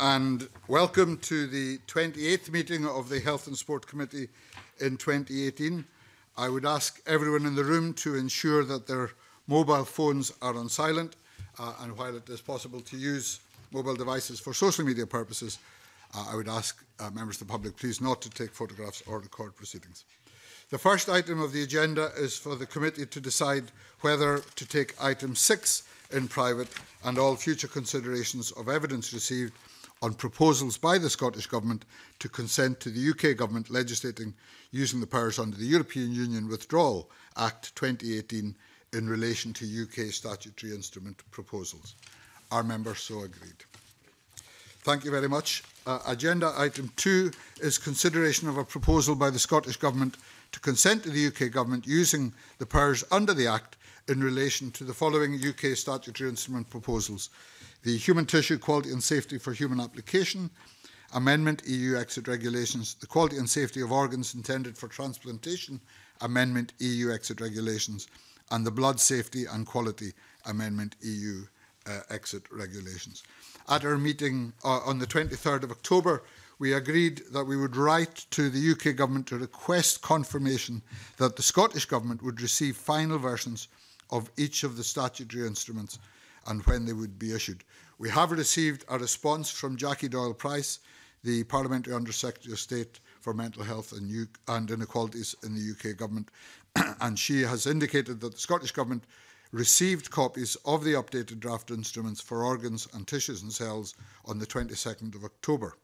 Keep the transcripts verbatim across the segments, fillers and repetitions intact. and welcome to the twenty-eighth meeting of the Health and Sport Committee in twenty eighteen. I would ask everyone in the room to ensure that their mobile phones are on silent, uh, and while it is possible to use mobile devices for social media purposes, uh, I would ask uh, members of the public please not to take photographs or record proceedings. The first item of the agenda is for the committee to decide whether to take item six in private and all future considerations of evidence received on proposals by the Scottish Government to consent to the U K Government legislating using the powers under the European Union (Withdrawal) Act twenty eighteen in relation to U K statutory instrument proposals. Our member so agreed. Thank you very much. Uh, agenda item two is consideration of a proposal by the Scottish Government to consent to the U K Government using the powers under the Act in relation to the following U K statutory instrument proposals: the Human Tissue Quality and Safety for Human Application Amendment (E U Exit Regulations), the Quality and Safety of Organs Intended for Transplantation Amendment (E U Exit Regulations), and the Blood Safety and Quality Amendment (E U uh, Exit Regulations). At our meeting uh, on the twenty-third of October, we agreed that we would write to the U K Government to request confirmation that the Scottish Government would receive final versions of each of the statutory instruments and when they would be issued. We have received a response from Jackie Doyle-Price, the Parliamentary Under-Secretary of State for Mental Health and, and Inequalities in the U K Government, and she has indicated that the Scottish Government received copies of the updated draft instruments for organs and tissues and cells on the twenty-second of October.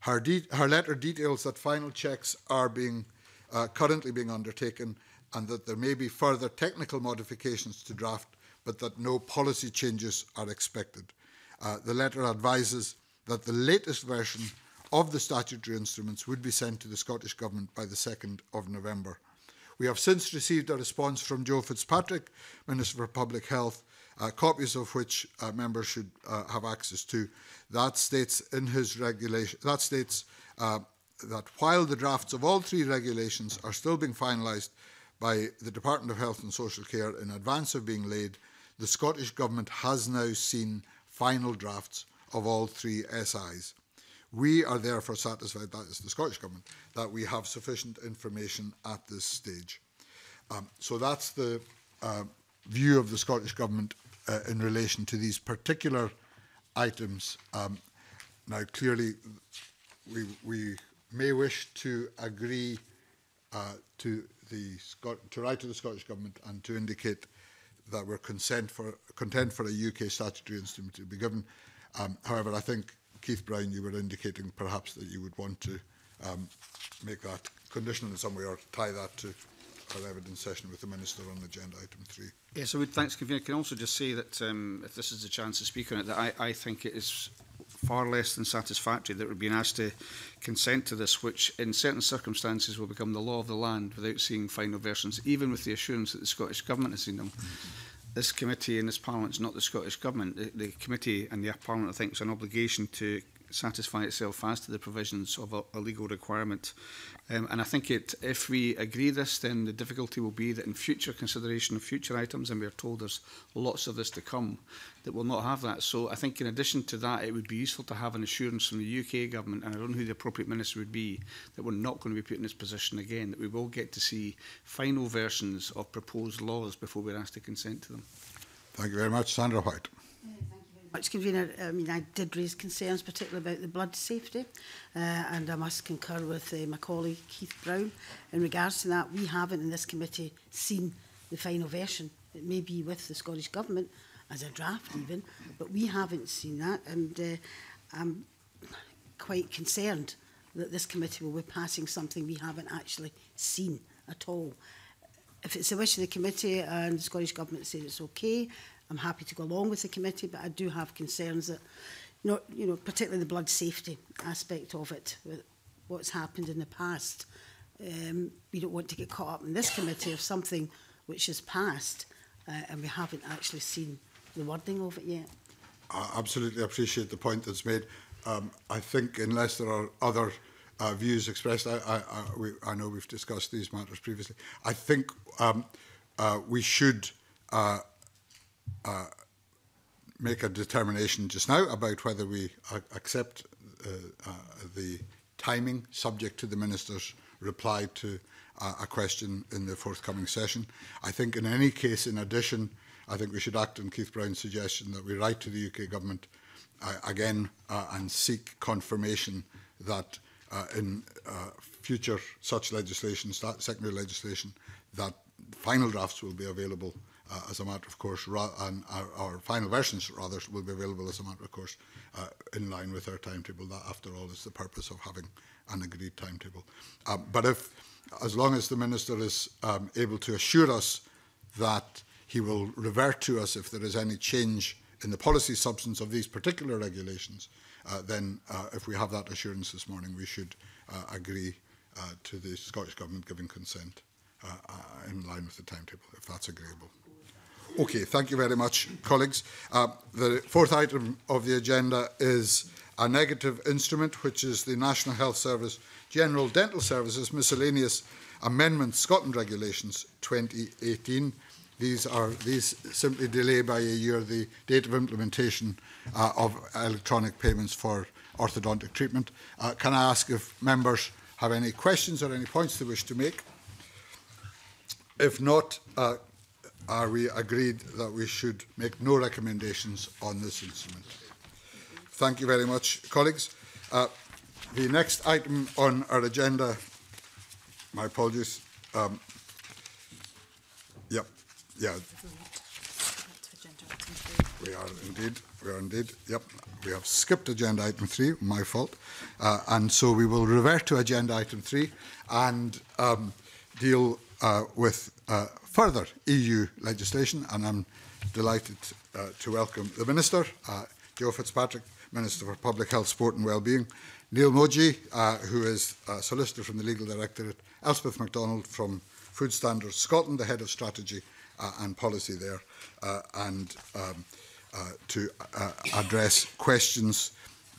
Her, de her letter details that final checks are being uh, currently being undertaken and that there may be further technical modifications to draft, but that no policy changes are expected. Uh, the letter advises that the latest version of the statutory instruments would be sent to the Scottish Government by the second of November. We have since received a response from Joe Fitzpatrick, Minister for Public Health, Uh, copies of which uh, members should uh, have access to. That states in his regulation that states uh, that while the drafts of all three regulations are still being finalised by the Department of Health and Social Care in advance of being laid, the Scottish Government has now seen final drafts of all three S Is. We are therefore satisfied, that is the Scottish Government, that we have sufficient information at this stage. Um, so that's the uh, view of the Scottish Government Uh, in relation to these particular items. Um, now, clearly, we, we may wish to agree uh, to the Scot to write to the Scottish Government and to indicate that we're consent for content for a U K statutory instrument to be given. Um, however, I think, Keith Brown, you were indicating perhaps that you would want to um, make that conditional in some way or tie that to our evidence session with the Minister on agenda item three. Yes, I would. Thanks, Convener. I can also just say that um, if this is the chance to speak on it, that I, I think it is far less than satisfactory that we're being asked to consent to this, which in certain circumstances will become the law of the land without seeing final versions, even with the assurance that the Scottish Government has seen them. This committee and this Parliament is not the Scottish Government. The, the committee and the Parliament, I think, is an obligation to satisfy itself as to the provisions of a, a legal requirement, um, and I think it, if we agree this, then the difficulty will be that in future consideration of future items, and we are told there's lots of this to come, that we'll not have that. So I think in addition to that, it would be useful to have an assurance from the U K Government, and I don't know who the appropriate minister would be, that we're not going to be put in this position again, that we will get to see final versions of proposed laws before we're asked to consent to them. Thank you very much. Sandra White. Much, Convener. I mean, I did raise concerns, particularly about the blood safety, uh, and I must concur with uh, my colleague Keith Brown in regards to that. We haven't in this committee seen the final version. It may be with the Scottish Government as a draft even, but we haven't seen that, and uh, I'm quite concerned that this committee will be passing something we haven't actually seen at all. If it's the wish of the committee and the Scottish Government says it's okay, I'm happy to go along with the committee, but I do have concerns that, not, you know, particularly the blood safety aspect of it, with what's happened in the past. Um, we don't want to get caught up in this committee of something which has passed uh, and we haven't actually seen the wording of it yet. I absolutely appreciate the point that's made. Um, I think unless there are other uh, views expressed, I, I, I, we, I know we've discussed these matters previously. I think um, uh, we should... Uh, Uh, make a determination just now about whether we uh, accept uh, uh, the timing subject to the Minister's reply to uh, a question in the forthcoming session. I think in any case, in addition, I think we should act on Keith Brown's suggestion that we write to the U K Government uh, again uh, and seek confirmation that uh, in uh, future such legislation, secondary legislation, that final drafts will be available uh, as a matter of course, and our, our final versions rather will be available as a matter of course uh, in line with our timetable. That after all is the purpose of having an agreed timetable. Um, but if, as long as the Minister is um, able to assure us that he will revert to us if there is any change in the policy substance of these particular regulations, uh, then uh, if we have that assurance this morning, we should uh, agree uh, to the Scottish Government giving consent uh, uh, in line with the timetable, if that's agreeable. Okay, thank you very much, colleagues. Uh, the fourth item of the agenda is a negative instrument, which is the National Health Service General Dental Services Miscellaneous Amendments Scotland Regulations twenty eighteen. These are these simply delay by a year the date of implementation uh, of electronic payments for orthodontic treatment. Uh, can I ask if members have any questions or any points they wish to make? If not, uh, are we agreed that we should make no recommendations on this instrument? Thank you very much, colleagues. Uh, the next item on our agenda, my apologies. Um, yep. Yeah, we are indeed. We are indeed. Yep, we have skipped agenda item three. My fault. Uh, and so we will revert to agenda item three and um, deal uh, with uh, further E U legislation. And I'm delighted uh, to welcome the Minister, uh, Joe Fitzpatrick, Minister for Public Health, Sport and Wellbeing; Neel Mojee, uh, who is a solicitor from the Legal Directorate; Elspeth Macdonald from Food Standards Scotland, the Head of Strategy Uh, and policy there, uh, and um, uh, to uh, address questions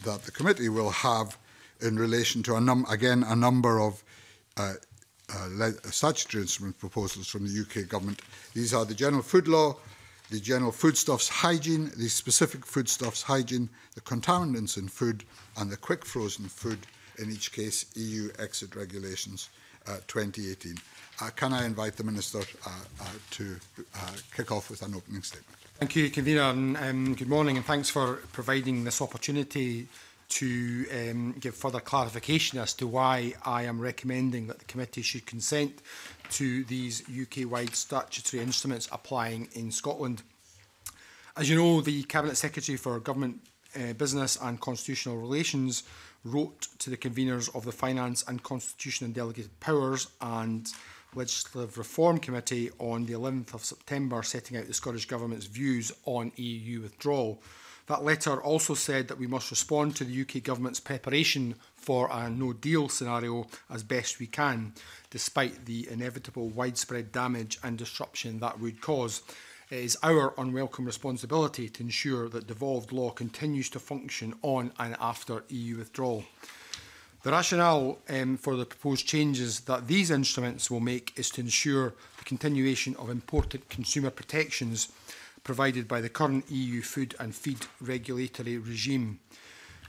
that the committee will have in relation to, a num again, a number of uh, uh, statutory instrument proposals from the U K Government. These are the General Food Law, the General Foodstuffs Hygiene, the Specific Foodstuffs Hygiene, the Contaminants in Food, and the Quick Frozen Food, in each case, E U Exit Regulations uh, twenty eighteen. Uh, can I invite the Minister uh, uh, to uh, kick off with an opening statement? Thank you, Convener, and um, good morning, and thanks for providing this opportunity to um, give further clarification as to why I am recommending that the committee should consent to these U K-wide statutory instruments applying in Scotland. As you know, the Cabinet Secretary for Government uh, Business and Constitutional Relations wrote to the conveners of the Finance and Constitution and Delegated Powers and Legislative Reform Committee on the eleventh of September, setting out the Scottish Government's views on E U withdrawal. That letter also said that we must respond to the U K Government's preparation for a no-deal scenario as best we can, despite the inevitable widespread damage and disruption that would cause. It is our unwelcome responsibility to ensure that devolved law continues to function on and after E U withdrawal. The rationale um, for the proposed changes that these instruments will make is to ensure the continuation of important consumer protections provided by the current E U food and feed regulatory regime.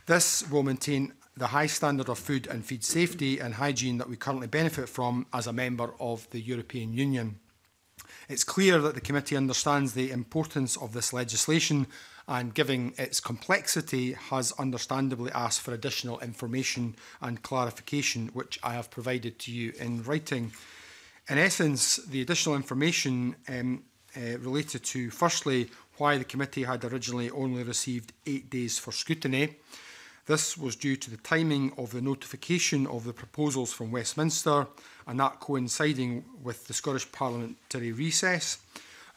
This will maintain the high standard of food and feed safety and hygiene that we currently benefit from as a member of the European Union. It's clear that the committee understands the importance of this legislation, and given its complexity, has understandably asked for additional information and clarification, which I have provided to you in writing. In essence, the additional information um, uh, related to, firstly, why the committee had originally only received eight days for scrutiny. This was due to the timing of the notification of the proposals from Westminster, and that coinciding with the Scottish parliamentary recess.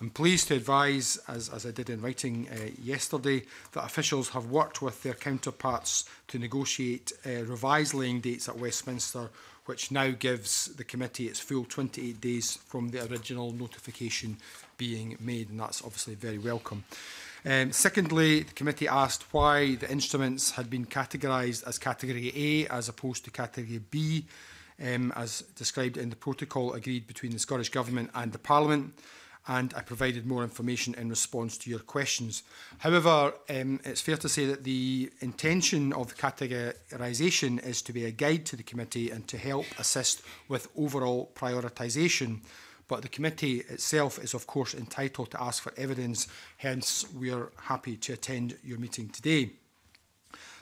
I'm pleased to advise, as, as I did in writing uh, yesterday, that officials have worked with their counterparts to negotiate uh, revised laying dates at Westminster, which now gives the committee its full twenty-eight days from the original notification being made, and that's obviously very welcome. Um, secondly, the committee asked why the instruments had been categorised as Category A as opposed to Category B, um, as described in the protocol agreed between the Scottish Government and the Parliament. and I provided more information in response to your questions. However, um, it's fair to say that the intention of the categorisation is to be a guide to the committee and to help assist with overall prioritisation. But the committee itself is, of course, entitled to ask for evidence, hence we are happy to attend your meeting today.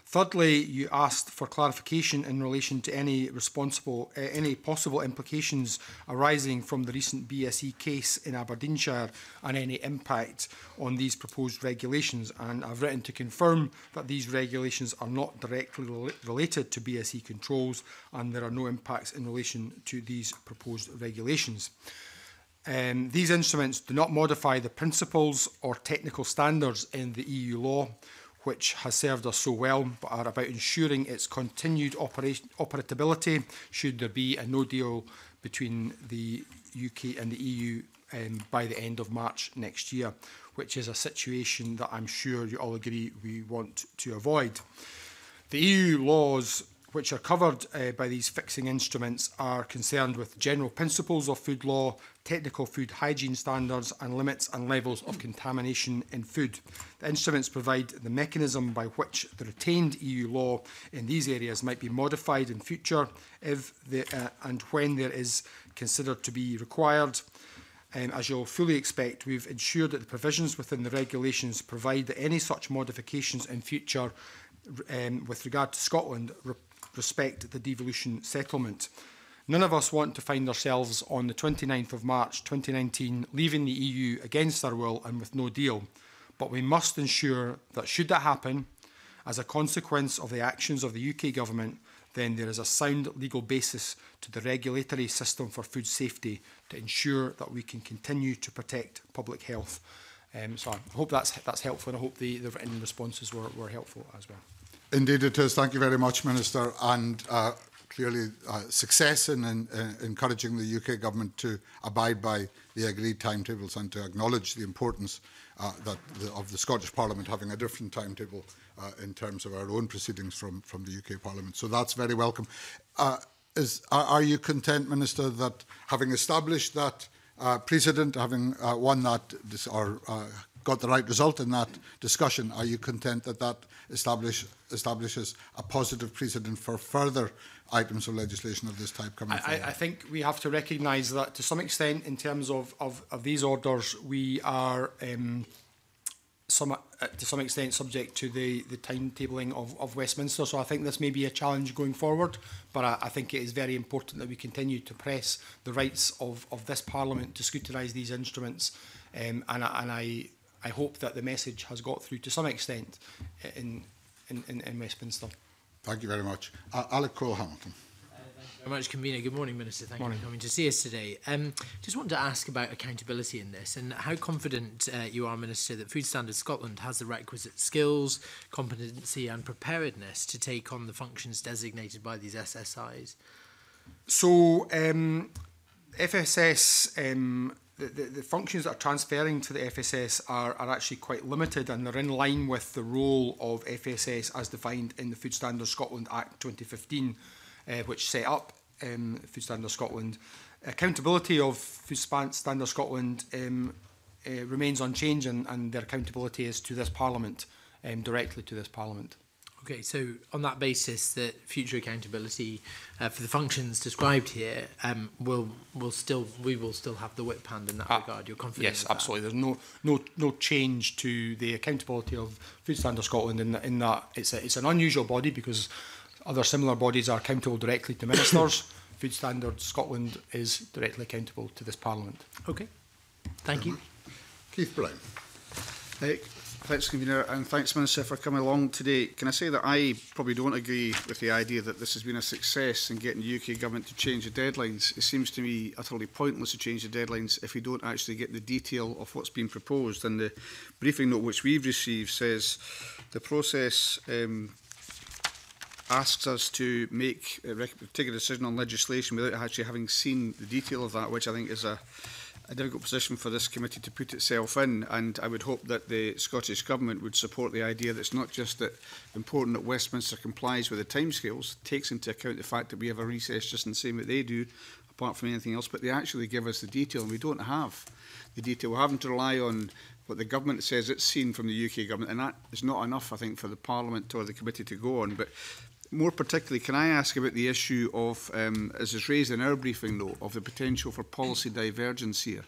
Thirdly, you asked for clarification in relation to any responsible, uh, any possible implications arising from the recent B S E case in Aberdeenshire and any impact on these proposed regulations. And I've written to confirm that these regulations are not directly rel- related to B S E controls, and there are no impacts in relation to these proposed regulations. Um, these instruments do not modify the principles or technical standards in the E U law, which has served us so well, but are about ensuring its continued operability should there be a no deal between the U K and the E U um, by the end of March next year, which is a situation that I'm sure you all agree we want to avoid. The E U laws which are covered uh, by these fixing instruments are concerned with general principles of food law, technical food hygiene standards and limits and levels of contamination in food. The instruments provide the mechanism by which the retained E U law in these areas might be modified in future if the, uh, and when there is considered to be required. Um, as you'll fully expect, we've ensured that the provisions within the regulations provide that any such modifications in future um, with regard to Scotland respect the devolution settlement. None of us want to find ourselves on the twenty-ninth of March twenty nineteen leaving the E U against our will and with no deal, but we must ensure that should that happen, as a consequence of the actions of the U K government, then there is a sound legal basis to the regulatory system for food safety to ensure that we can continue to protect public health. Um, so I hope that's, that's helpful, and I hope the, the written responses were, were helpful as well. Indeed it is. Thank you very much, Minister. And uh, clearly uh, success in, in uh, encouraging the U K government to abide by the agreed timetables and to acknowledge the importance uh, that the, of the Scottish Parliament having a different timetable uh, in terms of our own proceedings from, from the U K Parliament. So that's very welcome. Uh, is, are you content, Minister, that having established that uh, precedent, having uh, won that or uh, got the right result in that discussion, are you content that that establish, establishes a positive precedent for further items of legislation of this type coming I, forward? I think we have to recognise that to some extent in terms of, of, of these orders we are um, some, uh, to some extent subject to the, the timetabling of, of Westminster, so I think this may be a challenge going forward, but I, I think it is very important that we continue to press the rights of, of this Parliament to scrutinise these instruments, um, and, and I I hope that the message has got through to some extent in, in, in, in Westminster. Thank you very much. Uh, Alec Cole-Hamilton. Uh, thank you very much, Convener. Good morning, Minister. Thank morning. you for coming to see us today. Um, just wanted to ask about accountability in this and how confident uh, you are, Minister, that Food Standards Scotland has the requisite skills, competency and preparedness to take on the functions designated by these S S Is. So, um, F S S... Um, The, the, the functions that are transferring to the F S S are, are actually quite limited, and they're in line with the role of F S S as defined in the Food Standards Scotland Act twenty fifteen, uh, which set up um, Food Standards Scotland. Accountability of Food Standards Scotland um, uh, remains unchanged, and, and their accountability is to this Parliament, um, directly to this Parliament. Okay, so on that basis, that future accountability uh, for the functions described here um, will will still we will still have the whip hand in that uh, regard. You're confident? Yes, absolutely. There's no no no change to the accountability of Food Standards Scotland in that, in that it's a, it's an unusual body because other similar bodies are accountable directly to ministers. Food Standards Scotland is directly accountable to this Parliament. Okay, thank you, Keith Brown. Hey. Thanks, Convener, and thanks, Minister, for coming along today. Can I say that I probably don't agree with the idea that this has been a success in getting the U K government to change the deadlines? It seems to me utterly pointless to change the deadlines if we don't actually get the detail of what's been proposed. And the briefing note which we've received says the process um, asks us to make a take a decision on legislation without actually having seen the detail of that, which I think is a... a difficult position for this committee to put itself in, and I would hope that the Scottish Government would support the idea that it's not just that important that Westminster complies with the timescales, takes into account the fact that we have a recess just in the same that they do, apart from anything else, but they actually give us the detail, and we don't have the detail. We're having to rely on what the government says it's seen from the U K government, and that is not enough, I think, for the Parliament or the committee to go on. But more particularly, can I ask about the issue of, um, as is raised in our briefing note, of the potential for policy divergence here?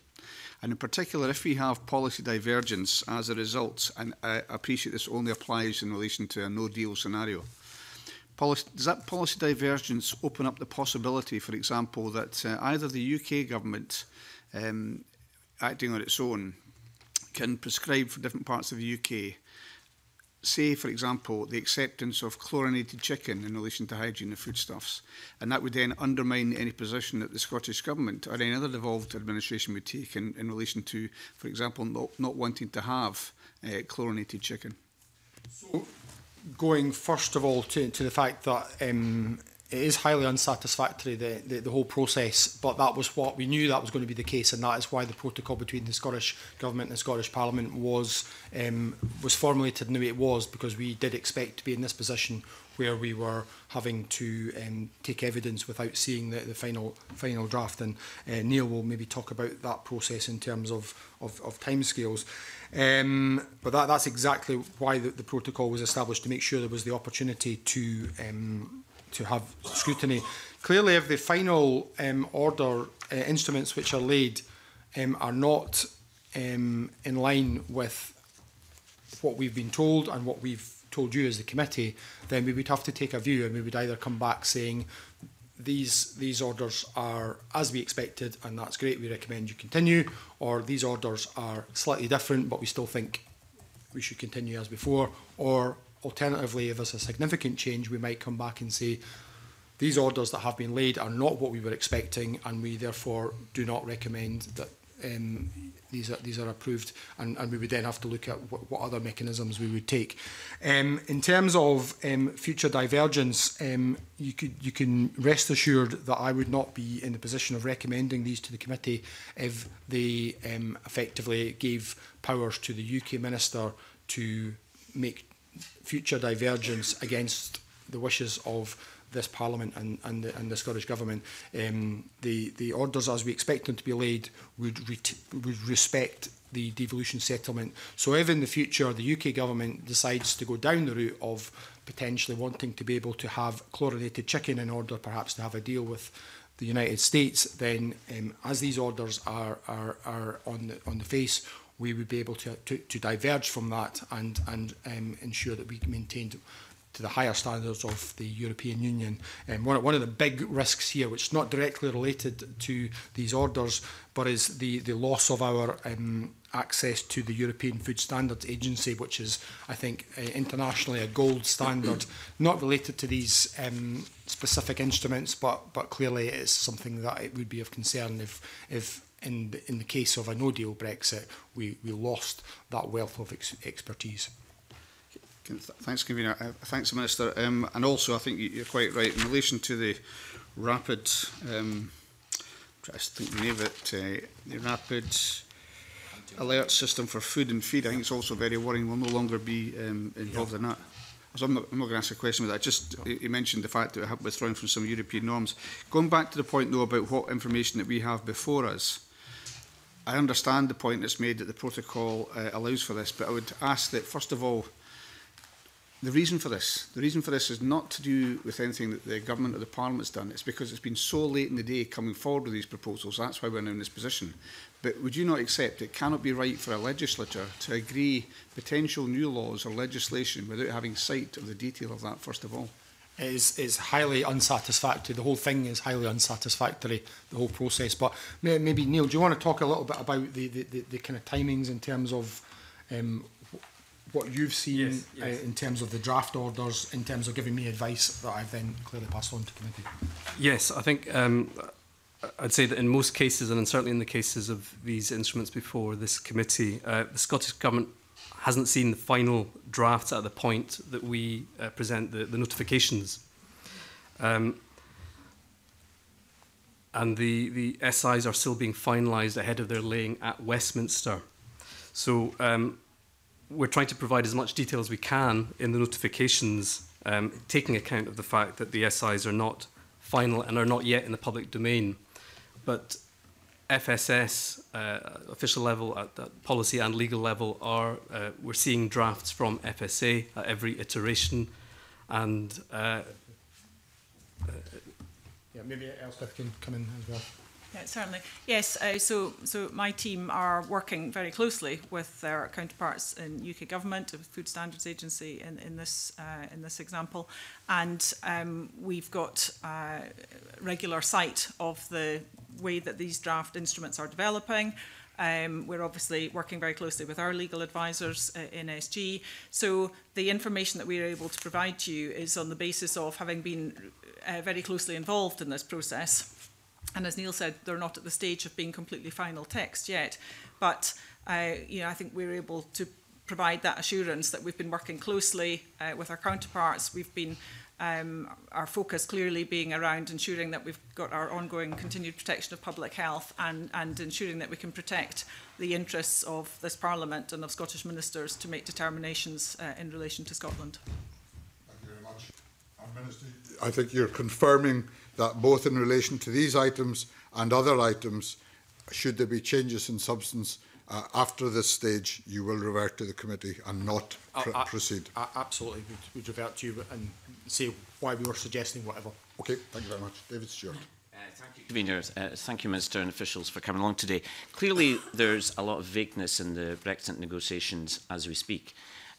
And in particular, if we have policy divergence as a result, and I appreciate this only applies in relation to a no-deal scenario, policy, does that policy divergence open up the possibility, for example, that uh, either the U K government, um, acting on its own, can prescribe for different parts of the U K, say, for example, the acceptance of chlorinated chicken in relation to hygiene and foodstuffs, and that would then undermine any position that the Scottish Government or any other devolved administration would take in, in relation to, for example, not, not wanting to have uh, chlorinated chicken? So, going first of all to, to the fact that um, it is highly unsatisfactory, the, the, the whole process, but that was what we knew that was going to be the case, and that is why the protocol between the Scottish Government and the Scottish Parliament was um, was formulated in the way it was, because we did expect to be in this position where we were having to um, take evidence without seeing the, the final final draft, and uh, Neil will maybe talk about that process in terms of, of, of timescales. Um, but that, that's exactly why the, the protocol was established, to make sure there was the opportunity to... Um, to have scrutiny. Clearly, if the final um, order uh, instruments which are laid um, are not um, in line with what we've been told and what we've told you as the committee, then we would have to take a view, and we would either come back saying these these orders are as we expected and that's great, we recommend you continue, or these orders are slightly different but we still think we should continue as before, or alternatively, if there's a significant change, we might come back and say these orders that have been laid are not what we were expecting, and we therefore do not recommend that um, these are these are approved. And, and we would then have to look at what, what other mechanisms we would take. Um, in terms of um, future divergence, um, you could you can rest assured that I would not be in the position of recommending these to the committee if they um, effectively gave powers to the U K minister to make future divergence against the wishes of this Parliament and, and, the, and the Scottish Government. Um, the, the orders as we expect them to be laid would, re would respect the devolution settlement. So if in the future the U K Government decides to go down the route of potentially wanting to be able to have chlorinated chicken in order perhaps to have a deal with the United States, then um, as these orders are, are, are on, the, on the face, we would be able to, to, to diverge from that and, and um, ensure that we maintained to the higher standards of the European Union. Um, one, one of the big risks here, which is not directly related to these orders, but is the, the loss of our um, access to the European Food Standards Agency, which is, I think, uh, internationally a gold standard, not related to these um, specific instruments, but, but clearly it's something that it would be of concern if... if In the, in the case of a no-deal Brexit, we, we lost that wealth of ex expertise. Thanks, Convener. Uh, thanks, Minister. Um, and also, I think you're quite right. In relation to the rapid... Um, I think the name of it, uh, the rapid alert system for food and feed, I think it's also very worrying. We'll no longer be um, involved yeah. in that. So I'm not, I'm not going to ask a question about that. Just you mentioned the fact that we have withdrawn from some European norms. Going back to the point, though, about what information that we have before us, I understand the point that's made that the protocol uh, allows for this, but I would ask that, first of all, the reason for this, the reason for this is not to do with anything that the government or the Parliament's done. It's because it's been so late in the day coming forward with these proposals. That's why we're now in this position. But would you not accept it cannot be right for a legislature to agree potential new laws or legislation without having sight of the detail of that, first of all? It is, is highly unsatisfactory. The whole thing is highly unsatisfactory, the whole process. But maybe, Neil, do you want to talk a little bit about the, the, the, the kind of timings in terms of um, what you've seen yes, yes. Uh, in terms of the draft orders, in terms of giving me advice that I've then clearly passed on to committee? Yes, I think um, I'd say that in most cases, and certainly in the cases of these instruments before this committee, uh, the Scottish Government hasn't seen the final drafts at the point that we uh, present the, the notifications. Um, and the, the S Is are still being finalised ahead of their laying at Westminster. So um, we're trying to provide as much detail as we can in the notifications, um, taking account of the fact that the S Is are not final and are not yet in the public domain. but F S S, uh, official level, at, at policy and legal level, are uh, we're seeing drafts from F S A at every iteration, and uh, yeah, maybe Elspeth can come in as well. Yeah, certainly. Yes, uh, so so my team are working very closely with their counterparts in U K government, with Food Standards Agency in in this uh, in this example, and um, we've got uh, regular sight of the way that these draft instruments are developing. Um, we're obviously working very closely with our legal advisors uh, in S G. So the information that we're able to provide to you is on the basis of having been uh, very closely involved in this process. And as Neel said, they're not at the stage of being completely final text yet. But uh, you know, I think we're able to provide that assurance that we've been working closely uh, with our counterparts. We've been Um, our focus clearly being around ensuring that we've got our ongoing continued protection of public health and, and ensuring that we can protect the interests of this Parliament and of Scottish ministers to make determinations uh, in relation to Scotland. Thank you very much. Our Minister, I think you're confirming that both in relation to these items and other items, should there be changes in substance Uh, after this stage, you will revert to the committee and not pr uh, proceed. Uh, absolutely, we'd, we'd revert to you and say why we were suggesting whatever. Okay, thank you very much. David Stewart. Uh, thank you, conveners. Uh, thank you, Minister and officials, for coming along today. Clearly, there's a lot of vagueness in the Brexit negotiations as we speak.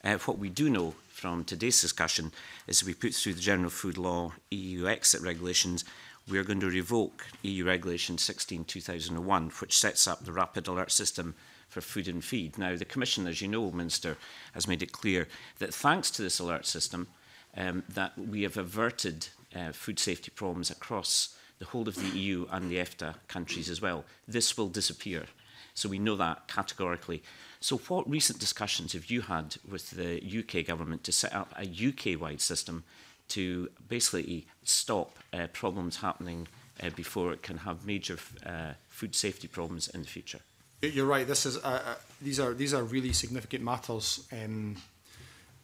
Uh, what we do know from today's discussion is we put through the General Food Law (E U Exit) Regulations. We are going to revoke E U Regulation sixteen two thousand one, which sets up the rapid alert system for food and feed. Now, the Commission, as you know, Minister, has made it clear that thanks to this alert system, um, that we have averted uh, food safety problems across the whole of the E U and the EFTA countries as well. This will disappear. So we know that categorically. So what recent discussions have you had with the U K government to set up a U K-wide system to basically stop uh, problems happening uh, before it can have major uh, food safety problems in the future? You're right. This is uh, these are these are really significant matters, um,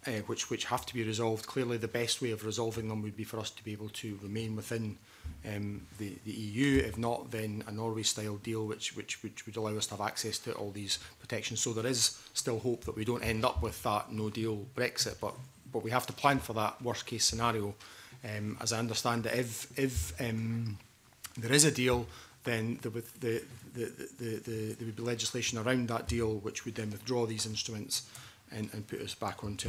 uh, which which have to be resolved. Clearly, the best way of resolving them would be for us to be able to remain within um, the the E U. If not, then a Norway-style deal, which which which would allow us to have access to all these protections. So there is still hope that we don't end up with that no-deal Brexit, but but we have to plan for that worst-case scenario. Um, as I understand it, if if um, there is a deal, then there would, the, the, the, the, there would be legislation around that deal which would then withdraw these instruments and, and put us back onto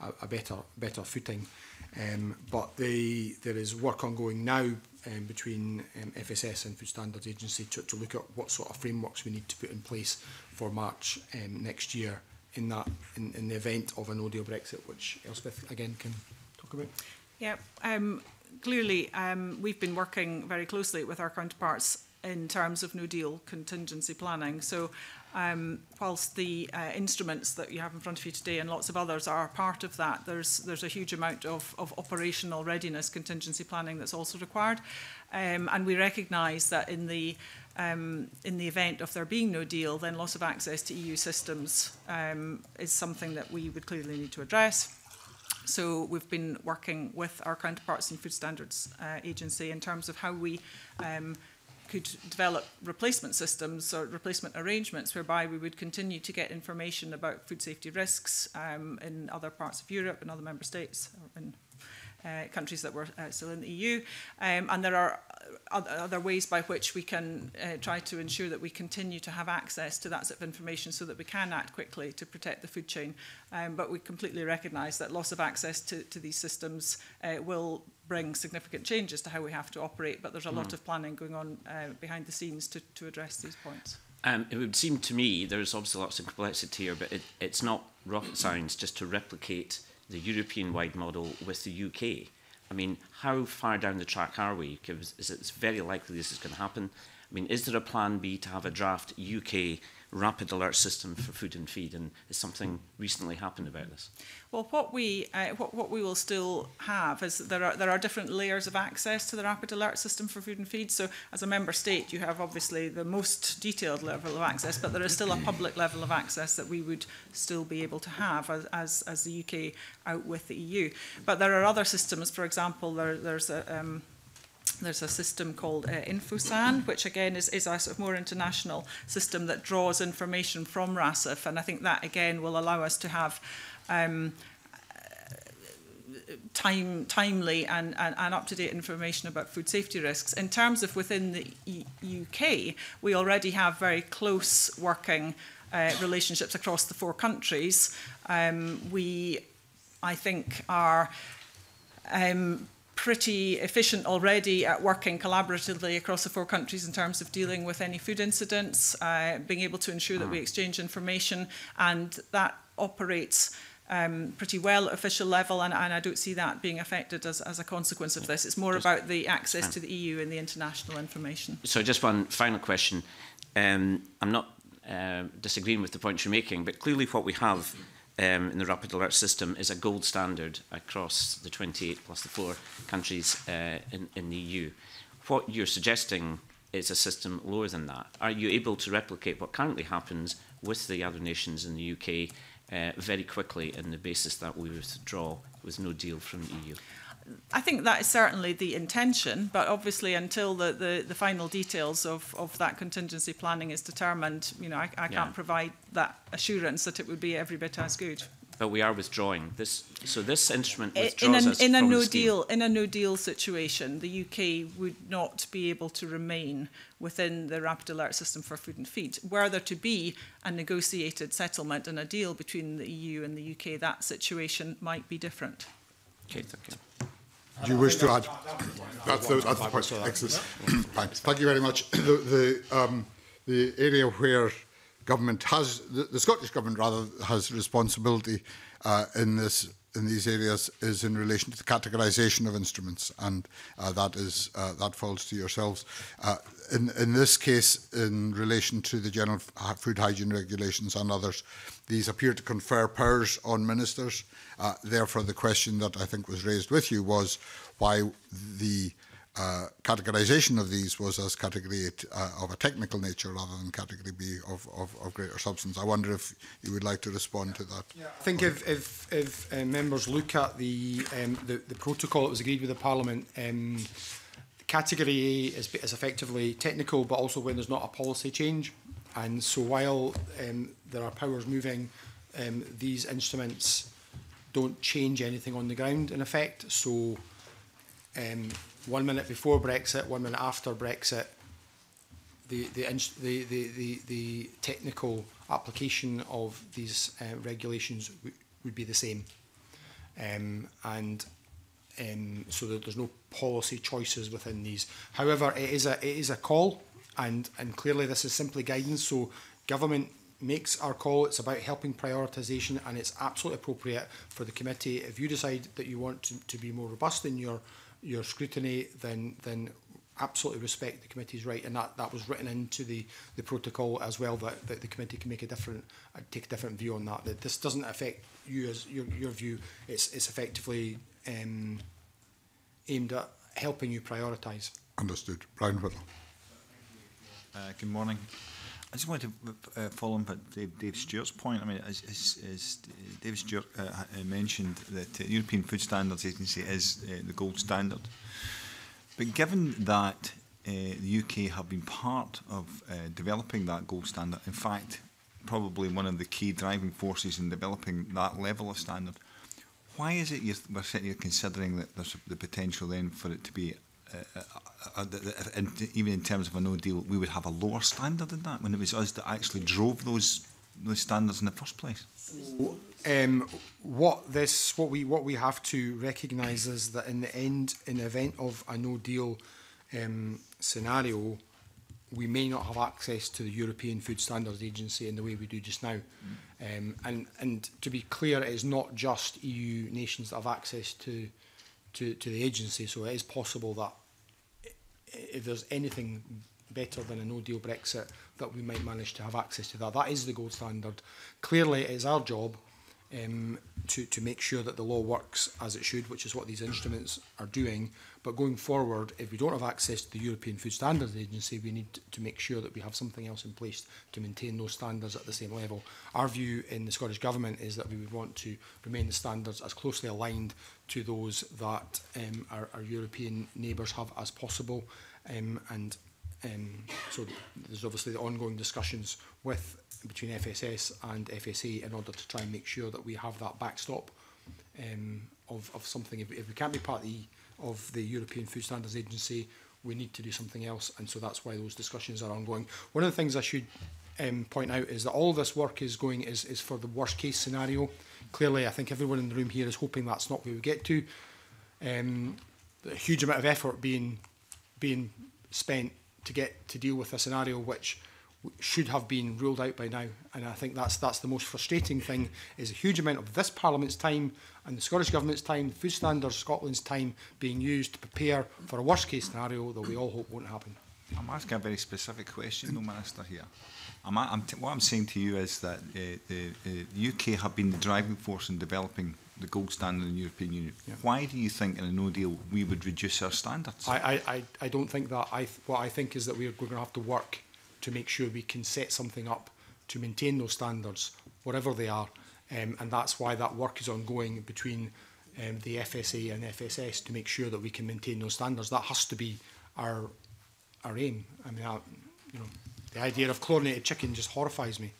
a, a better, better footing. Um, but they, there is work ongoing now um, between um, F S S and Food Standards Agency to, to look at what sort of frameworks we need to put in place for March um, next year in, that, in, in the event of a no-deal Brexit, which Elspeth, again, can talk about. Yeah, um, clearly um, we've been working very closely with our counterparts in terms of no-deal contingency planning. So um, whilst the uh, instruments that you have in front of you today and lots of others are part of that, there's, there's a huge amount of, of operational readiness contingency planning that's also required. Um, and we recognise that in the, um, in the event of there being no deal, then loss of access to E U systems um, is something that we would clearly need to address. So we've been working with our counterparts in Food Standards uh, Agency in terms of how we um, could develop replacement systems or replacement arrangements whereby we would continue to get information about food safety risks um, in other parts of Europe and other member states and uh, countries that were uh, still in the E U. Um, and there are other ways by which we can uh, try to ensure that we continue to have access to that sort of information so that we can act quickly to protect the food chain. Um, but we completely recognise that loss of access to, to these systems uh, will bring significant changes to how we have to operate, but there's a mm. lot of planning going on uh, behind the scenes to, to address these points. Um, it would seem to me, there's obviously lots of complexity here, but it, it's not rocket science just to replicate the European-wide model with the U K. I mean, how far down the track are we? Because it's very likely this is going to happen. I mean, is there a plan B to have a draft U K rapid alert system for food and feed, and has something recently happened about this? Well, what we uh, what, what we will still have is that there are there are different layers of access to the rapid alert system for food and feed. So, as a member state, you have obviously the most detailed level of access, but there is still a public level of access that we would still be able to have as as, as the U K out with the E U. But there are other systems. For example, there there's a um, There's a system called uh, InfoSan, which again is, is a sort of more international system that draws information from RASFF, and I think that again will allow us to have um, time, timely and, and, and up-to-date information about food safety risks. In terms of within the U K, we already have very close working uh, relationships across the four countries. Um, we, I think, are um, pretty efficient already at working collaboratively across the four countries in terms of dealing with any food incidents, uh, being able to ensure that we exchange information, and that operates Um, pretty well at official level, and, and I don't see that being affected as, as a consequence of this. It's more just about the access to the E U and the international information. So just one final question. Um, I'm not uh, disagreeing with the points you're making, but clearly what we have um, in the Rapid Alert system is a gold standard across the twenty-eight plus the four countries uh, in, in the E U. What you're suggesting is a system lower than that. Are you able to replicate what currently happens with the other nations in the U K Uh, very quickly, on the basis that we withdraw with no deal from the E U? I think that is certainly the intention, but obviously until the, the, the final details of, of that contingency planning is determined, you know, I, I yeah. can't provide that assurance that it would be every bit as good. But we are withdrawing. This, so this instrument withdraws in a, us in a from no the scheme. Deal, in a no deal situation, the U K would not be able to remain within the Rapid Alert system for food and feed. Were there to be a negotiated settlement and a deal between the E U and the U K, that situation might be different. Okay, thank you. Do you wish to add? That's the, that's the point. Thank you very much. The, the, um, the area where government has, the, the Scottish Government rather, has responsibility uh, in this in these areas is in relation to the categorisation of instruments, and uh, that is uh, that falls to yourselves. Uh, in in this case, in relation to the General Food Hygiene Regulations and others, these appear to confer powers on ministers. Uh, therefore, the question that I think was raised with you was why the Uh, categorisation of these was as Category eight uh, of a technical nature rather than Category B of, of, of greater substance. I wonder if you would like to respond to that. Yeah, I think if, if, if uh, members look at the, um, the, the protocol that was agreed with the Parliament, um, Category A is, is effectively technical, but also when there's not a policy change. And so while um, there are powers moving, um, these instruments don't change anything on the ground, in effect. So Um, one minute before Brexit, one minute after Brexit, the the the the, the, the technical application of these uh, regulations would be the same, um, and um, so that there's no policy choices within these. However, it is a it is a call, and and clearly this is simply guidance. So government makes our call. It's about helping prioritisation, and it's absolutely appropriate for the committee. If you decide that you want to, to be more robust in your your scrutiny, then then absolutely respect the committee's right, and that, that was written into the, the protocol as well, that, that the committee can make a different uh, take a different view on that. That this doesn't affect you as your your view. It's it's effectively um, aimed at helping you prioritise. Understood. Brian Whittle. Uh, good morning. I just wanted to uh, follow on but Dave, Dave Stewart's point. I mean, as, as, as Dave Stewart uh, mentioned, that the European Food Standards Agency is uh, the gold standard. But given that uh, the U K have been part of uh, developing that gold standard, in fact, probably one of the key driving forces in developing that level of standard, why is it you're, we're sitting here considering that there's the potential then for it to be Uh, uh, uh, uh, uh, even in terms of a no deal, we would have a lower standard than that when it was us that actually drove those those standards in the first place. So, um, what this, what we, what we have to recognise is that in the end, in the event of a no deal um, scenario, we may not have access to the European Food Standards Agency in the way we do just now. Mm. Um, and and to be clear, it is not just E U nations that have access to to to the agency. So it is possible that if there's anything better than a no-deal Brexit, that we might manage to have access to that. That is the gold standard. Clearly, it is our job um, to, to make sure that the law works as it should, which is what these instruments are doing. But going forward, if we don't have access to the European Food Standards Agency, we need to make sure that we have something else in place to maintain those standards at the same level. Our view in the Scottish Government is that we would want to remain the standards as closely aligned to those that um, our, our European neighbours have as possible. Um, and um, so there's obviously the ongoing discussions with between F S S and F S A in order to try and make sure that we have that backstop um, of, of something. If, if we can't be part of the, of the European Food Standards Agency, we need to do something else, and so that's why those discussions are ongoing. One of the things I should um, point out is that all this work is going is, is for the worst case scenario. Clearly, I think everyone in the room here is hoping that's not where we get to. Um, a huge amount of effort being being spent to get to deal with a scenario which should have been ruled out by now, and I think that's that's the most frustrating thing. Is a huge amount of this Parliament's time and the Scottish Government's time, Food Standards Scotland's time, being used to prepare for a worst case scenario that we all hope won't happen. I'm asking a very specific question, though, Minister. Here, I'm, I'm t what I'm saying to you is that uh, the uh, U K have been the driving force in developing the gold standard in the European Union. Yeah. Why do you think in a no deal we would reduce our standards? I I I don't think that. I th what I think is that we're going to have to work to make sure we can set something up to maintain those standards, whatever they are. Um, and that's why that work is ongoing between um, the F S A and F S S to make sure that we can maintain those standards. That has to be our our aim. I mean, I, you know, the idea of chlorinated chicken just horrifies me.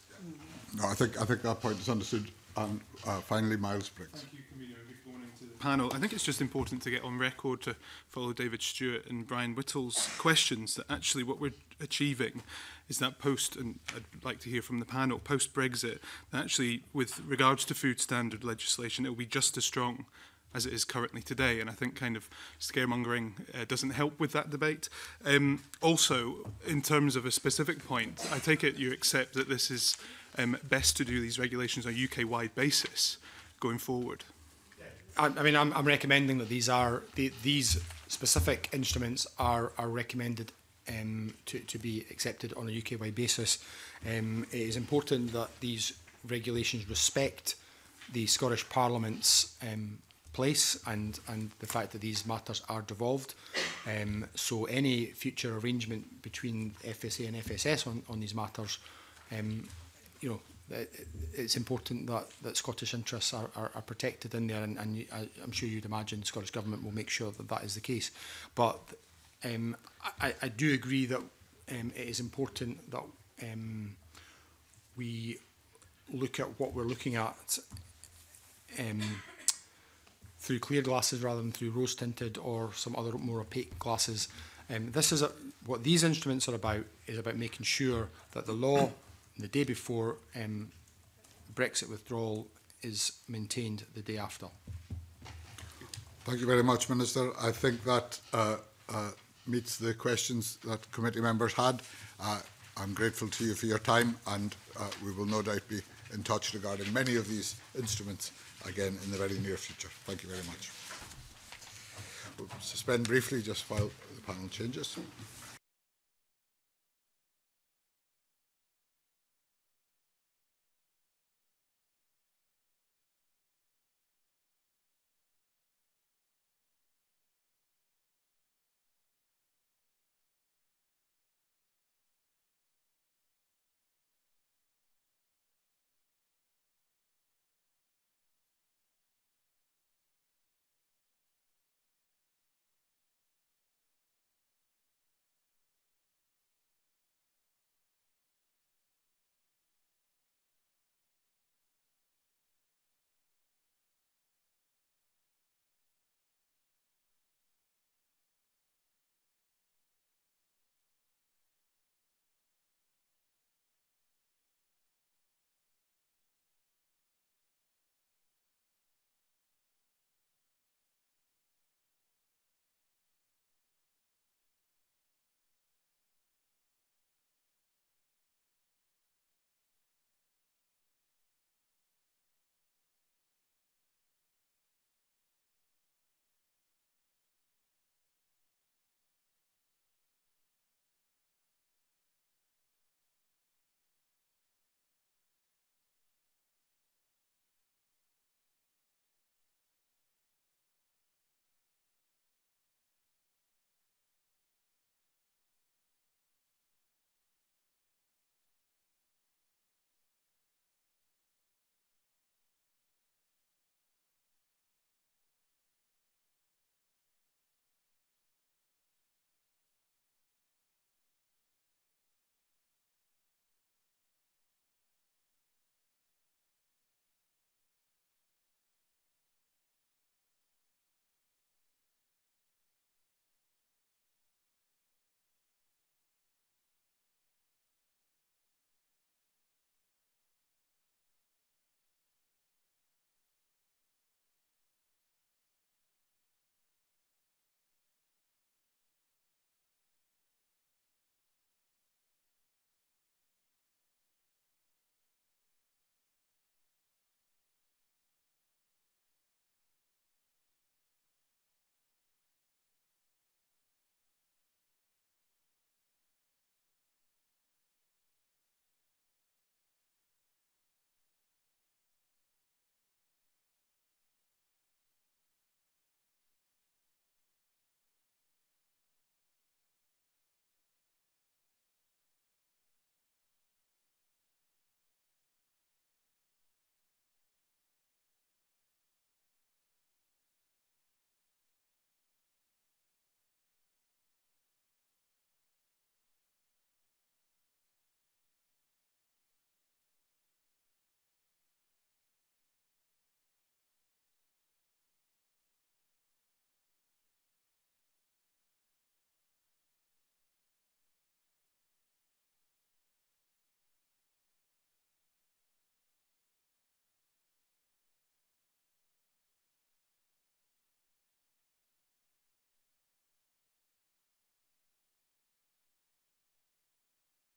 No, I think I think that point is understood. And uh, finally, Miles Briggs. Thank you, Convener. Before going into the panel, I think it's just important to get on record to follow David Stewart and Brian Whittle's questions that actually what we're achieving is that post, and I'd like to hear from the panel, post-Brexit, that actually with regards to food standard legislation, it will be just as strong as it is currently today. And I think kind of scaremongering uh, doesn't help with that debate. Um, also, in terms of a specific point, I take it you accept that this is um, best to do these regulations on a U K-wide basis going forward. I, I mean, I'm, I'm recommending that these are, the, these specific instruments are, are recommended Um, to, to be accepted on a U K-wide basis. Um, it is important that these regulations respect the Scottish Parliament's um, place and, and the fact that these matters are devolved. Um, so any future arrangement between F S A and F S S on, on these matters, um, you know, it, it's important that, that Scottish interests are, are, are protected in there, and, and I, I'm sure you'd imagine the Scottish Government will make sure that that is the case. But Um, I, I do agree that um, it is important that um, we look at what we're looking at um, through clear glasses rather than through rose-tinted or some other more opaque glasses. Um, this is a, what these instruments are about, is about making sure that the law the day before um, Brexit withdrawal is maintained the day after. Thank you very much, Minister. I think that uh, Uh, meets the questions that committee members had. Uh, I'm grateful to you for your time, and uh, we will no doubt be in touch regarding many of these instruments again in the very near future. Thank you very much. We'll suspend briefly just while the panel changes.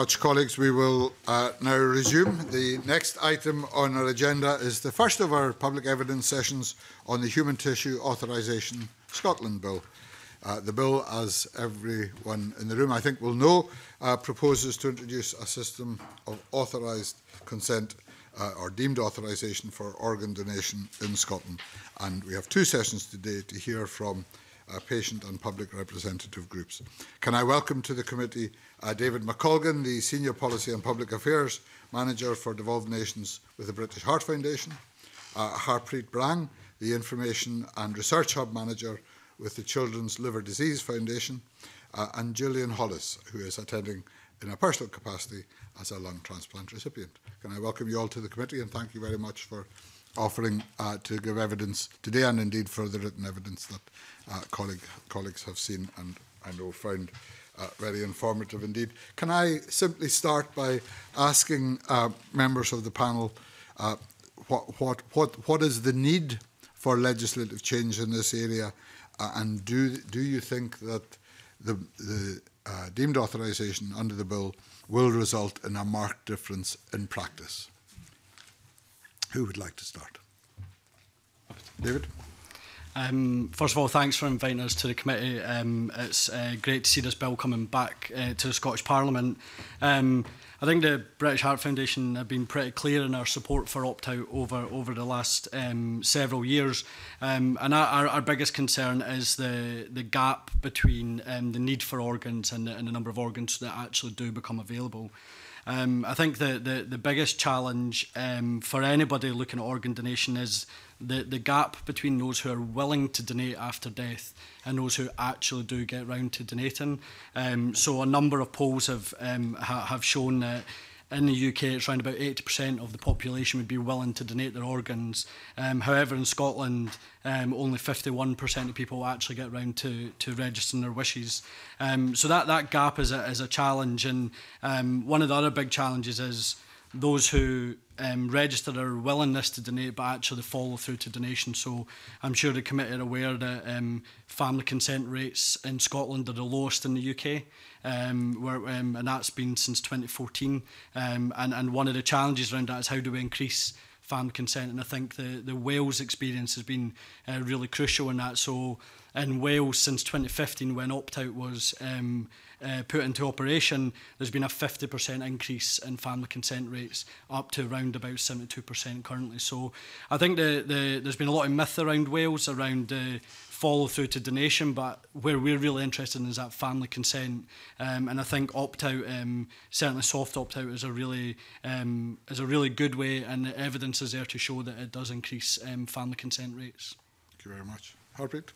Much, colleagues, we will uh, now resume. The next item on our agenda is the first of our public evidence sessions on the Human Tissue (Authorisation) (Scotland) Bill. Uh, the bill, as everyone in the room I think will know, uh, proposes to introduce a system of authorised consent uh, or deemed authorisation for organ donation in Scotland. And we have two sessions today to hear from Uh, patient and public representative groups. Can I welcome to the committee uh, David McColgan, the Senior Policy and Public Affairs Manager for Devolved Nations with the British Heart Foundation, uh, Harpreet Brang, the Information and Research Hub Manager with the Children's Liver Disease Foundation, uh, and Julian Hollis, who is attending in a personal capacity as a lung transplant recipient. Can I welcome you all to the committee and thank you very much for offering uh, to give evidence today, and indeed further written evidence that uh, colleague, colleagues have seen and I know found uh, very informative indeed. Can I simply start by asking uh, members of the panel uh, what, what, what, what is the need for legislative change in this area, uh, and do, do you think that the, the uh, deemed authorisation under the bill will result in a marked difference in practice? Who would like to start? David? Um, first of all, thanks for inviting us to the committee. Um, it's uh, great to see this bill coming back uh, to the Scottish Parliament. Um, I think the British Heart Foundation have been pretty clear in our support for opt-out over, over the last um, several years. Um, and our, our biggest concern is the, the gap between um, the need for organs and the, and the number of organs that actually do become available. Um, I think the, the, the biggest challenge um, for anybody looking at organ donation is the, the gap between those who are willing to donate after death and those who actually do get round to donating. Um, so a number of polls have, um, ha have shown that in the U K it's around about eighty percent of the population would be willing to donate their organs. Um, however, in Scotland, um, only fifty-one percent of people actually get round to, to registering their wishes. Um, so that, that gap is a, is a challenge, and um, one of the other big challenges is those who um, register their willingness to donate but actually follow through to donation. So I'm sure the committee are aware that um, family consent rates in Scotland are the lowest in the U K, um, where, um, and that's been since twenty fourteen. Um, and, and one of the challenges around that is how do we increase family consent, and I think the, the Wales experience has been uh, really crucial in that. So in Wales, since twenty fifteen, when opt-out was um, uh, put into operation, there's been a fifty percent increase in family consent rates, up to around about seventy-two percent currently. So I think the, the, there's been a lot of myth around Wales, around uh, follow-through to donation, but where we're really interested in is that family consent. Um, and I think opt-out, um, certainly soft opt-out, is a really um, is a really good way, and the evidence is there to show that it does increase um, family consent rates. Thank you very much. Harpreet?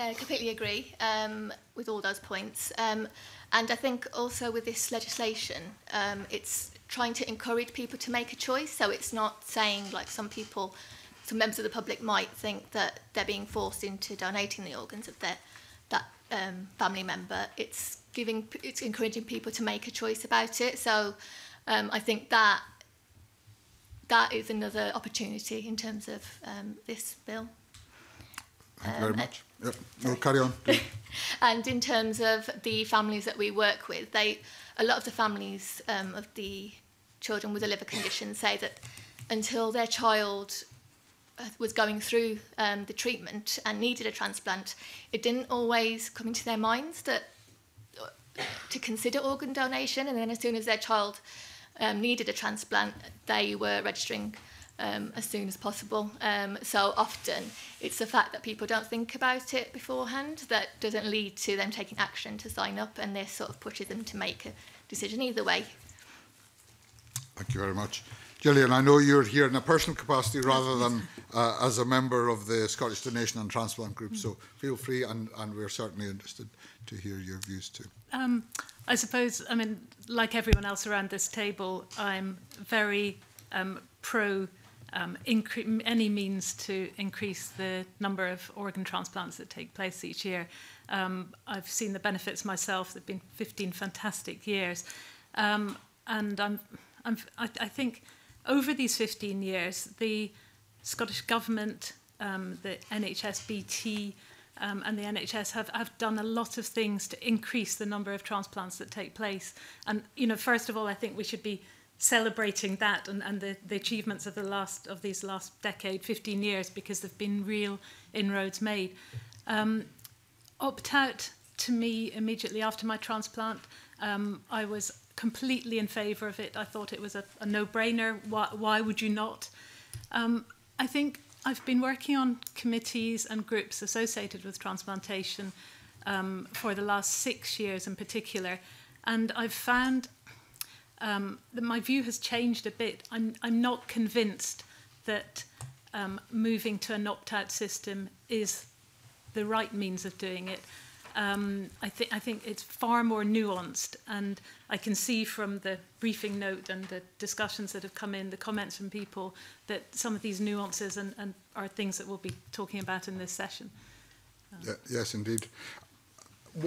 I uh, completely agree um, with all those points. Um, and I think also with this legislation, um, it's trying to encourage people to make a choice. So it's not saying, like some people, some members of the public might think that they're being forced into donating the organs of their, that um, family member. It's giving, it's encouraging people to make a choice about it. So um, I think that that is another opportunity in terms of um, this bill. Thank you very um, much. Yeah. No, carry on. And in terms of the families that we work with, they, a lot of the families um, of the children with a liver condition say that until their child was going through um, the treatment and needed a transplant, it didn't always come into their minds that to consider organ donation. And then as soon as their child um, needed a transplant, they were registering Um, as soon as possible. Um, so often it's the fact that people don't think about it beforehand that doesn't lead to them taking action to sign up, and this sort of pushes them to make a decision either way. Thank you very much. Gillian, I know you're here in a personal capacity rather than uh, as a member of the Scottish Donation and Transplant Group, so feel free, and, and we're certainly interested to hear your views too. Um, I suppose, I mean, like everyone else around this table, I'm very um, pro Um, any means to increase the number of organ transplants that take place each year. Um, I've seen the benefits myself. They've been fifteen fantastic years. Um, and I'm, I'm, I, I think over these fifteen years, the Scottish Government, um, the N H S B T, um, and the N H S have, have done a lot of things to increase the number of transplants that take place. And, you know, first of all, I think we should be celebrating that and, and the, the achievements of the last of these last decade, fifteen years, because there've been real inroads made. Um, opt out to me immediately after my transplant. Um, I was completely in favour of it. I thought it was a, a no-brainer. Why, why would you not? Um, I think I've been working on committees and groups associated with transplantation um, for the last six years in particular, and I've found Um, that my view has changed a bit. I'm, I'm not convinced that um, moving to an opt-out system is the right means of doing it. Um, I, th I think it's far more nuanced, and I can see from the briefing note and the discussions that have come in, the comments from people, that some of these nuances and, and are things that we'll be talking about in this session. Um. Yeah, yes, indeed.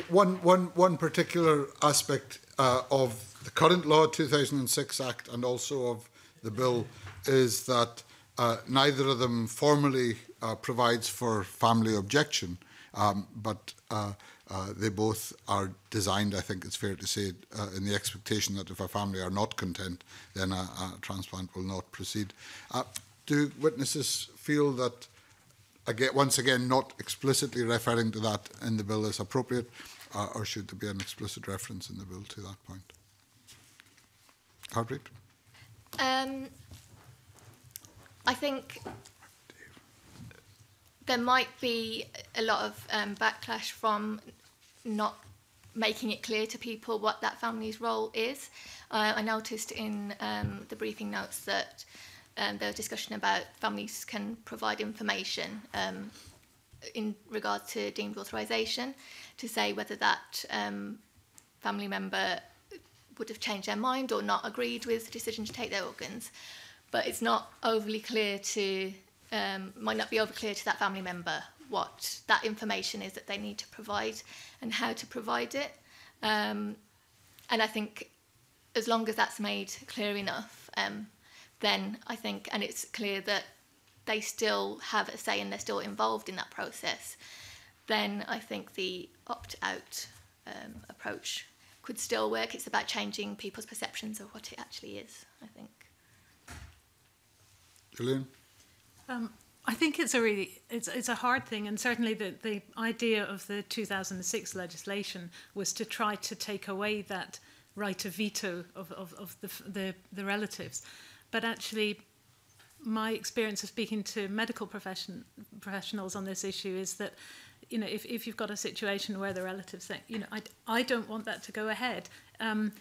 One, one, one particular aspect uh, of the current law, two thousand six Act, and also of the bill, is that uh, neither of them formally uh, provides for family objection, um, but uh, uh, they both are designed, I think it's fair to say, uh, in the expectation that if a family are not content, then a, a transplant will not proceed. Uh, do witnesses feel that, Again, once again, not explicitly referring to that in the bill is appropriate, uh, or should there be an explicit reference in the bill to that point? Harpreet? Um, I think there might be a lot of um, backlash from not making it clear to people what that family's role is. Uh, I noticed in um, the briefing notes that Um, there was discussion about families can provide information um, in regard to deemed authorisation to say whether that um, family member would have changed their mind or not agreed with the decision to take their organs. But it's not overly clear to, um, might not be overly clear to that family member what that information is that they need to provide and how to provide it. Um, and I think as long as that's made clear enough, um, then I think, and it's clear that they still have a say and they're still involved in that process, then I think the opt-out um, approach could still work. It's about changing people's perceptions of what it actually is, I think. Julian? Um, I think it's a really, it's, it's a hard thing, and certainly the, the idea of the two thousand six legislation was to try to take away that right of veto of, of, of the, the, the relatives. But actually, my experience of speaking to medical profession, professionals on this issue is that, you know, if, if you've got a situation where the relatives think, you know, I, I don't want that to go ahead, um,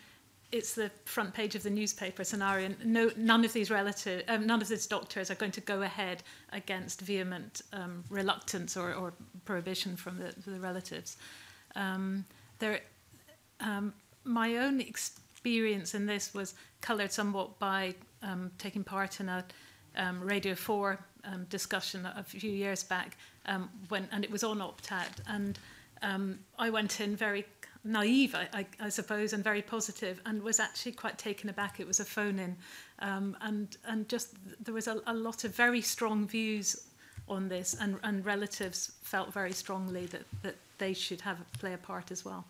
it's the front page of the newspaper scenario. No, none of these relative, um, none of these doctors are going to go ahead against vehement um, reluctance or, or prohibition from the, the relatives. Um, there, um, my own experience in this was coloured somewhat by Um, taking part in a um, Radio four um, discussion a few years back, um, when, and it was on opt-out. And um, I went in very naive, I, I, I suppose, and very positive, and was actually quite taken aback. It was a phone-in. Um, and, and just there was a, a lot of very strong views on this, and, and relatives felt very strongly that, that they should have play a part as well.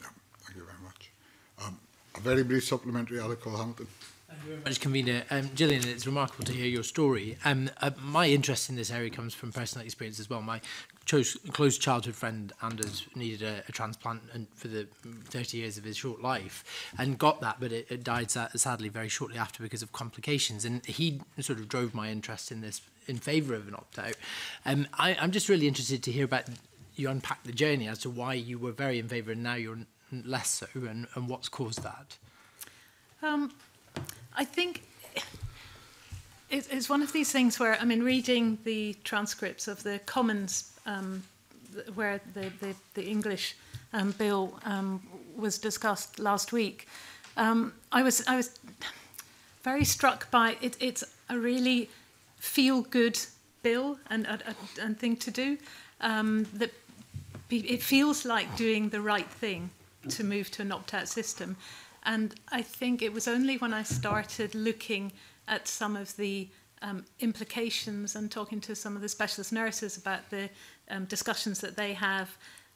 Yeah, thank you very much. Um, a very brief supplementary, Alec Cole-Hamilton. Thank you very much, Convener. Um, Gillian, it's remarkable to hear your story. Um, uh, my interest in this area comes from personal experience as well. My close, close childhood friend, Anders, needed a, a transplant and for the thirty years of his short life and got that, but it, it died sa sadly very shortly after because of complications. And he sort of drove my interest in this in favour of an opt-out. Um, I, I'm just really interested to hear about you unpack the journey as to why you were very in favour and now you're less so, and, and what's caused that. Um. I think it's one of these things where, I mean, reading the transcripts of the Commons, um, where the, the, the English um, bill um, was discussed last week, um, I was I was very struck by it. It's a really feel-good bill and, and thing to do. Um, that it feels like doing the right thing to move to an opt-out system. And I think it was only when I started looking at some of the um, implications and talking to some of the specialist nurses about the um, discussions that they have,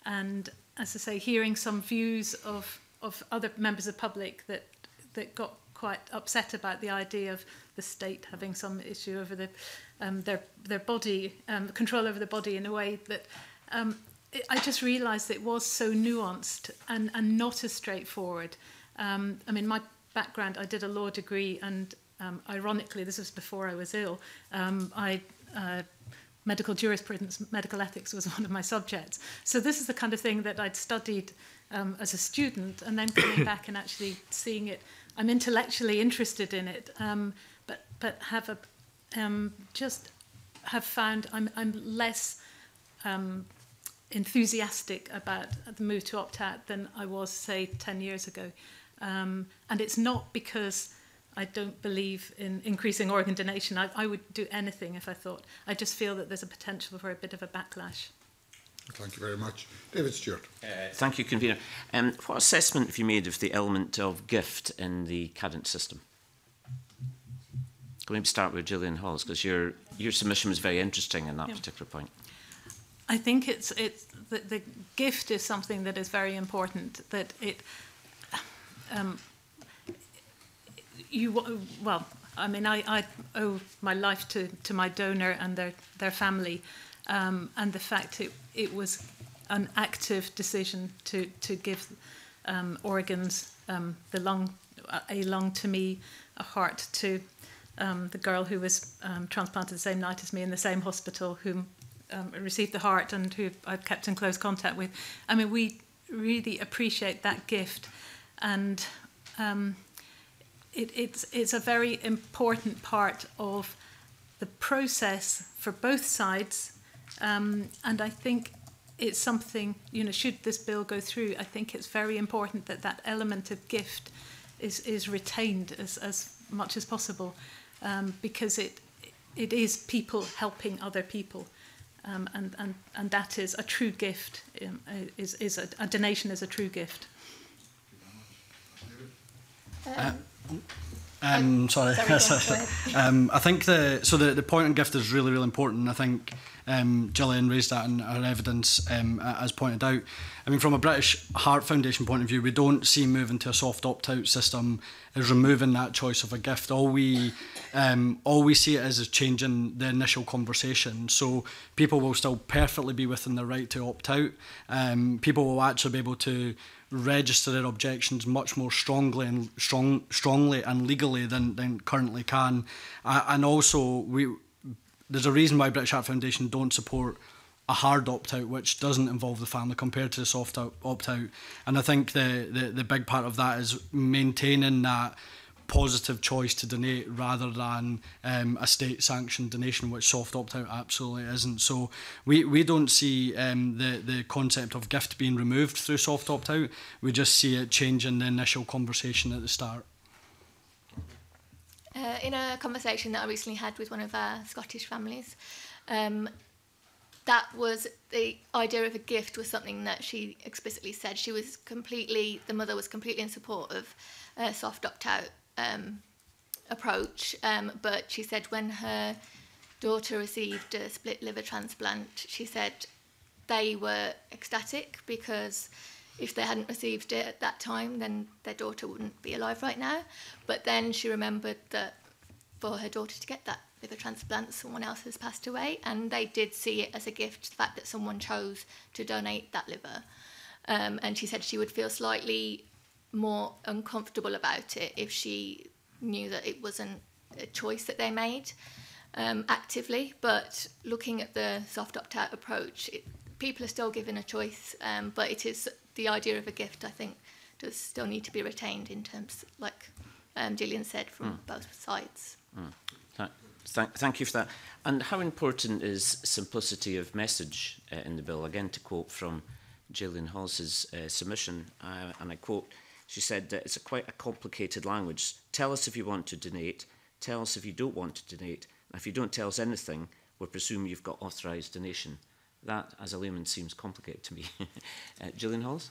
and as I say, hearing some views of of other members of public that that got quite upset about the idea of the state having some issue over the um, their their body, um, control over the body in a way that um, it, I just realised it was so nuanced and and not as straightforward. Um, I mean, my background, I did a law degree, and um, ironically, this was before I was ill. Um, I uh, medical jurisprudence, medical ethics was one of my subjects. So this is the kind of thing that I'd studied um, as a student, and then coming back and actually seeing it. I'm intellectually interested in it, um, but but have a um, just have found I'm I'm less um, enthusiastic about the move to opt out than I was, say, ten years ago. Um, and it's not because I don't believe in increasing organ donation. I, I would do anything if I thought. I just feel that there's a potential for a bit of a backlash. Thank you very much. David Stewart. Uh, thank you, Convener. Um, what assessment have you made of the element of gift in the current system? Can we start with Julian Hollis, because your, your submission was very interesting in that yeah. particular point. I think it's, it's the, the gift is something that is very important, that it... Um, you, well, I mean, I, I owe my life to, to my donor and their, their family, um, and the fact it, it was an active decision to, to give um, organs, um, the lung, a lung to me, a heart to um, the girl who was um, transplanted the same night as me in the same hospital, whom um, received the heart and who I've kept in close contact with. I mean, we really appreciate that gift. And um, it, it's, it's a very important part of the process for both sides. Um, and I think it's something, you know, should this bill go through, I think it's very important that that element of gift is, is retained as, as much as possible, um, because it, it is people helping other people. Um, and, and, and that is a true gift, um, is, is a, a donation is a true gift. Uh, um, sorry, sorry, sorry. um, I think the so the, the point on gift is really really important. I think um, Gillian raised that in her evidence, um, as pointed out. I mean, from a British Heart Foundation point of view, we don't see moving to a soft opt-out system as removing that choice of a gift. All we um, all we see it as is changing the initial conversation. So people will still perfectly be within their right to opt out. Um, people will actually be able to register their objections much more strongly and strong, strongly and legally than, than currently can, uh, and also we there's a reason why British Heart Foundation don't support a hard opt-out which doesn't involve the family compared to the soft opt-out, and I think the, the the big part of that is maintaining that positive choice to donate rather than um, a state-sanctioned donation, which soft opt-out absolutely isn't. So we, we don't see um, the, the concept of gift being removed through soft opt-out. We just see it changing the initial conversation at the start. Uh, in a conversation that I recently had with one of our Scottish families, um, that was the idea of a gift was something that she explicitly said. She was completely, the mother was completely in support of uh, soft opt-out Um, approach, um, but she said when her daughter received a split liver transplant, she said they were ecstatic, because if they hadn't received it at that time, then their daughter wouldn't be alive right now. But then she remembered that for her daughter to get that liver transplant, someone else has passed away, and they did see it as a gift, the fact that someone chose to donate that liver. Um, and she said she would feel slightly more uncomfortable about it if she knew that it wasn't a choice that they made um, actively. But looking at the soft opt-out approach, it, people are still given a choice, um, but it is the idea of a gift, I think, does still need to be retained in terms, like um, Gillian said, from mm. both sides. Mm. Th th thank you for that. And how important is simplicity of message uh, in the bill? Again, to quote from Gillian Hollis's uh, submission, uh, and I quote, she said that it's a quite a complicated language. Tell us if you want to donate. Tell us if you don't want to donate. And if you don't tell us anything, we'll presume you've got authorised donation. That, as a layman, seems complicated to me. uh, Gillian Hollis?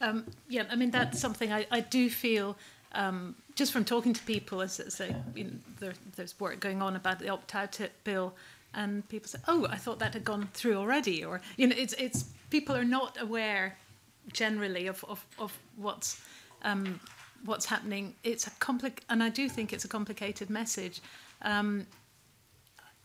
Um, yeah, I mean, that's something I, I do feel Um, just from talking to people, it's, it's a, you know, there, there's work going on about the opt-out bill, and people say, "Oh, I thought that had gone through already," or you know, it's it's people are not aware generally of of, of what's um, what's happening. It's a compli- and I do think it's a complicated message. Um,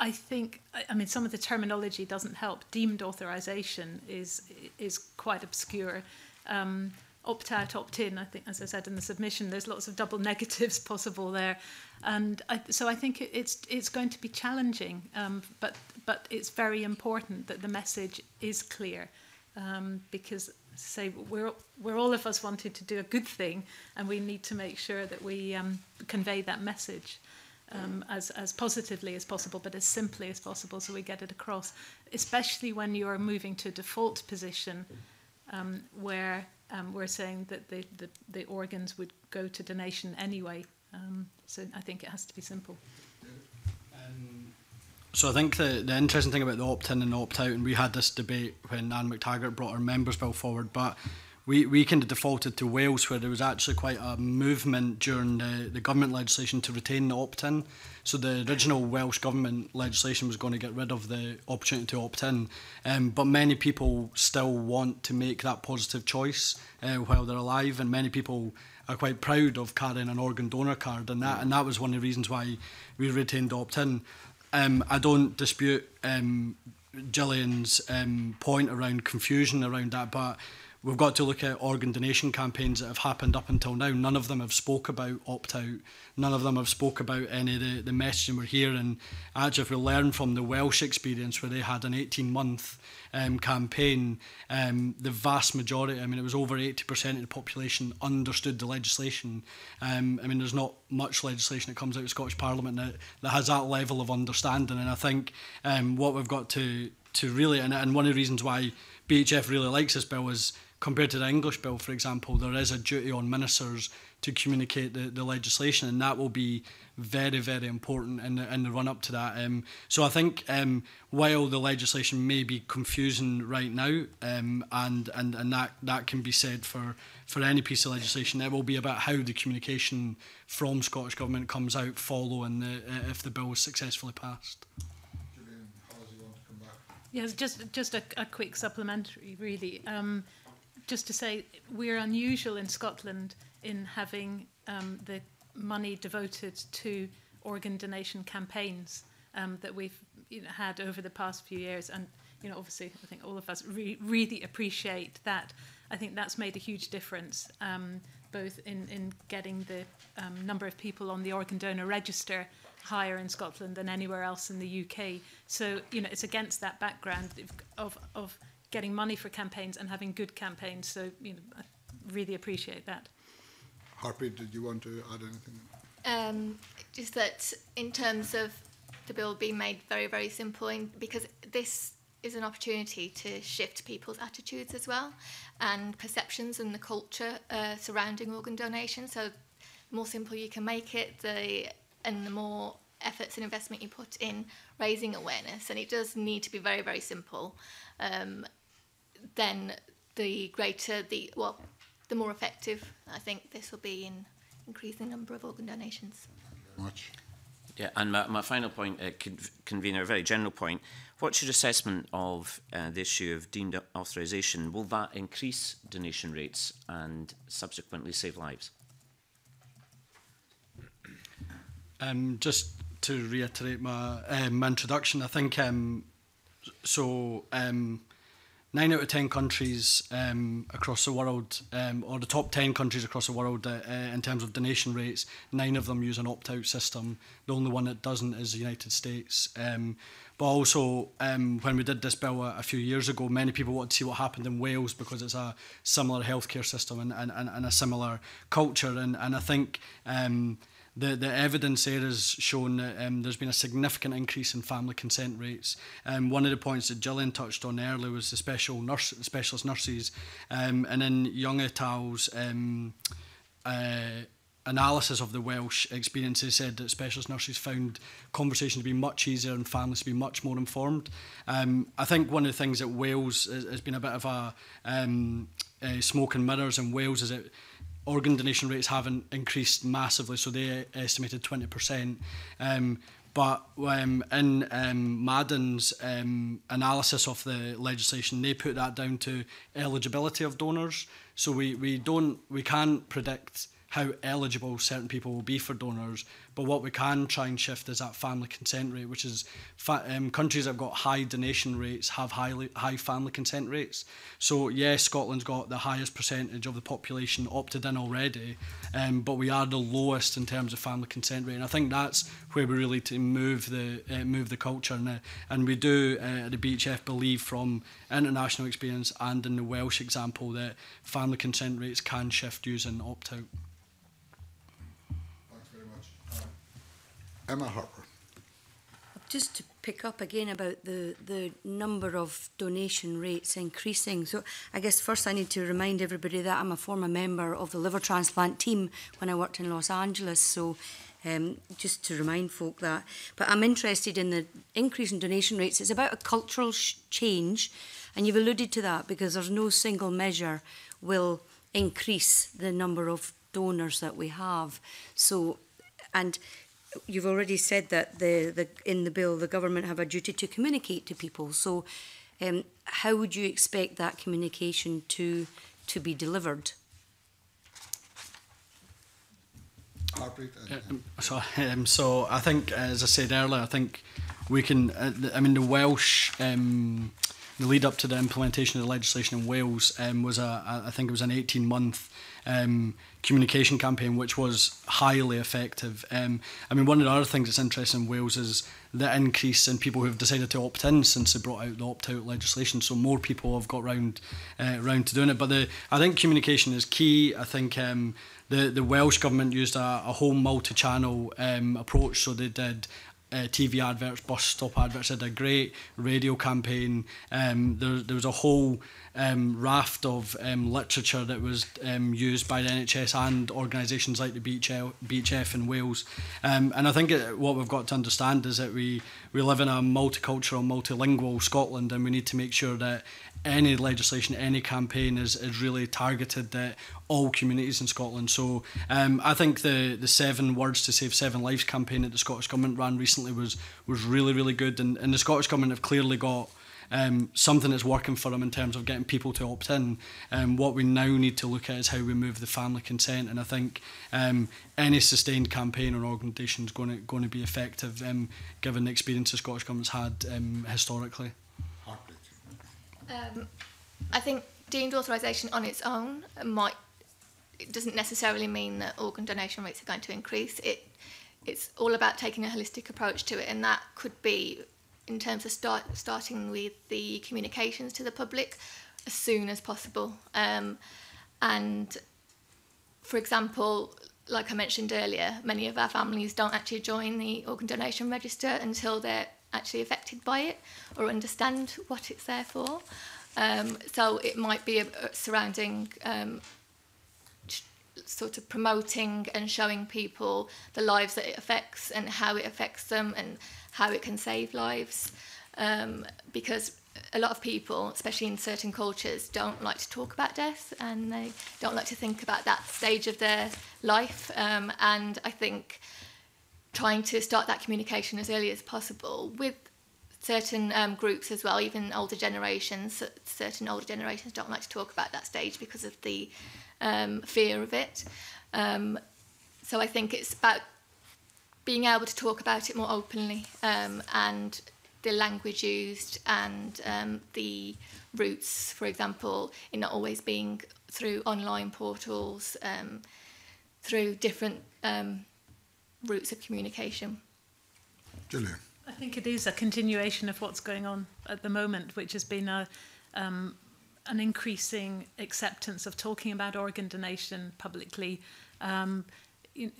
I think I, I mean some of the terminology doesn't help. Deemed authorisation is is quite obscure. Um, Opt out, opt in. I think, as I said in the submission, there's lots of double negatives possible there, and I, so I think it, it's it's going to be challenging. Um, but but it's very important that the message is clear, um, because say we're we're all of us wanted to do a good thing, and we need to make sure that we um, convey that message um, as as positively as possible, but as simply as possible, so we get it across. Especially when you are moving to a default position, um, where Um, we're saying that the, the, the organs would go to donation anyway. Um, so I think it has to be simple. Um, so I think the, the interesting thing about the opt-in and opt-out, and we had this debate when Anne McTaggart brought her members bill forward, but we, we kind of defaulted to Wales, where there was actually quite a movement during the, the government legislation to retain the opt-in. So the original Welsh government legislation was going to get rid of the opportunity to opt in, um, but many people still want to make that positive choice uh, while they're alive, and many people are quite proud of carrying an organ donor card, and that and that was one of the reasons why we retained opt-in. Um, I don't dispute um, Gillian's um, point around confusion around that, but we've got to look at organ donation campaigns that have happened up until now. None of them have spoke about opt-out. None of them have spoke about any of the, the messaging we're hearing. Actually, if we learn from the Welsh experience, where they had an eighteen-month um, campaign, um, the vast majority, I mean, it was over eighty percent of the population understood the legislation. Um, I mean, there's not much legislation that comes out of Scottish Parliament that, that has that level of understanding. And I think um, what we've got to, to really, and, and one of the reasons why B H F really likes this bill is, compared to the English bill, for example, there is a duty on ministers to communicate the, the legislation, and that will be very, very important in the, in the run-up to that. Um, so I think um, while the legislation may be confusing right now, um, and, and, and that, that can be said for, for any piece of legislation, it will be about how the communication from Scottish Government comes out following the, uh, if the bill is successfully passed. Julian, how does he want to come back? Yes, just, just a, a quick supplementary, really. Um, Just to say, we're unusual in Scotland in having um, the money devoted to organ donation campaigns um, that we've you know, had over the past few years, and you know, obviously, I think all of us re really appreciate that. I think that's made a huge difference, um, both in in getting the um, number of people on the organ donor register higher in Scotland than anywhere else in the U K. So you know, it's against that background of of. getting money for campaigns and having good campaigns, so you know, I really appreciate that. Harpreet, did you want to add anything? Um, just that in terms of the bill being made very, very simple, and because this is an opportunity to shift people's attitudes as well, and perceptions and the culture uh, surrounding organ donation. So the more simple you can make it, the and the more efforts and investment you put in raising awareness, and it does need to be very, very simple. Um, then the greater the well, the more effective I think this will be in increasing the number of organ donations. Much. Yeah, and my, my final point, uh, convener, a very general point. What's your assessment of uh, the issue of deemed authorisation? Will that increase donation rates and subsequently save lives? Um, just to reiterate my um, introduction, I think. Um, So, um, nine out of ten countries um, across the world, um, or the top ten countries across the world, uh, uh, in terms of donation rates, nine of them use an opt-out system. The only one that doesn't is the United States. Um, but also, um, when we did this bill a, a few years ago, many people wanted to see what happened in Wales, because it's a similar healthcare system and, and, and a similar culture. And, and I think... Um, The, the evidence there has shown that um, there's been a significant increase in family consent rates. Um, one of the points that Gillian touched on earlier was the special nurse, specialist nurses. Um, and in Young et al.'s um, uh, analysis of the Welsh experience, they said that specialist nurses found conversation to be much easier and families to be much more informed. Um, I think one of the things that Wales has, has been a bit of a, um, a smoke and mirrors in Wales is that organ donation rates haven't increased massively, so they estimated twenty percent. Um, but um, in um, Madden's um, analysis of the legislation, they put that down to eligibility of donors. So we, we, don't, we can't predict how eligible certain people will be for donors, but what we can try and shift is that family consent rate, which is fa um, countries that have got high donation rates have high, high family consent rates. So yes, Scotland's got the highest percentage of the population opted in already, um, but we are the lowest in terms of family consent rate, and I think that's where we really to move the uh, move the culture, and, uh, and we do uh, at the B H F believe from international experience and in the Welsh example that family consent rates can shift using opt-out. Emma Harper. Just to pick up again about the, the number of donation rates increasing. So I guess first I need to remind everybody that I'm a former member of the liver transplant team when I worked in Los Angeles. So um, just to remind folk that. But I'm interested in the increase in donation rates. It's about a cultural sh change. And you've alluded to that because there's no single measure will increase the number of donors that we have. So, and you've already said that the, the, in the bill the government have a duty to communicate to people. So um, how would you expect that communication to, to be delivered? Um, so, um, so I think, as I said earlier, I think we can, uh, I mean the Welsh, um, the lead up to the implementation of the legislation in Wales um, was, a, I think it was an eighteen month Um, communication campaign, which was highly effective. Um, I mean, one of the other things that's interesting in Wales is the increase in people who have decided to opt in since they brought out the opt-out legislation. So more people have got round, uh, round to doing it. But the, I think communication is key. I think um, the, the Welsh government used a, a whole multi-channel um, approach. So they did Uh, T V adverts, bus stop adverts, did a great radio campaign. Um, there, there was a whole um, raft of um, literature that was um, used by the N H S and organisations like the B H F in Wales. Um, and I think it, what we've got to understand is that we, we live in a multicultural, multilingual Scotland, and we need to make sure that any legislation, any campaign is, is really targeted at all communities in Scotland. So um, I think the, the Seven Words to Save Seven Lives campaign that the Scottish Government ran recently was was really, really good. And, and the Scottish Government have clearly got um, something that's working for them in terms of getting people to opt in. Um, what we now need to look at is how we move the family consent. And I think um, any sustained campaign or organisation is going to, going to be effective, um, given the experience the Scottish Government's had um, historically. Um, I think deemed authorisation on its own might it doesn't necessarily mean that organ donation rates are going to increase. It it's all about taking a holistic approach to it, and that could be in terms of start, starting with the communications to the public as soon as possible. Um, and for example, like I mentioned earlier, many of our families don't actually join the organ donation register until they're actually affected by it or understand what it's there for. Um, so it might be a, a surrounding um, sort of promoting and showing people the lives that it affects and how it affects them and how it can save lives, um, because a lot of people, especially in certain cultures, don't like to talk about death and they don't like to think about that stage of their life. Um, and I think trying to start that communication as early as possible with certain um, groups as well, even older generations. Certain older generations don't like to talk about that stage because of the um, fear of it. Um, so I think it's about being able to talk about it more openly, um, and the language used and um, the routes, for example, in not always being through online portals, um, through different um, routes of communication. Julian. I think it is a continuation of what's going on at the moment, which has been a, um, an increasing acceptance of talking about organ donation publicly, um, in,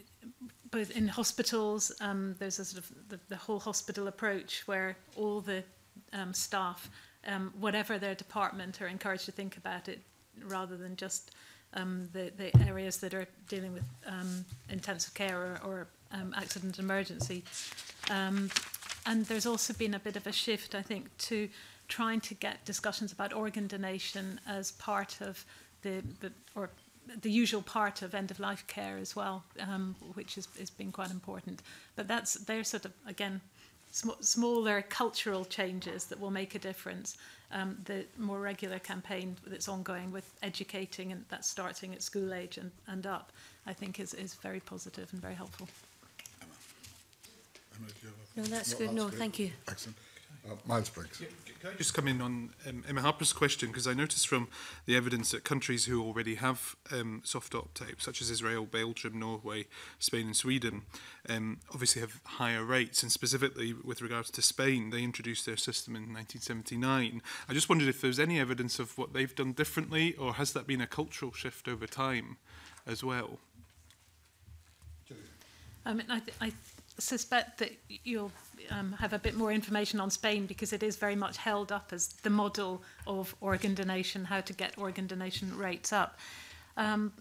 both in hospitals. Um, there's a sort of the, the whole hospital approach where all the um, staff, um, whatever their department, are encouraged to think about it rather than just um, the, the areas that are dealing with um, intensive care or, or Um, accident emergency. Um, and there's also been a bit of a shift, I think, to trying to get discussions about organ donation as part of the, the or the usual part of end-of-life care as well, um, which has, has been quite important. But that's, they're sort of, again, sm smaller cultural changes that will make a difference. Um, the more regular campaign that's ongoing with educating, and that's starting at school age and, and up, I think is, is very positive and very helpful. Emma. Emma, do you have a... No, that's no, good. That's no, great. Thank you. Excellent. Uh, Miles Briggs. Yeah, can I just come in on um, Emma Harper's question, because I noticed from the evidence that countries who already have um, soft opt-out, such as Israel, Belgium, Norway, Spain and Sweden, um, obviously have higher rates, and specifically with regards to Spain, they introduced their system in nineteen seventy-nine. I just wondered if there's any evidence of what they've done differently, or has that been a cultural shift over time as well? I mean, I, th I th suspect that you'll um, have a bit more information on Spain, because it is very much held up as the model of organ donation, how to get organ donation rates up. Um,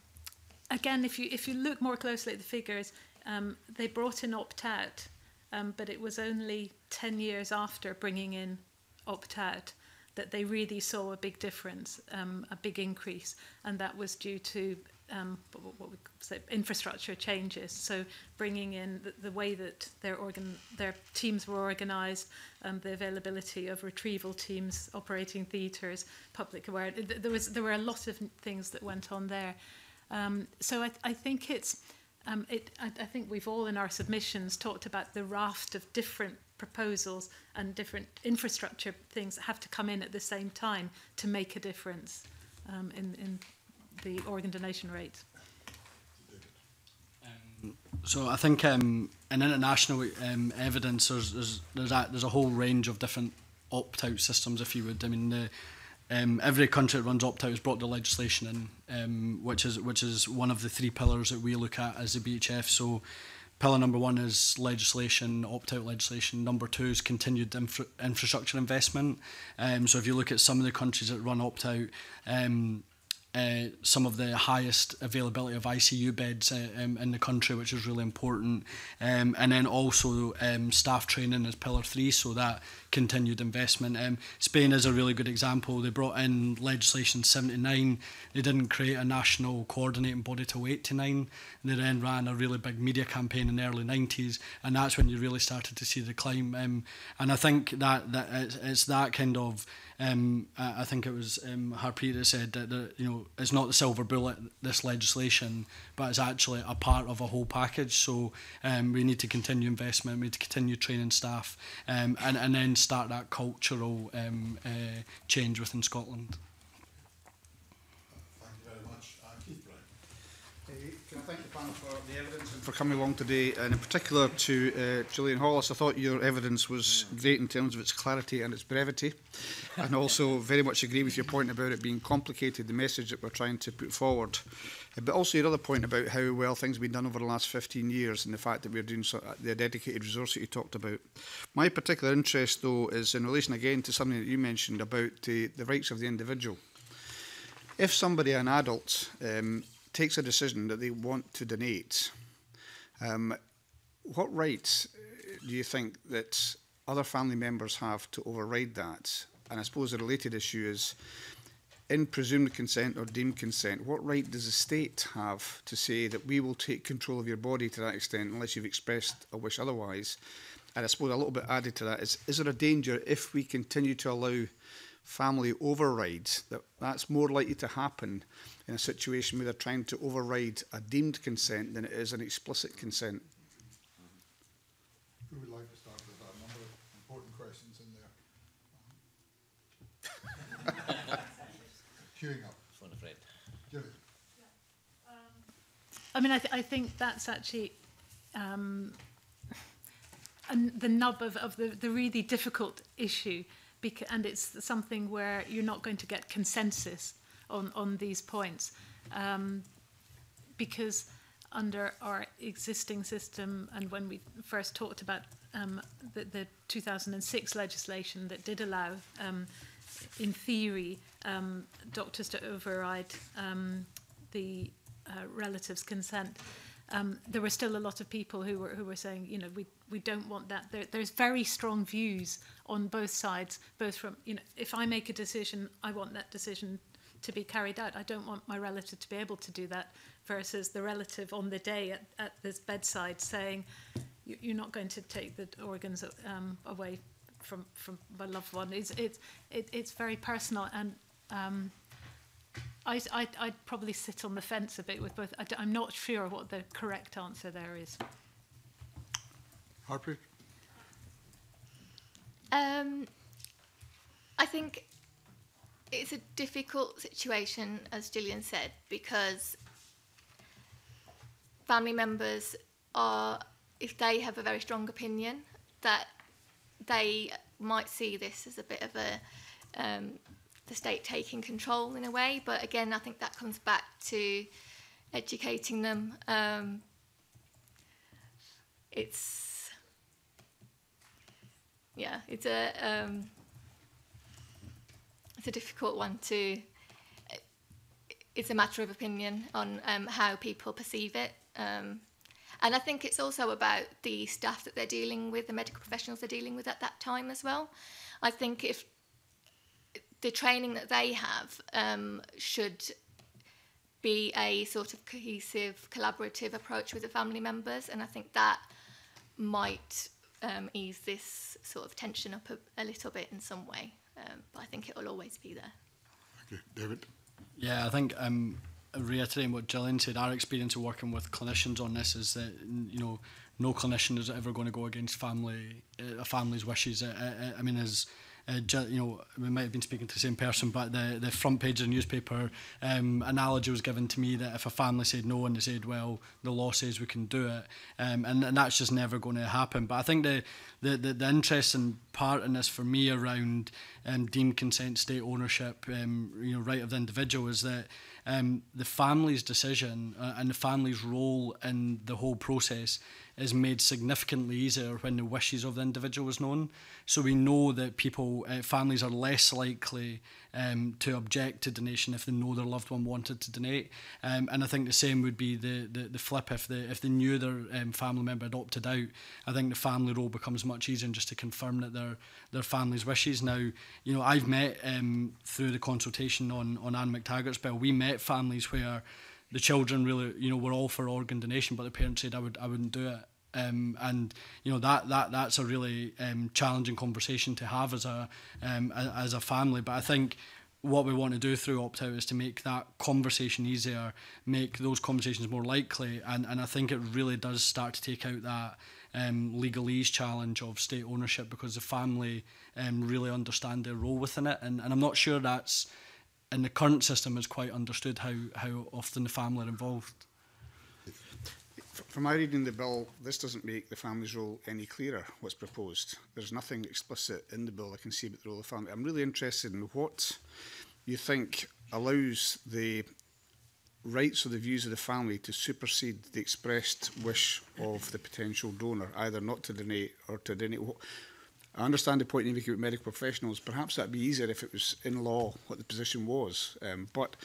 again, if you if you look more closely at the figures, um, they brought in opt-out, um, but it was only ten years after bringing in opt-out that they really saw a big difference, um, a big increase, and that was due to Um, what we say infrastructure changes. So bringing in the, the way that their organ their teams were organised, um, the availability of retrieval teams, operating theatres, public awareness. There was there were a lot of things that went on there. Um, so I, th I think it's um, it. I, I think we've all in our submissions talked about the raft of different proposals and different infrastructure things that have to come in at the same time to make a difference um, in in. the organ donation rate. Um, so I think um, in international um, evidence, there's there's there's a, there's a whole range of different opt-out systems, if you would. I mean, the, um, every country that runs opt-out has brought the legislation in, um, which is which is one of the three pillars that we look at as the B H F. So, pillar number one is legislation, opt-out legislation. Number two is continued infra infrastructure investment. Um, so if you look at some of the countries that run opt-out, Um, Uh, some of the highest availability of I C U beds uh, um, in the country, which is really important, um, and then also um, staff training is pillar three, so that continued investment. Um, Spain is a really good example. They brought in legislation seventy-nine, they didn't create a national coordinating body till eighty-nine, and they then ran a really big media campaign in the early nineties, and that's when you really started to see the climb. Um, and I think that, that it's, it's that kind of Um, I think it was um, Harpreet that said that the, you know, it's not the silver bullet, this legislation, but it's actually a part of a whole package. So um, we need to continue investment, we need to continue training staff, um, and, and then start that cultural um, uh, change within Scotland. Thank you very much. Uh, Keith Bryan. Can I thank the panel for the evidence and for coming along today, and in particular to uh, Julian Hollis. I thought your evidence was great in terms of its clarity and its brevity, and also very much agree with your point about it being complicated, the message that we're trying to put forward. But also your other point about how well things have been done over the last fifteen years, and the fact that we're doing so, the dedicated resource that you talked about. My particular interest, though, is in relation again to something that you mentioned about uh, the rights of the individual. If somebody, an adult, um, takes a decision that they want to donate, um, what rights do you think that other family members have to override that? And I suppose a related issue is, in presumed consent or deemed consent, what right does the state have to say that we will take control of your body to that extent unless you've expressed a wish otherwise? And I suppose a little bit added to that is, is there a danger if we continue to allow family overrides, that that's more likely to happen in a situation where they're trying to override a deemed consent than it is an explicit consent? Who would like to start with that? A number of important questions in there. Queuing up. Julie. Yeah. Um, I mean, I, th I think that's actually um, and the nub of, of the, the really difficult issue, because, and it's something where you're not going to get consensus on, on these points, um, because under our existing system, and when we first talked about um, the, the two thousand six legislation that did allow, um, in theory, um, doctors to override um, the uh, relative's consent, um, there were still a lot of people who were who were saying, you know, we we don't want that. There, there's very strong views on both sides, both from, you know, if I make a decision, I want that decision to be carried out. I don't want my relative to be able to do that, versus the relative on the day at, at this bedside saying, you're not going to take the organs um, away from, from my loved one. It's, it's, it, it's very personal, and um, I, I, I'd probably sit on the fence a bit with both. I d I'm not sure what the correct answer there is. Harpreet? Um, I think it's a difficult situation, as Julian said, because family members are, if they have a very strong opinion, that they might see this as a bit of a um, the state taking control in a way. But again, I think that comes back to educating them. Um, it's yeah, it's a um, it's a difficult one to. It's a matter of opinion on um, how people perceive it. Um, And I think it's also about the staff that they're dealing with, the medical professionals they're dealing with at that time as well. I think if the training that they have um, should be a sort of cohesive, collaborative approach with the family members, and I think that might um, ease this sort of tension up a, a little bit in some way. Um, but I think it will always be there. Okay, David? Yeah, I think... Um reiterating what Gillian said, our experience of working with clinicians on this is that, you know, no clinician is ever going to go against family a family's wishes. I, I, I mean, as uh, you know, we might have been speaking to the same person, but the, the front page of the newspaper um, analogy was given to me that if a family said no and they said, well, the law says we can do it, um, and, and that's just never going to happen. But I think the, the, the, the interesting part in this for me around um, deemed consent, state ownership, um, you know, right of the individual is that Um, the family's decision uh, and the family's role in the whole process is made significantly easier when the wishes of the individual is known. So we know that people, uh, families are less likely um, to object to donation if they know their loved one wanted to donate. Um, and I think the same would be the, the, the flip. If they, if they knew their um, family member had opted out, I think the family role becomes much easier and just to confirm that their, their family's wishes. Now, you know, I've met um, through the consultation on, on Anne McTaggart's bill, we met families where the children really, you know, were all for organ donation, but the parents said, I would, I wouldn't do it. Um, and you know that that that's a really um, challenging conversation to have as a, um, a as a family. But I think what we want to do through opt-out is to make that conversation easier, make those conversations more likely, and and I think it really does start to take out that um, legalese challenge of state ownership, because the family um, really understand their role within it, and and I'm not sure that's in the current system is quite understood how how often the family are involved. From my reading the bill, this doesn't make the family's role any clearer, what's proposed. There's nothing explicit in the bill I can see about the role of the family. I'm really interested in what you think allows the rights or the views of the family to supersede the expressed wish of the potential donor, either not to donate or to donate. I understand the point you make about medical professionals. Perhaps that would be easier if it was in law what the position was. Um, but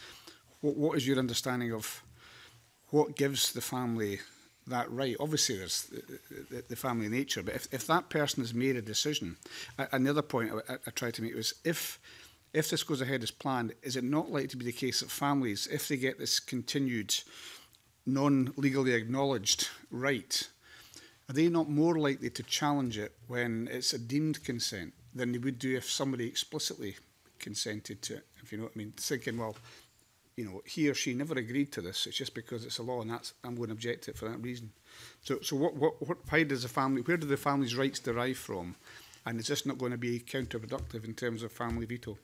what, what is your understanding of what gives the family that right? Obviously, there's the, the, the family nature, but if, if that person has made a decision, I, another point I, I, I tried to make was, if if this goes ahead as planned, is it not likely to be the case that families, if they get this continued, non-legally acknowledged right, are they not more likely to challenge it when it's a deemed consent than they would do if somebody explicitly consented to it, if you know what I mean? Thinking, well, you know, he or she never agreed to this. It's just because it's a law, and that's, I'm going to object to it for that reason. So, so what, what, what? Why does the family? Where do the family's rights derive from? And is this not going to be counterproductive in terms of family veto?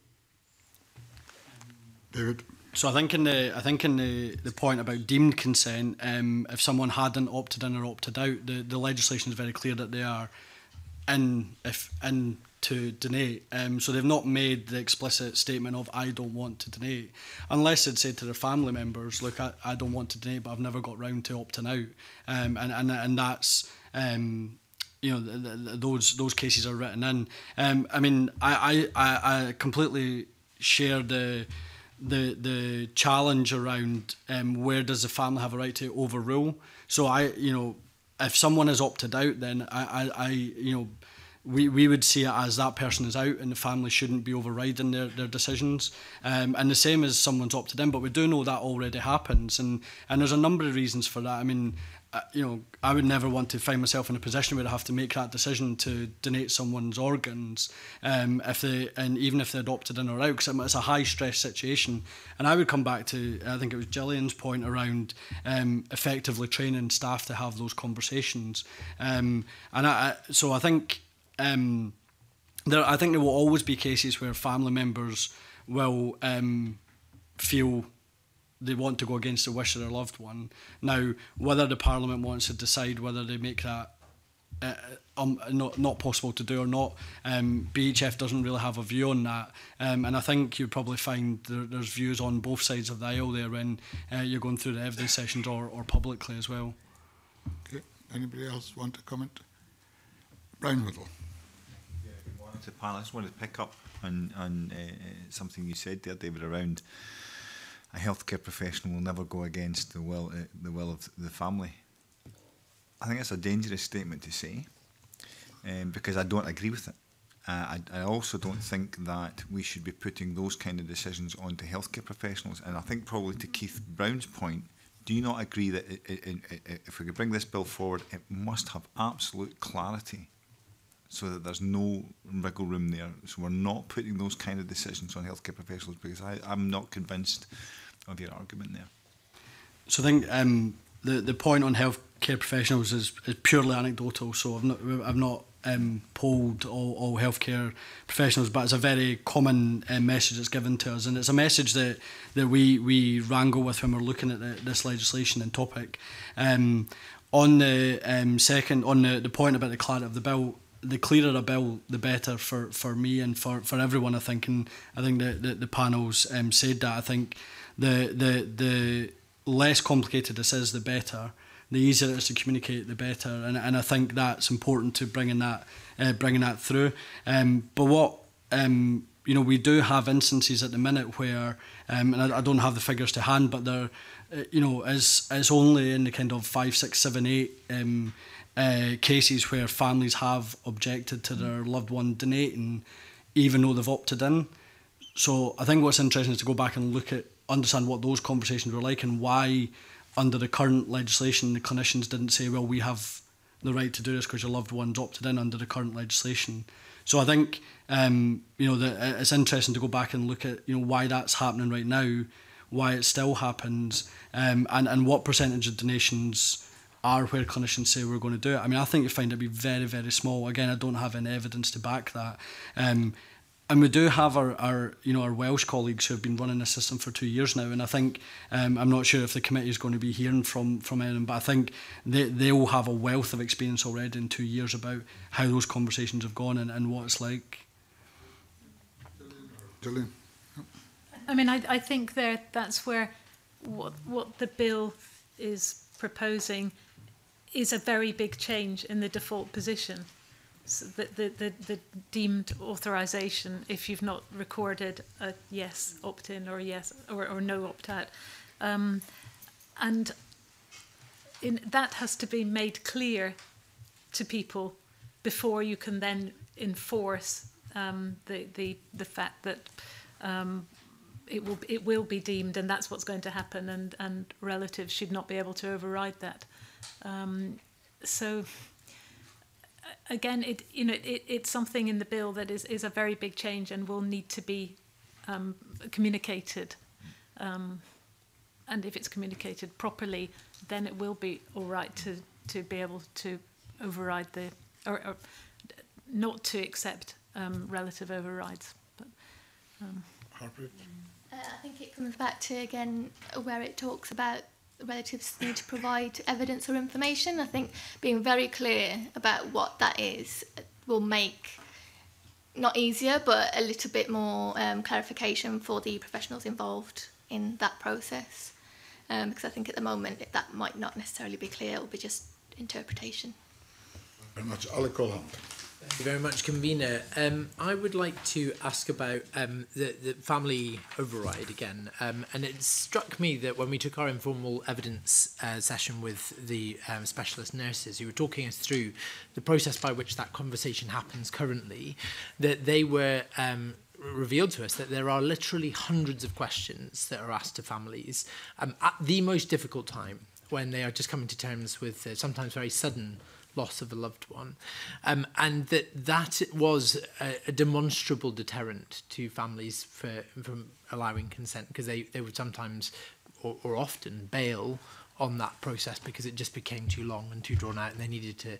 David. So I think in the I think in the the point about deemed consent, um, if someone hadn't opted in or opted out, the the legislation is very clear that they are in if in. to donate. Um, so they've not made the explicit statement of, I don't want to donate, unless they'd said to their family members, look, I, I don't want to donate, but I've never got round to opting out. Um, and, and, and that's, um, you know, th th those those cases are written in. Um, I mean, I, I, I completely share the the the challenge around um, where does the family have a right to overrule. So I, you know, if someone has opted out, then I, I, I you know, we, we would see it as that person is out and the family shouldn't be overriding their, their decisions. Um, and the same as someone's opted in, but we do know that already happens. And, and there's a number of reasons for that. I mean, uh, you know, I would never want to find myself in a position where I have to make that decision to donate someone's organs, um, if they, and even if they're adopted in or out, because it's a high-stress situation. And I would come back to, I think it was Gillian's point around um, effectively training staff to have those conversations. Um, and I, so I think um, there, I think there will always be cases where family members will um, feel they want to go against the wish of their loved one. Now, whether the Parliament wants to decide whether they make that uh, um, not, not possible to do or not, um, B H F doesn't really have a view on that. Um, and I think you probably find there, there's views on both sides of the aisle there when uh, you're going through the evidence sessions or, or publicly as well. Okay. Anybody else want to comment? Brian Whittle. Yeah, good morning to the panel. I just wanted to pick up on, on uh, something you said there, David, around a healthcare professional will never go against the will, uh, the will of the family. I think that's a dangerous statement to say, um, because I don't agree with it. Uh, I, I also don't think that we should be putting those kind of decisions onto healthcare professionals. And I think probably to Keith Brown's point, do you not agree that it, it, it, it, if we could bring this bill forward, it must have absolute clarity so that there's no wriggle room there? So we're not putting those kind of decisions on healthcare professionals, because I, I'm not convinced of your argument there. So I think um, the, the point on healthcare professionals is, is purely anecdotal, so I've not, I've not um, polled all, all healthcare professionals, but it's a very common uh, message that's given to us, and it's a message that, that we, we wrangle with when we're looking at the, this legislation and topic. Um, on the um, second, on the, the point about the clarity of the bill, the clearer a bill, the better for, for me and for, for everyone, I think. And I think the, the, the panels um, said that. I think the, the, the less complicated this is, the better. The easier it is to communicate, the better. And, and I think that's important to bringing that, uh, bringing that through. Um, but what... Um, you know, we do have instances at the minute where, um, and I, I don't have the figures to hand, but there, uh, you know, is it's only in the kind of five, six, seven, eight um, uh, cases where families have objected to their loved one donating, even though they've opted in. So I think what's interesting is to go back and look at, understand what those conversations were like and why, under the current legislation, the clinicians didn't say, well, we have the right to do this because your loved one's opted in under the current legislation. So I think um, you know the, it's interesting to go back and look at you know why that's happening right now, why it still happens, um, and and what percentage of donations are where clinicians say we're going to do it. I mean, I think you find it to be very very small. Again, I don't have any evidence to back that, um, and we do have our, our you know our Welsh colleagues who have been running this system for two years now, and I think um, I'm not sure if the committee is going to be hearing from from anyone, but I think they they will have a wealth of experience already in two years about how those conversations have gone and, and what it's like. Julian. I mean, I, I think there that's where what what the bill is proposing is a very big change in the default position. So the, the, the, the deemed authorisation, if you've not recorded a yes opt-in or yes or, or no opt-out. Um, and in, that has to be made clear to people before you can then enforce um, the, the, the fact that um, it, will, it will be deemed, and that's what's going to happen, and, and relatives should not be able to override that. Um, so... Again, it you know it, it's something in the bill that is, is a very big change and will need to be um, communicated. Um, and if it's communicated properly, then it will be all right to, to be able to override the or, or not to accept um, relative overrides. But, um. Harper. Uh, I think it comes back to again where it talks about relatives need to provide evidence or information. I think being very clear about what that is will make, not easier, but a little bit more um, clarification for the professionals involved in that process. Um, because I think at the moment it, that might not necessarily be clear, it will be just interpretation. Very much. Ali Colland. Thank you very much, Convener. Um, I would like to ask about um, the, the family override again. Um, and it struck me that when we took our informal evidence uh, session with the um, specialist nurses who were talking us through the process by which that conversation happens currently, that they were um, revealed to us that there are literally hundreds of questions that are asked to families um, at the most difficult time, when they are just coming to terms with uh, sometimes very sudden loss of a loved one, um, and that that was a, a demonstrable deterrent to families for, from allowing consent, because they, they would sometimes or, or often bail on that process because it just became too long and too drawn out and they needed to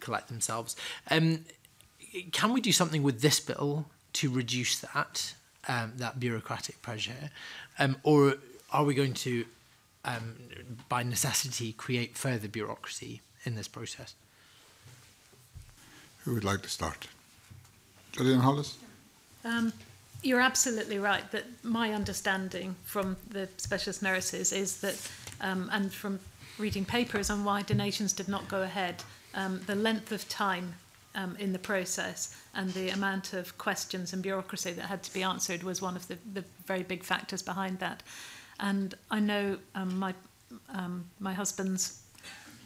collect themselves. Um, can we do something with this bill to reduce that, um, that bureaucratic pressure, um, or are we going to, um, by necessity, create further bureaucracy in this process? Who would like to start? Julian Hollis? Um, you're absolutely right, but my understanding from the specialist nurses is that, um, and from reading papers on why donations did not go ahead, um, the length of time um, in the process and the amount of questions and bureaucracy that had to be answered was one of the, the very big factors behind that. And I know um, my, um, my husband's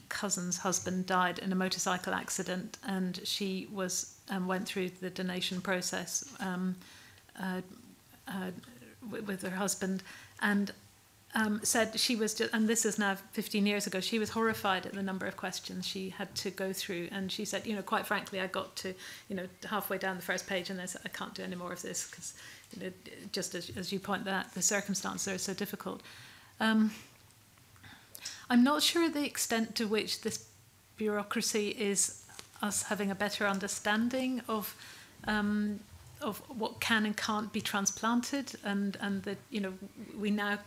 cousin's husband died in a motorcycle accident, and she was um, went through the donation process um, uh, uh, with her husband, and um, said she was just, and this is now fifteen years ago, she was horrified at the number of questions she had to go through, and she said, you know, quite frankly, I got to, you know, halfway down the first page and I said, I can't do any more of this, because, you know, just as, as you point out, the circumstances are so difficult. Um, I'm not sure the extent to which this bureaucracy is us having a better understanding of um, of what can and can't be transplanted, and and that, you know, we now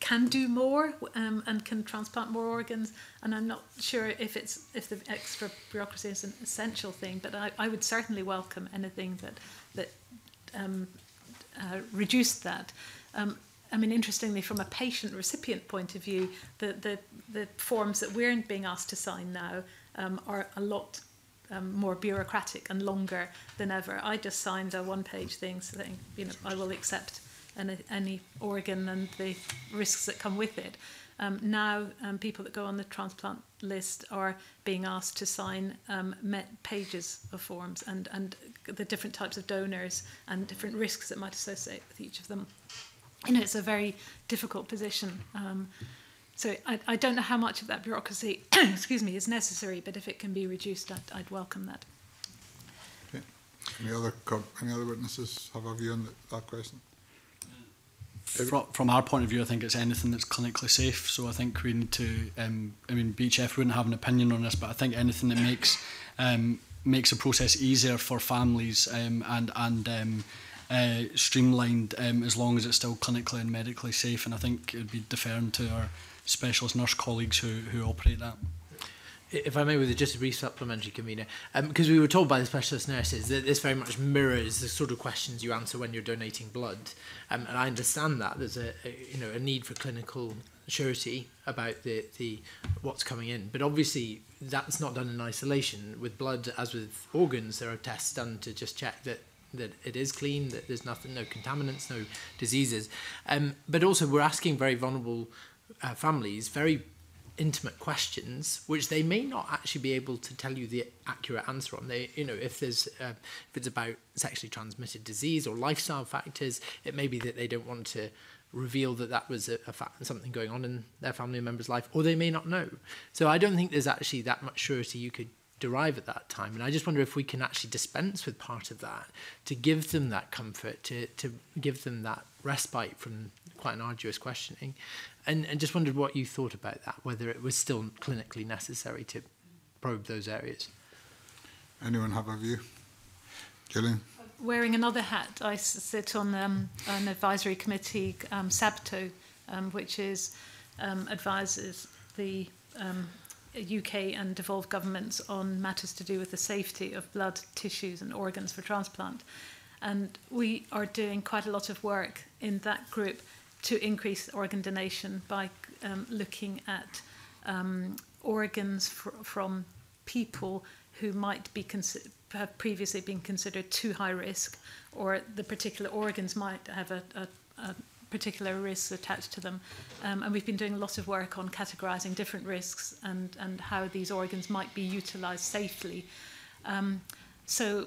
can do more um, and can transplant more organs. And I'm not sure if it's if the extra bureaucracy is an essential thing, but I, I would certainly welcome anything that that um, uh, reduced that. Um, I mean, interestingly, from a patient recipient point of view, the, the, the forms that we're being asked to sign now um, are a lot um, more bureaucratic and longer than ever. I just signed a one-page thing saying, you know, I will accept any, any organ and the risks that come with it. Um, now, um, people that go on the transplant list are being asked to sign um, met pages of forms and, and the different types of donors and different risks that might associate with each of them. You know, it's a very difficult position. Um, so I, I don't know how much of that bureaucracy, excuse me, is necessary, but if it can be reduced, I'd, I'd welcome that. Okay. Any other, any other witnesses have a view on that question? From, from our point of view, I think it's anything that's clinically safe. So I think we need to, um, I mean, B H F wouldn't have an opinion on this, but I think anything that makes um, makes the process easier for families um, and, and um, Uh, streamlined, um, as long as it's still clinically and medically safe, and I think it would be deferring to our specialist nurse colleagues who, who operate that. If I may, with just a brief supplementary, Convener, because um, we were told by the specialist nurses that this very much mirrors the sort of questions you answer when you're donating blood, um, and I understand that there's a, a you know a need for clinical surety about the the what's coming in, but obviously that's not done in isolation. With blood, as with organs, there are tests done to just check that. that it is clean, that there's nothing, no contaminants, no diseases. Um, but also we're asking very vulnerable uh, families very intimate questions, which they may not actually be able to tell you the accurate answer on. They, you know, if there's uh, if it's about sexually transmitted disease or lifestyle factors, it may be that they don't want to reveal that that was a, a fact, something going on in their family member's life, or they may not know. So I don't think there's actually that much surety you could derive at that time, and I just wonder if we can actually dispense with part of that to give them that comfort, to, to give them that respite from quite an arduous questioning, and, and just wondered what you thought about that, whether it was still clinically necessary to probe those areas. Anyone have a view? Gillian? Wearing another hat, I sit on um, an advisory committee, um, SABTO, um, which is um, advises the um, U K and devolved governments on matters to do with the safety of blood, tissues and organs for transplant. And we are doing quite a lot of work in that group to increase organ donation by um, looking at um, organs fr from people who might be considered have previously been considered too high risk, or the particular organs might have a, a, a particular risks attached to them. Um, and we've been doing a lot of work on categorising different risks and, and how these organs might be utilised safely. Um, so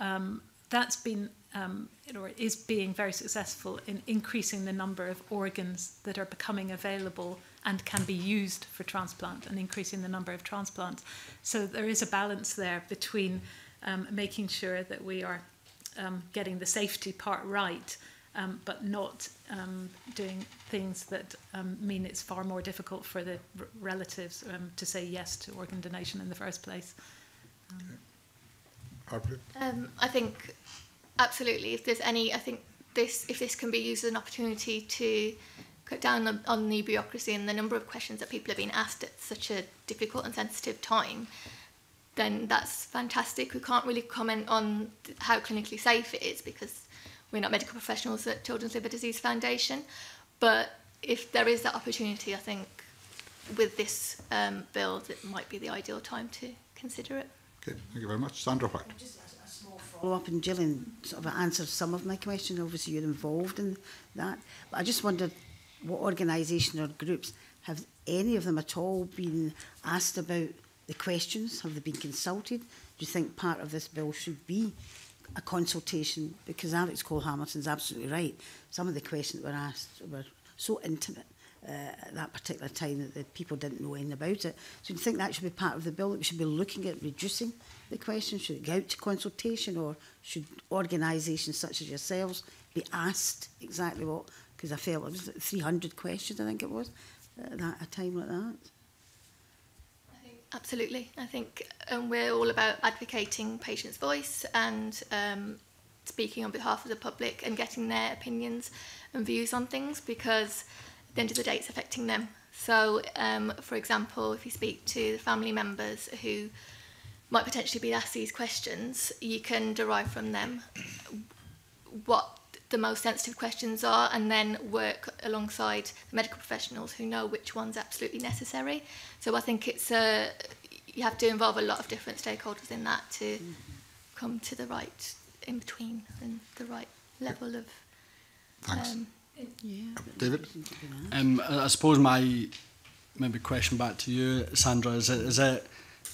um, that's been, um, or is being very successful in increasing the number of organs that are becoming available and can be used for transplant, and increasing the number of transplants. So there is a balance there between um, making sure that we are um, getting the safety part right, um, but not um, doing things that um, mean it's far more difficult for the r relatives um, to say yes to organ donation in the first place. Um, um, I think absolutely, if there's any, I think this, if this can be used as an opportunity to cut down on, on the bureaucracy and the number of questions that people are being asked at such a difficult and sensitive time, then that's fantastic. We can't really comment on how clinically safe it is because we're not medical professionals at Children's Liver Disease Foundation. But if there is that opportunity, I think with this um, bill, it might be the ideal time to consider it. Okay, thank you very much. Sandra White. Just a, a small follow-up, and Gillian sort of answered some of my questions. Obviously, you're involved in that. But I just wondered, what organisation or groups, have any of them at all been asked about the questions? Have they been consulted? Do you think part of this bill should be a consultation? Because Alex Cole-Hamilton's absolutely right. Some of the questions that were asked were so intimate uh, at that particular time that the people didn't know anything about it. So do you think that should be part of the bill, that we should be looking at reducing the questions? Should it go out to consultation, or should organisations such as yourselves be asked exactly what? Because I felt it was three hundred questions, I think it was, at that, a time like that. I think, absolutely. I think um, we're all about advocating patients' voice and um, speaking on behalf of the public and getting their opinions and views on things, because at the end of the day it's affecting them. So, um, for example, if you speak to the family members who might potentially be asked these questions, you can derive from them what the most sensitive questions are, and then work alongside the medical professionals who know which one's absolutely necessary. So I think it's a, you have to involve a lot of different stakeholders in that to come to the right in between and the right level of. Thanks. Um, yeah. David? Um, I suppose my maybe question back to you, Sandra, is it, is it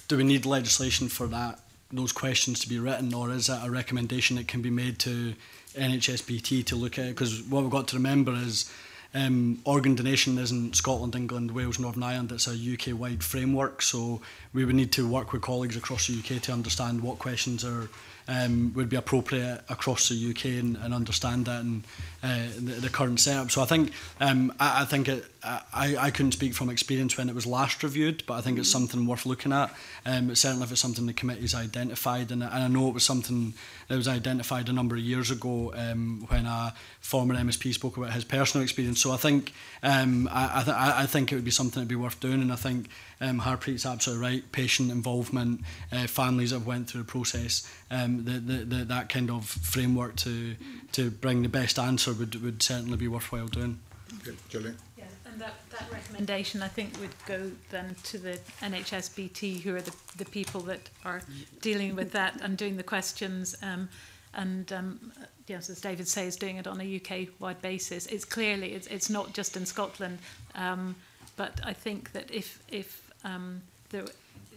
do we need legislation for that, those questions to be written, or is that a recommendation that can be made to N H S B T to look at? Because what we've got to remember is um, organ donation isn't Scotland, England, Wales, Northern Ireland, it's a U K-wide framework, so we would need to work with colleagues across the U K to understand what questions are um, would be appropriate across the U K, and, and understand that in uh, the, the current setup. So I think um, I, I think it, I, I couldn't speak from experience when it was last reviewed, but I think it's something worth looking at. Um, certainly if it's something the committee's identified, and, and I know it was something that was identified a number of years ago um, when a former M S P spoke about his personal experience. So I think um, I, I, th I think it would be something that'd be worth doing, and I think um, Harpreet's absolutely right. Patient involvement, uh, families that have went through the process, um, the, the, the, that kind of framework to to bring the best answer would would certainly be worthwhile doing. Okay, Julian. That, that recommendation, I think, would go then to the N H S B T, who are the, the people that are dealing with that and doing the questions. Um, and um, yes, as David says, doing it on a U K-wide basis. It's clearly it's, it's not just in Scotland, um, but I think that if if um, there,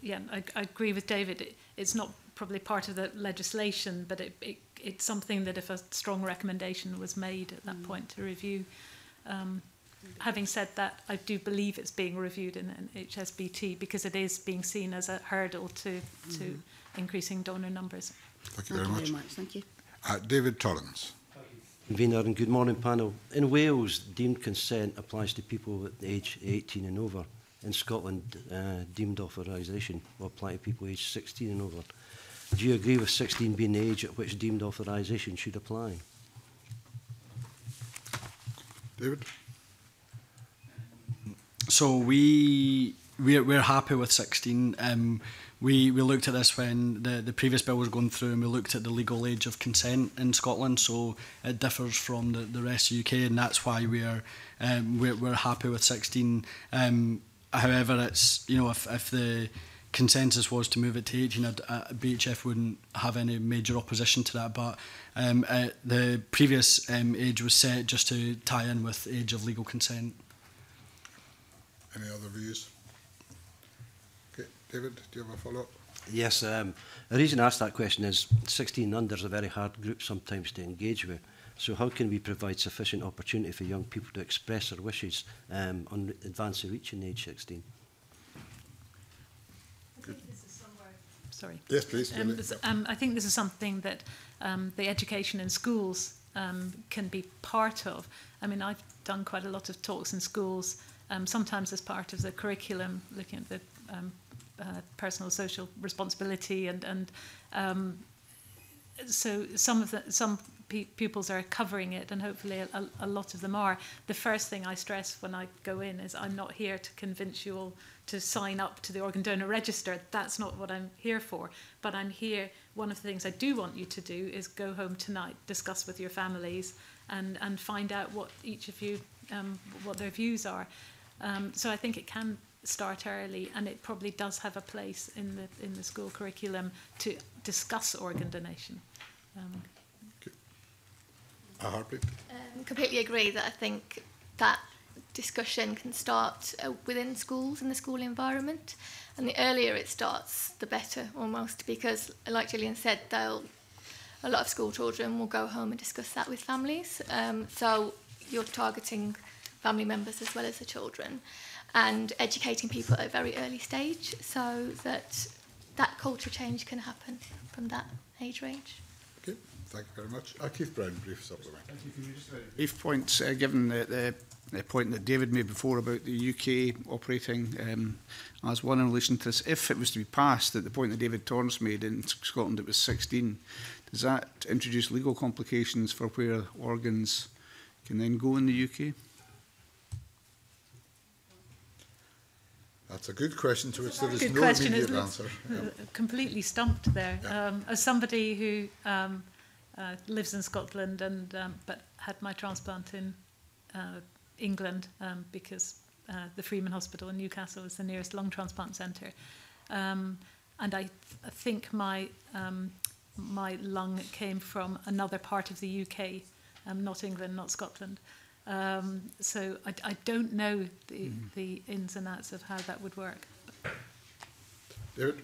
yeah, I, I agree with David. It, it's not probably part of the legislation, but it, it it's something that if a strong recommendation was made at that mm. point to review. Um, Having said that, I do believe it's being reviewed in N H S B T because it is being seen as a hurdle to, mm-hmm. to increasing donor numbers. Thank you very Thank much. You very much. Thank you. Uh, David Torrance. Convener, and good morning, panel. In Wales, deemed consent applies to people at the age eighteen and over. In Scotland, uh, deemed authorisation will apply to people aged sixteen and over. Do you agree with sixteen being the age at which deemed authorisation should apply? David? So we we're, we're happy with sixteen. Um, we we looked at this when the the previous bill was going through, and we looked at the legal age of consent in Scotland. So it differs from the the rest of the U K, and that's why we're um, we're, we're happy with sixteen. Um, however, it's you know if if the consensus was to move it to eighteen. I'd, uh, B H F wouldn't have any major opposition to that, but um, uh, the previous um, age was set just to tie in with age of legal consent. Any other views? Okay, David, do you have a follow-up? Yes, um, the reason I asked that question is sixteen and under is a very hard group sometimes to engage with. So how can we provide sufficient opportunity for young people to express their wishes um, on advance of reaching age sixteen? Sorry. Yes, please. Um, um, I think this is something that um, the education in schools um, can be part of. I mean, I've done quite a lot of talks in schools, um, sometimes as part of the curriculum, looking at the um, uh, personal social responsibility, and and um, so some of the some pe pupils are covering it, and hopefully a, a lot of them are. The first thing I stress when I go in is I'm not here to convince you all to sign up to the organ donor register. That's not what I'm here for. But I'm here, one of the things I do want you to do is go home tonight, discuss with your families, and, and find out what each of you, um, what their views are. Um, so I think it can start early, and it probably does have a place in the, in the school curriculum to discuss organ donation. Um, I um, completely agree that I think that discussion can start uh, within schools, in the school environment, and the earlier it starts the better, almost, because like Julian said, they'll a lot of school children will go home and discuss that with families, um, so you're targeting family members as well as the children and educating people at a very early stage, so that that culture change can happen from that age range. Okay, thank you very much. Uh, Keith Brown, brief supplement. Thank you. Can you just uh, brief points, uh, given the, the the point that David made before about the U K operating um, as one in relation to this, if it was to be passed, at the point that David Torrance made in Scotland it was sixteen, does that introduce legal complications for where organs can then go in the U K? That's a good question to which there is no immediate answer. Yeah. Completely stumped there. Yeah. Um, as somebody who um, uh, lives in Scotland and um, but had my transplant in uh, England, um, because uh, the Freeman Hospital in Newcastle is the nearest lung transplant centre, um, and I, th I think my um, my lung came from another part of the U K, um, not England, not Scotland. Um, so I, I don't know the mm. the ins and outs of how that would work. David?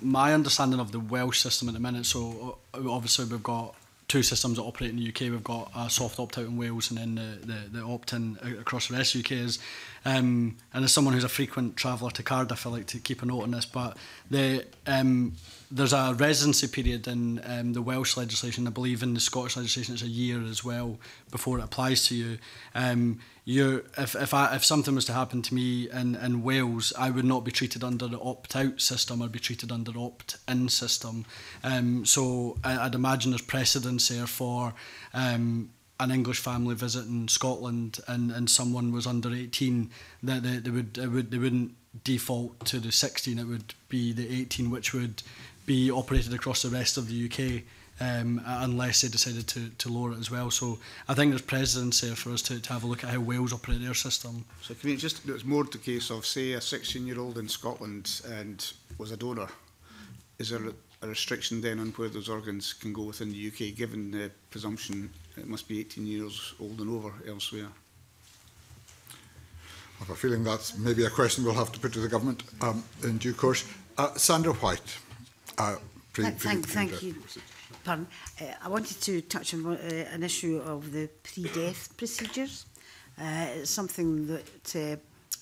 My understanding of the Welsh system at the minute, so obviously we've got two systems that operate in the U K. We've got a soft opt-out in Wales, and then the, the, the opt-in across the rest of the U K is. Um, and as someone who's a frequent traveller to Cardiff, I like to keep a note on this, but the, um, there's a residency period in um, the Welsh legislation. I believe in the Scottish legislation it's a year as well before it applies to you. Um, you if if, I, if something was to happen to me in, in Wales, I would not be treated under the opt-out system. I'd be treated under the opt-in system. Um, so I, I'd imagine there's precedence there for... Um, an English family visiting Scotland, and, and someone was under eighteen, that they, they would they would they wouldn't default to the sixteen. It would be the eighteen, which would be operated across the rest of the U K, um, unless they decided to to lower it as well. So I think there's precedence there for us to, to have a look at how Wales operate their system. So can you just it's more the case of, say, a sixteen-year-old in Scotland and was a donor. Is there a restriction then on where those organs can go within the U K, given the presumption it must be eighteen years old and over elsewhere? I have a feeling that's maybe a question we'll have to put to the government um, in due course. Uh, Sandra White. Uh, thank thank, thank you. Pardon. Uh, I wanted to touch on uh, an issue of the pre-death procedures. Uh, it's something that uh,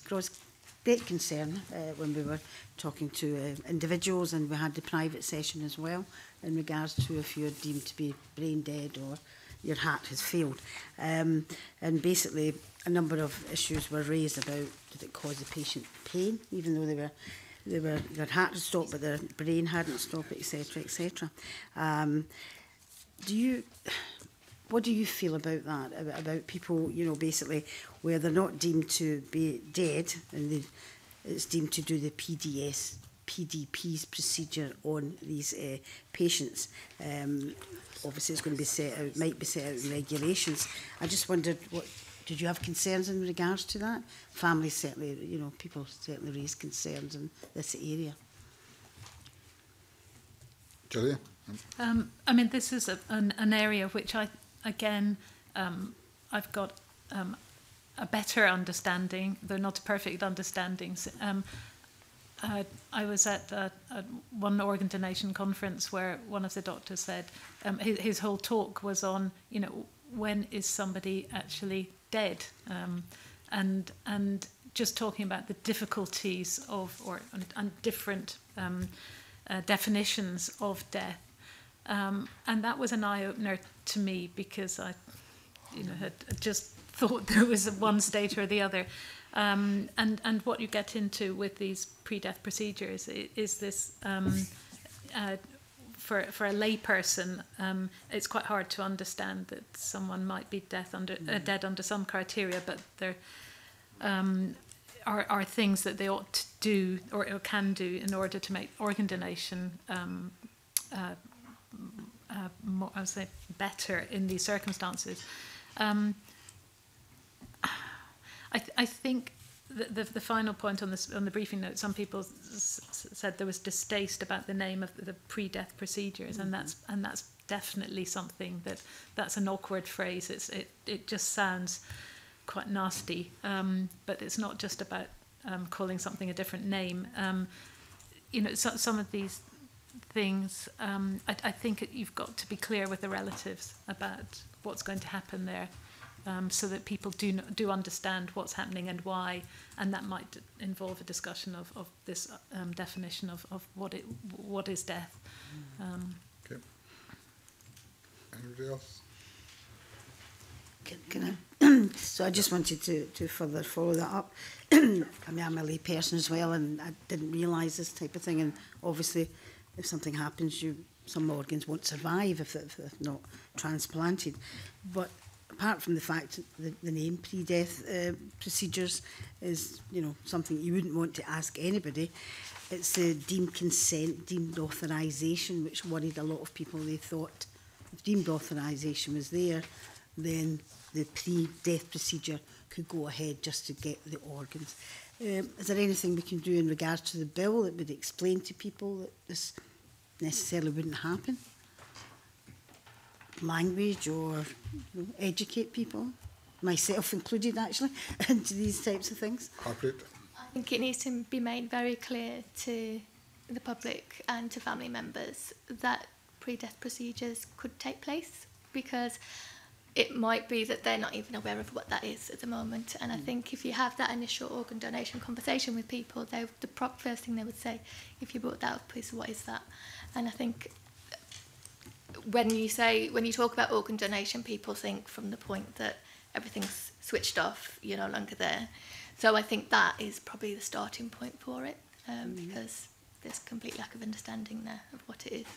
caused great concern uh, when we were talking to uh, individuals, and we had the private session as well in regards to if you're deemed to be brain dead or your heart has failed. Um, and basically, a number of issues were raised about did it cause the patient pain, even though they were, they were their heart had stopped, but their brain hadn't stopped, et cetera, et cetera. Um, do you, what do you feel about that? About, about people, you know, basically where they're not deemed to be dead, and they, it's deemed to do the P D S, P D P's procedure on these uh, patients. Um, obviously, it's going to be set out, might be set out in regulations. I just wondered what Did you have concerns in regards to that? Families certainly, you know, people certainly raise concerns in this area. Julia? Um, I mean, this is a, an, an area which I, again, um, I've got um, a better understanding, though not a perfect understanding. Um, I, I was at a, a one organ donation conference where one of the doctors said um, his, his whole talk was on, you know, when is somebody actually dead, um, and and just talking about the difficulties of or and, and different um, uh, definitions of death, um, and that was an eye opener to me because I, you know, had just thought there was one state or the other, um, and and what you get into with these pre-death procedures is this. Um, uh, For, for a layperson, um, it's quite hard to understand that someone might be death under, uh, dead under some criteria, but there um, are, are things that they ought to do or, or can do in order to make organ donation um, uh, uh, more, I would say, better in these circumstances. Um, I, th I think the, the, the final point on, this, on the briefing note, some people s s said there was distaste about the name of the pre-death procedures, mm-hmm. and that's and that's definitely something that that's an awkward phrase. It's it it just sounds quite nasty, um, but it's not just about um, calling something a different name. Um, you know, so, some of these things, um, I, I think you've got to be clear with the relatives about what's going to happen there. Um, so that people do do understand what's happening and why, and that might involve a discussion of, of this um, definition of, of what it what is death. Um, okay. Anybody else? Can, can I? So I just wanted to to further follow that up. I mean, I'm a lay person as well, and I didn't realise this type of thing. And obviously, if something happens, you some organs won't survive if, if, if not transplanted, but. Apart from the fact that the name pre-death uh, procedures is, you know, something you wouldn't want to ask anybody, it's the deemed consent, deemed authorisation, which worried a lot of people. They thought if deemed authorisation was there, then the pre-death procedure could go ahead just to get the organs. Um, is there anything we can do in regard to the bill that would explain to people that this necessarily wouldn't happen? Language or you know, educate people, myself included actually, into these types of things. Corporate. I think it needs to be made very clear to the public and to family members that pre-death procedures could take place, because it might be that they're not even aware of what that is at the moment. And mm. I think if you have that initial organ donation conversation with people, they, the first thing they would say, if you brought that up, is what is that? And I think when you say, when you talk about organ donation, people think from the point that everything's switched off, you're no longer there. So I think that is probably the starting point for it, um, mm-hmm. because there's a complete lack of understanding there of what it is.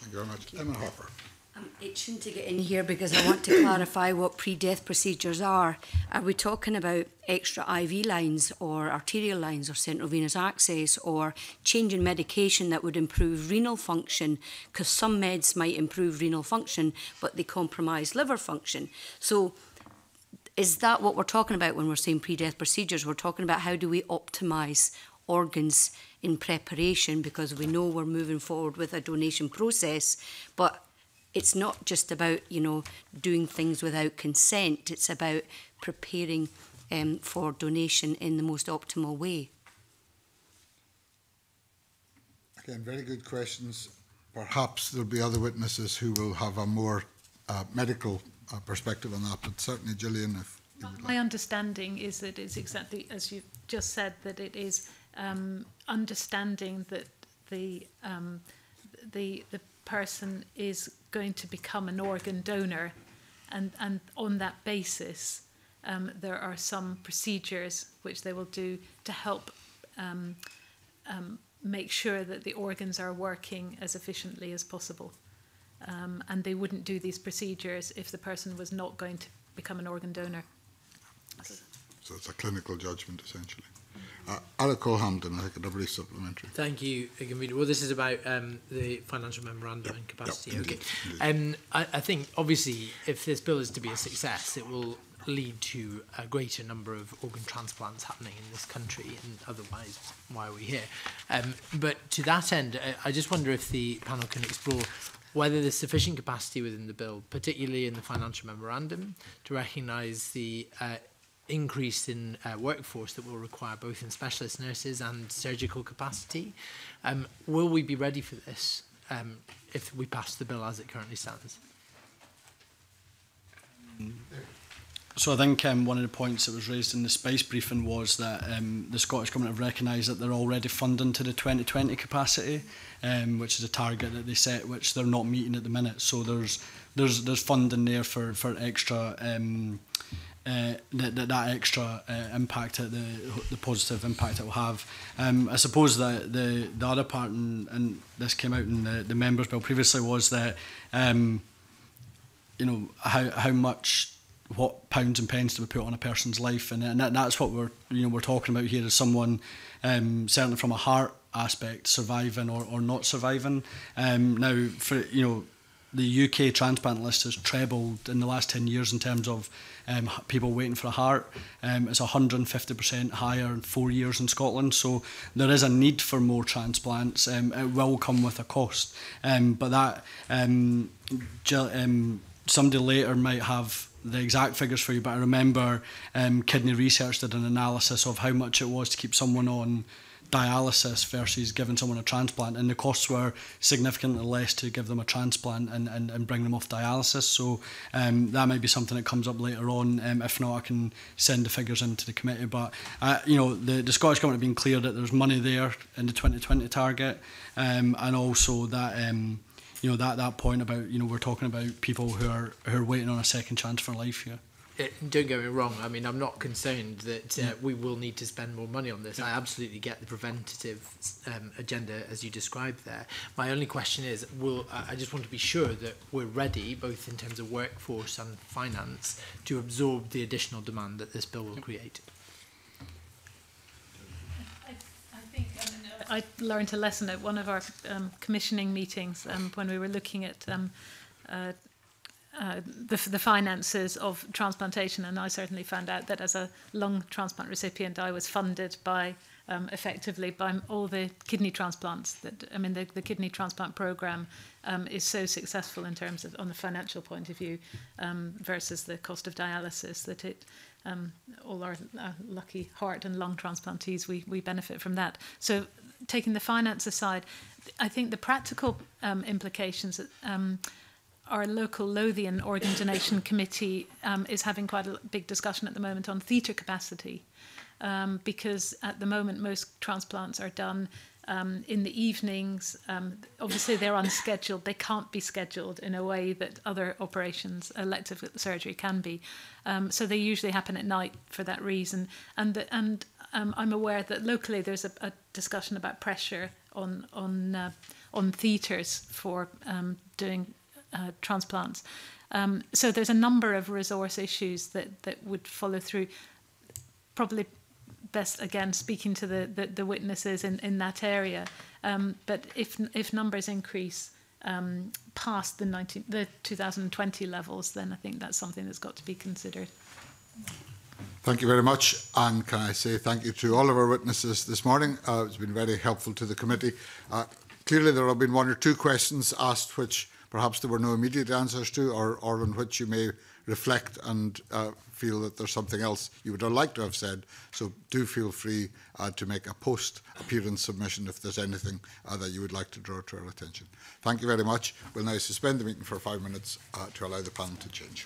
Thank you very much. Emma Harper. I'm itching to get in here because I want to clarify what pre-death procedures are. Are we talking about extra I V lines or arterial lines or central venous access or changing medication that would improve renal function? Because some meds might improve renal function, but they compromise liver function. So is that what we're talking about when we're saying pre-death procedures? We're talking about how do we optimise organs in preparation, because we know we're moving forward with a donation process, but it's not just about, you know, doing things without consent. It's about preparing um, for donation in the most optimal way. Again, very good questions. Perhaps there'll be other witnesses who will have a more uh, medical uh, perspective on that, but certainly, Gillian, if you would like. My understanding is that it's exactly as you just said, that it is um, understanding that the, um, the, the person is going to become an organ donor, and, and on that basis um, there are some procedures which they will do to help um, um, make sure that the organs are working as efficiently as possible, um, and they wouldn't do these procedures if the person was not going to become an organ donor. Okay. So it's a clinical judgment essentially. Uh, Alec Cole-Hamden, I think, a brief supplementary. Thank you, Convener. Well, this is about um, the financial memorandum and yep, capacity. Yep, okay. Indeed, indeed. Um, I, I think, obviously, if this bill is to be a success, it will lead to a greater number of organ transplants happening in this country, and otherwise, why are we here? Um, but to that end, I, I just wonder if the panel can explore whether there's sufficient capacity within the bill, particularly in the financial memorandum, to recognise the uh, increase in uh, workforce that will require both in specialist nurses and surgical capacity. Um, will we be ready for this um, if we pass the bill as it currently stands? So I think um, one of the points that was raised in the space briefing was that um, the Scottish Government have recognised that they're already funding to the twenty twenty capacity, um, which is a target that they set, which they're not meeting at the minute. So there's there's there's funding there for for extra um, uh, that, that that extra uh, impact, that the the positive impact it will have. Um, I suppose that the the other part, and, and this came out in the the members' bill previously, was that um, you know how how much. what pounds and pence do we put on a person's life, and, and that, that's what we're you know we're talking about here, is someone um, certainly from a heart aspect surviving or, or not surviving. Um, now, for you know, the U K transplant list has trebled in the last ten years in terms of um, people waiting for a heart. Um, it's one hundred fifty percent higher in four years in Scotland, so there is a need for more transplants. Um, it will come with a cost, um, but that um, um, somebody later might have the exact figures for you, but I remember um, Kidney Research did an analysis of how much it was to keep someone on dialysis versus giving someone a transplant, and the costs were significantly less to give them a transplant and, and, and bring them off dialysis. So um, that might be something that comes up later on. Um, if not, I can send the figures into the committee. But uh, you know, the, the Scottish Government have been clear that there's money there in the twenty twenty target, um, and also that. Um, You know that that point about you know we're talking about people who are who are waiting on a second chance for life here. It, don't get me wrong. I mean, I'm not concerned that uh, we will need to spend more money on this. I absolutely get the preventative um, agenda as you described there. My only question is, will I just want to be sure that we're ready, both in terms of workforce and finance, to absorb the additional demand that this bill will create. I learned a lesson at one of our um, commissioning meetings um, when we were looking at um, uh, uh, the, the finances of transplantation, and I certainly found out that as a lung transplant recipient, I was funded by um, effectively by all the kidney transplants. That I mean, the, the kidney transplant programme um, is so successful in terms of on the financial point of view um, versus the cost of dialysis that it. Um, all our, our lucky heart and lung transplantees, we, we benefit from that. So taking the finance aside, I think the practical um, implications, um, our local Lothian Organ Donation Committee um, is having quite a big discussion at the moment on theatre capacity, um, because at the moment most transplants are done Um, in the evenings. Um, obviously they're unscheduled, they can't be scheduled in a way that other operations, elective surgery can be. Um, so they usually happen at night for that reason. And, the, and um, I'm aware that locally there's a, a discussion about pressure on, on, uh, on theatres for um, doing uh, transplants. Um, so there's a number of resource issues that, that would follow through, probably best again speaking to the the, the witnesses in, in that area, um, but if if numbers increase um, past the nineteen the twenty twenty levels, then I think that's something that's got to be considered. Thank you very much, and can I say thank you to all of our witnesses this morning. Uh, it's been very helpful to the committee. Uh, clearly there have been one or two questions asked which perhaps there were no immediate answers to, or, or on which you may reflect and uh, feel that there's something else you would have liked to have said. So do feel free uh, to make a post-appearance submission if there's anything uh, that you would like to draw to our attention. Thank you very much. We'll now suspend the meeting for five minutes uh, to allow the panel to change.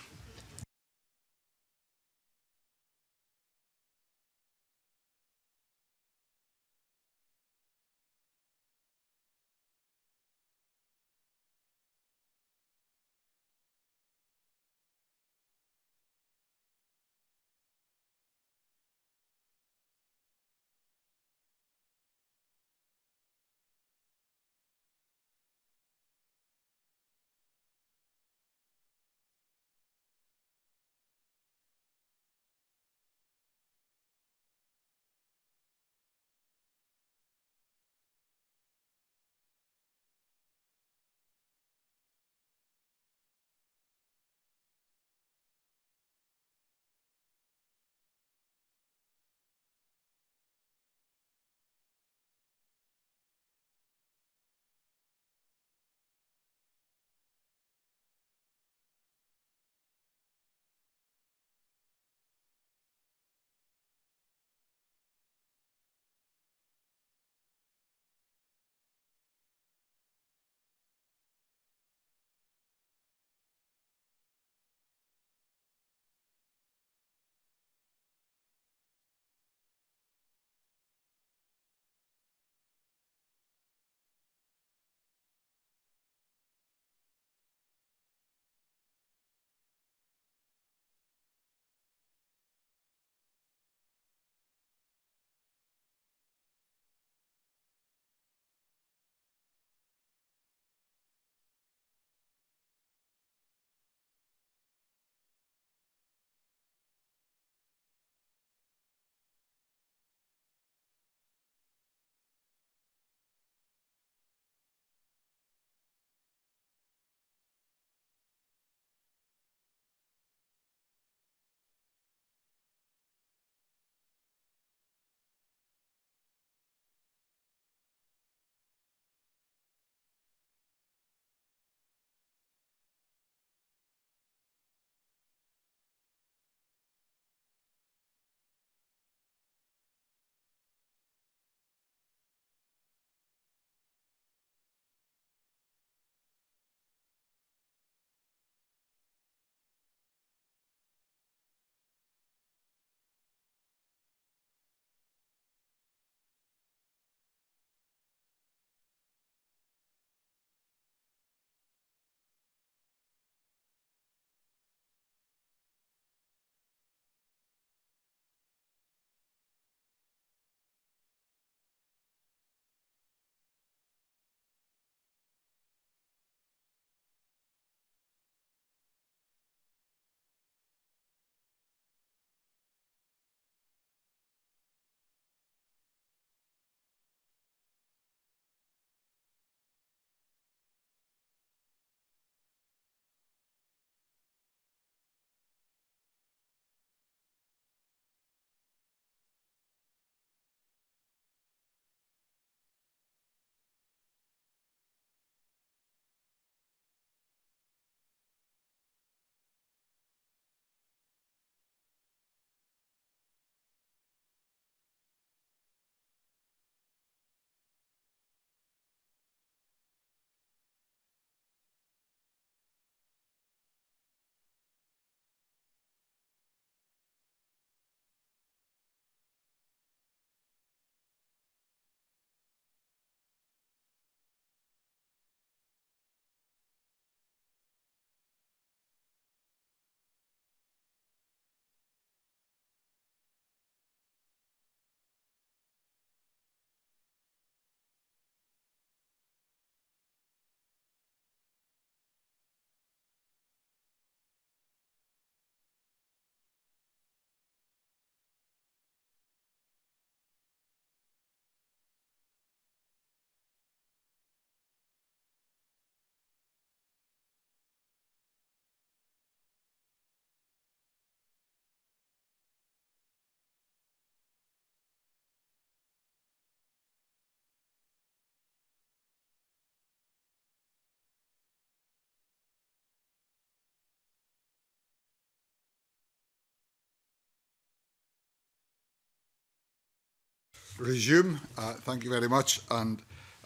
resume. Uh, thank you very much, and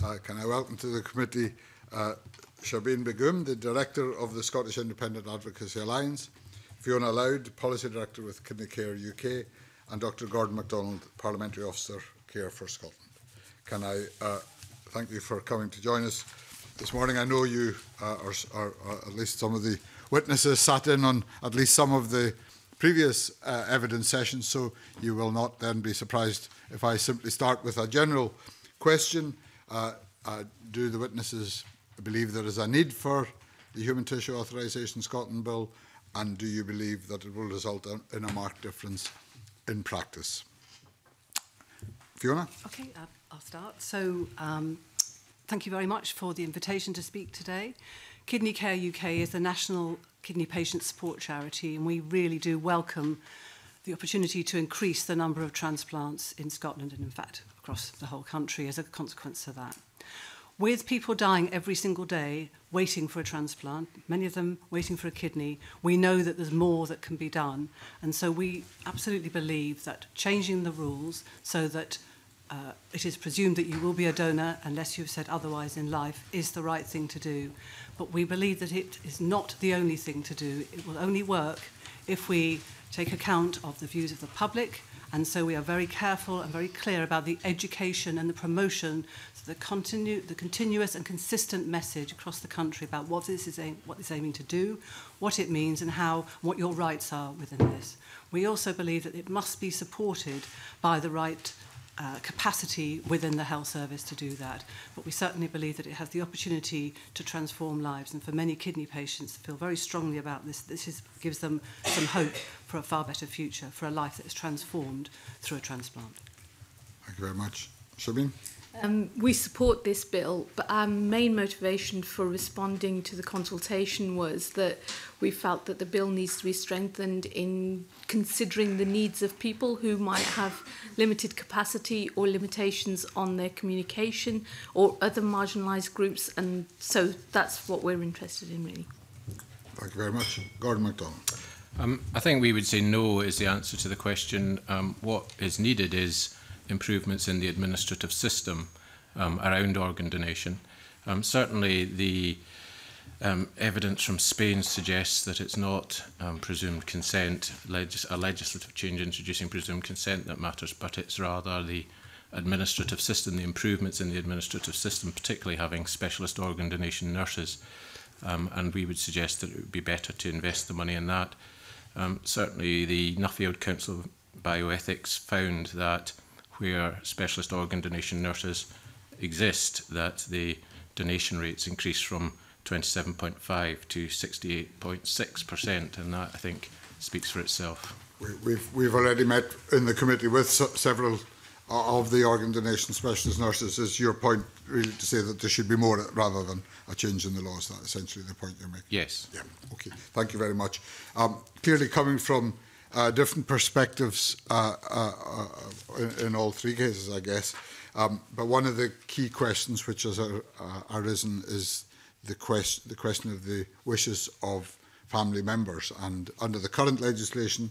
uh, can I welcome to the committee uh, Shabin Begum, the Director of the Scottish Independent Advocacy Alliance, Fiona Loud, Policy Director with Kidney Care U K, and Doctor Gordon MacDonald, Parliamentary Officer, Care for Scotland. Can I uh, thank you for coming to join us this morning. I know you, uh, or, or, or at least some of the witnesses, sat in on at least some of the previous uh, evidence sessions, so you will not then be surprised if I simply start with a general question. Uh, uh, do the witnesses believe there is a need for the Human Tissue (Authorisation) (Scotland) Bill, and do you believe that it will result in a marked difference in practice? Fiona? Okay, uh, I'll start. So, um, thank you very much for the invitation to speak today. Kidney Care U K is the national kidney patient support charity, and we really do welcome the opportunity to increase the number of transplants in Scotland and, in fact, across the whole country as a consequence of that. With people dying every single day waiting for a transplant, many of them waiting for a kidney, we know that there's more that can be done. And so we absolutely believe that changing the rules so that uh, it is presumed that you will be a donor unless you've said otherwise in life is the right thing to do. But we believe that it is not the only thing to do. It will only work if we take account of the views of the public. And so we are very careful and very clear about the education and the promotion, so the, continu the continuous and consistent message across the country about what this is aim what it's aiming to do, what it means, and how what your rights are within this. We also believe that it must be supported by the right uh, capacity within the health service to do that. But we certainly believe that it has the opportunity to transform lives, and for many kidney patients feel very strongly about this. This is, gives them some hope for a far better future, for a life that is transformed through a transplant. Thank you very much. Shabin? Um, we support this bill, but our main motivation for responding to the consultation was that we felt that the bill needs to be strengthened in considering the needs of people who might have limited capacity or limitations on their communication or other marginalised groups, and so that's what we're interested in, really. Thank you very much. Gordon MacDonald. Um, I think we would say no is the answer to the question. Um, what is needed is improvements in the administrative system um, around organ donation. Um, certainly the um, evidence from Spain suggests that it's not um, presumed consent, legis a legislative change introducing presumed consent that matters, but it's rather the administrative system, the improvements in the administrative system, particularly having specialist organ donation nurses. Um, and we would suggest that it would be better to invest the money in that. Um, certainly the Nuffield Council of Bioethics found that where specialist organ donation nurses exist, that the donation rates increase from twenty-seven point five to sixty-eight point six percent, and that, I think, speaks for itself. We, we've, we've already met in the committee with several of the organ donation specialist nurses. Is your point really to say that there should be more rather than a change in the law? Is that essentially the point you're making? Yes. Yeah. Okay. Thank you very much. Um, clearly, coming from uh, different perspectives uh, uh, uh, in, in all three cases, I guess. Um, but one of the key questions which has uh, arisen is the question the question of the wishes of family members, and under the current legislation,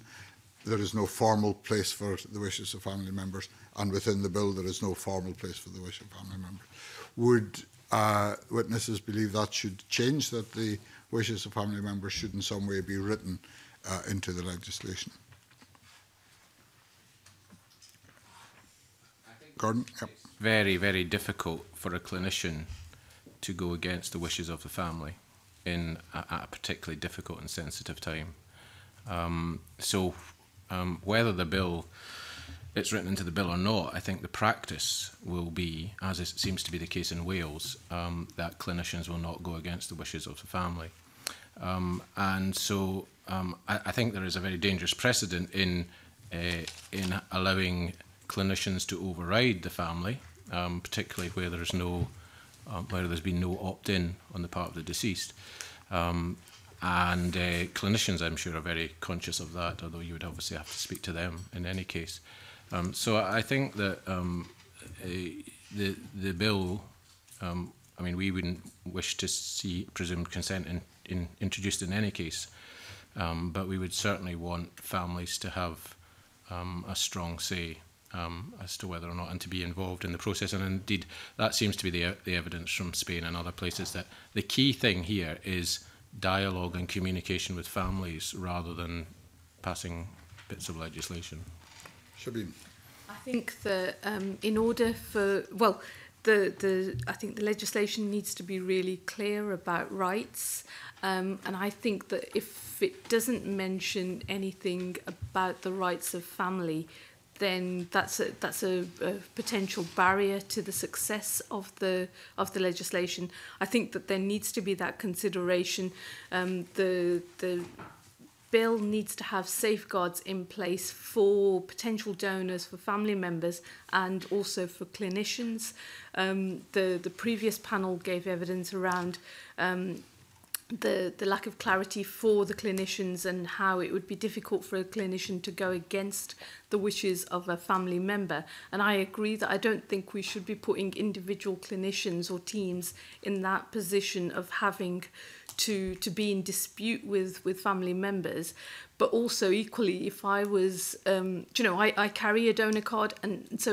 there is no formal place for the wishes of family members, and within the bill there is no formal place for the wish of family members. Would uh, witnesses believe that should change, that the wishes of family members should in some way be written uh, into the legislation? I think Gordon? Yep. It's very, very difficult for a clinician to go against the wishes of the family in a, a particularly difficult and sensitive time. Um, so. Um, whether the bill, it's written into the bill or not, I think the practice will be, as it seems to be the case in Wales, um, that clinicians will not go against the wishes of the family. Um, and so um, I, I think there is a very dangerous precedent in, uh, in allowing clinicians to override the family, um, particularly where there's no, um, where there's been no opt-in on the part of the deceased. Um, And uh, clinicians, I'm sure, are very conscious of that, although you would obviously have to speak to them in any case. Um, so I think that um, a, the, the bill, um, I mean, we wouldn't wish to see presumed consent in, in, introduced in any case, um, but we would certainly want families to have um, a strong say um, as to whether or not, and to be involved in the process. And indeed, that seems to be the, the evidence from Spain and other places, that the key thing here is dialogue and communication with families rather than passing bits of legislation. Shabin. I think that um, in order for, well, the, the, I think the legislation needs to be really clear about rights. Um, and I think that if it doesn't mention anything about the rights of family, then that's a, that's a, a potential barrier to the success of the of the legislation. I think that there needs to be that consideration. Um, the the bill needs to have safeguards in place for potential donors, for family members, and also for clinicians. Um, the the previous panel gave evidence around Um, The, the lack of clarity for the clinicians and how it would be difficult for a clinician to go against the wishes of a family member. And I agree that I don't think we should be putting individual clinicians or teams in that position of having to, to be in dispute with, with family members. But also equally, if I was, um, you know, I, I carry a donor card, and so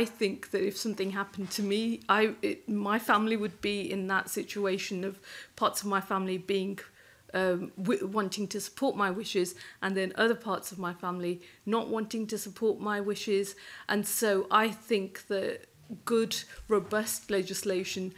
I think that if something happened to me, I it, my family would be in that situation of parts of my family being um, w wanting to support my wishes, and then other parts of my family not wanting to support my wishes. And so I think that good, robust legislation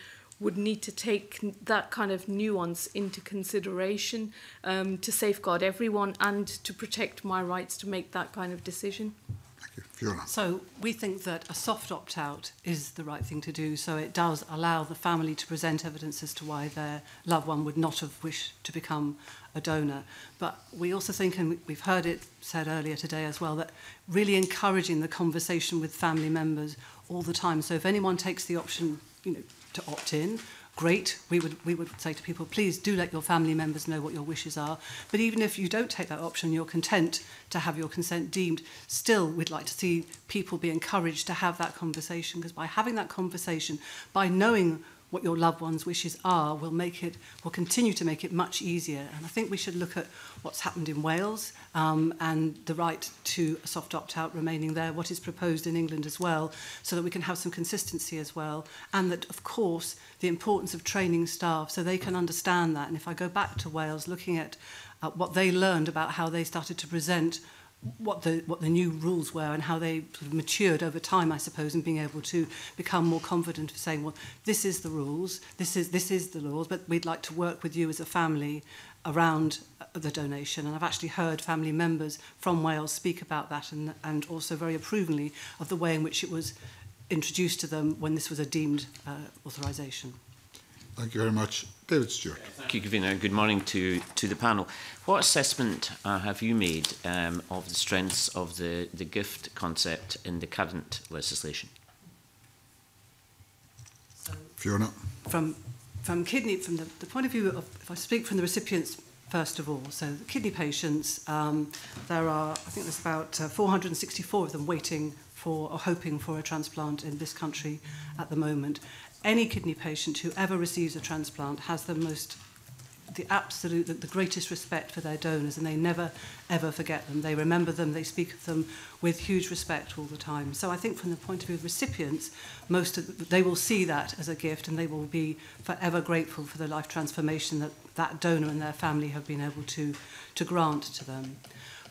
would need to take that kind of nuance into consideration um, to safeguard everyone and to protect my rights to make that kind of decision. Thank you. Fiona. So we think that a soft opt-out is the right thing to do, so it does allow the family to present evidence as to why their loved one would not have wished to become a donor. But we also think, and we've heard it said earlier today as well, that really encouraging the conversation with family members all the time. So if anyone takes the option, you know, to opt in, great. We would we would say to people, please do let your family members know what your wishes are. But even if you don't take that option, you're content to have your consent deemed, still we'd like to see people be encouraged to have that conversation, because by having that conversation, by knowing what your loved one's wishes are, will make it, will continue to make it much easier. And I think we should look at what's happened in Wales um, and the right to a soft opt-out remaining there, what is proposed in England as well, so that we can have some consistency as well. And that, of course, the importance of training staff so they can understand that. And if I go back to Wales, looking at uh, what they learned about how they started to present what the what the new rules were and how they sort of matured over time, I suppose, and being able to become more confident of saying, well, this is the rules, this is this is the laws, but we'd like to work with you as a family around the donation. And I've actually heard family members from Wales speak about that, and and also very approvingly of the way in which it was introduced to them when this was a deemed uh, authorisation. Thank you very much. David Stewart. Thank you, Convener. Good morning to, to the panel. What assessment uh, have you made um, of the strengths of the, the gift concept in the current legislation? So Fiona. From, from kidney, from the, the point of view of, if I speak from the recipients first of all, so the kidney patients, um, there are, I think there's about uh, four hundred sixty-four of them waiting for or hoping for a transplant in this country at the moment. Any kidney patient who ever receives a transplant has the most, the absolute, the, the greatest respect for their donors, and they never, ever forget them. They remember them, they speak of them with huge respect all the time. So I think from the point of view of recipients, most of the, they will see that as a gift, and they will be forever grateful for the life transformation that that donor and their family have been able to, to grant to them.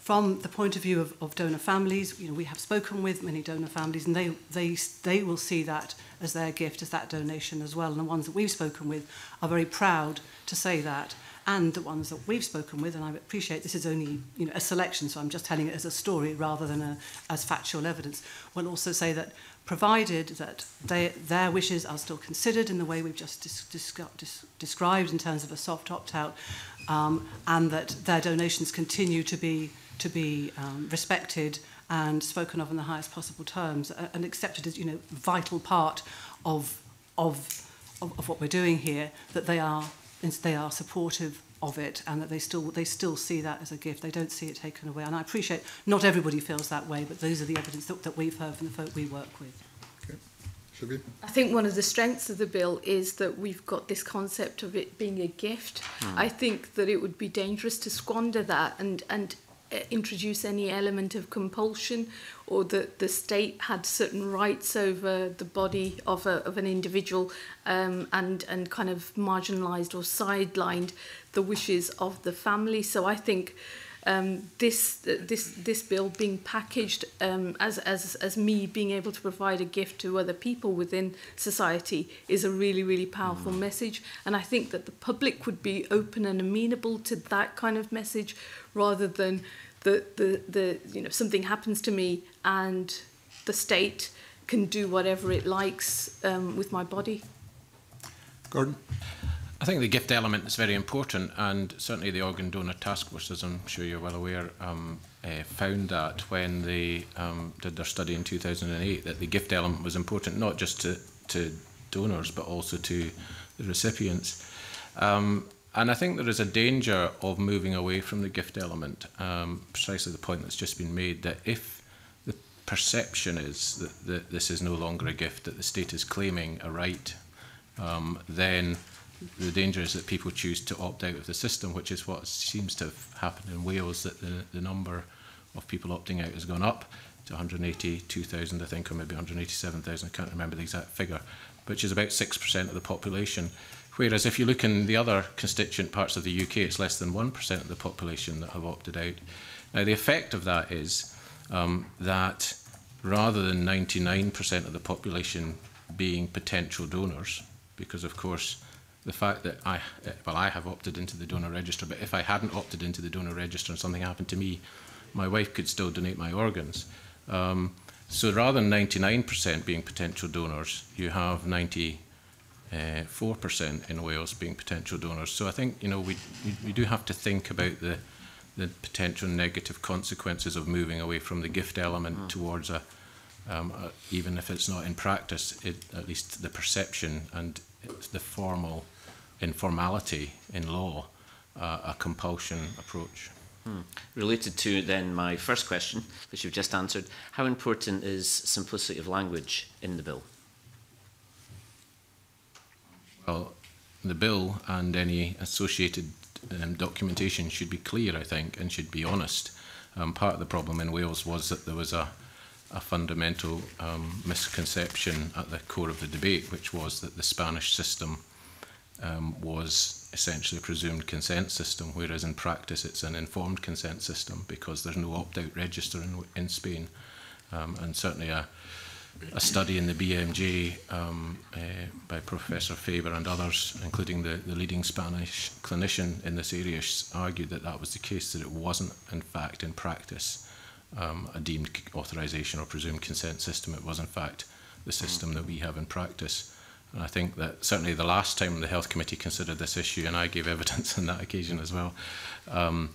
From the point of view of, of donor families, you know, we have spoken with many donor families, and they, they, they will see that as their gift, as that donation as well. And the ones that we've spoken with are very proud to say that. And the ones that we've spoken with, and I appreciate this is only, you know, a selection, so I'm just telling it as a story rather than a, as factual evidence, will also say that provided that they, their wishes are still considered in the way we've just dis dis dis described in terms of a soft opt-out, um, and that their donations continue to be to be um, respected and spoken of in the highest possible terms, uh, and accepted as, you know, vital part of, of of of what we're doing here, that they are they are supportive of it, and that they still they still see that as a gift. They don't see it taken away. And I appreciate not everybody feels that way, but those are the evidence that, that we've heard from the folk we work with. I think one of the strengths of the bill is that we've got this concept of it being a gift. Mm. I think that it would be dangerous to squander that, and and introduce any element of compulsion, or that the state had certain rights over the body of, a, of an individual, um, and, and kind of marginalised or sidelined the wishes of the family. So I think um, this, this, this bill being packaged um, as, as, as me being able to provide a gift to other people within society is a really, really powerful mm. message. And I think that the public would be open and amenable to that kind of message, rather than the, the, the, you know, something happens to me and the state can do whatever it likes um, with my body. Gordon? I think the gift element is very important, and certainly the Organ Donor Task Force, as I'm sure you're well aware, um, uh, found that when they um, did their study in two thousand eight, that the gift element was important, not just to, to donors, but also to the recipients. Um, And I think there is a danger of moving away from the gift element, um, precisely the point that's just been made, that if the perception is that, that this is no longer a gift, that the state is claiming a right, um, then the danger is that people choose to opt out of the system, which is what seems to have happened in Wales, that the, the number of people opting out has gone up to one hundred eighty-two thousand, I think, or maybe one hundred eighty-seven thousand, I can't remember the exact figure, which is about six percent of the population. Whereas if you look in the other constituent parts of the U K, it's less than one percent of the population that have opted out. Now, the effect of that is um, that rather than ninety-nine percent of the population being potential donors, because, of course, the fact that I, well, I have opted into the donor register, but if I hadn't opted into the donor register and something happened to me, my wife could still donate my organs. Um, so rather than ninety-nine percent being potential donors, you have ninety-nine percent. Uh, four percent in Wales being potential donors. So I think, you know, we, we do have to think about the, the potential negative consequences of moving away from the gift element mm. towards a, um, a, even if it's not in practice, it, at least the perception and the formal informality in law, uh, a compulsion approach. Mm. Related to then my first question, which you've just answered, how important is simplicity of language in the bill? Well, the bill and any associated um, documentation should be clear, I think, and should be honest. Um, part of the problem in Wales was that there was a, a fundamental um, misconception at the core of the debate, which was that the Spanish system um, was essentially a presumed consent system, whereas in practice it's an informed consent system, because there's no opt-out register in, in Spain, um, and certainly a A study in the B M J um, uh, by Professor Faber and others, including the, the leading Spanish clinician in this area, argued that that was the case, that it wasn't, in fact, in practice, um, a deemed authorisation or presumed consent system. It was, in fact, the system that we have in practice. And I think that certainly the last time the Health Committee considered this issue, and I gave evidence on that occasion as well, um,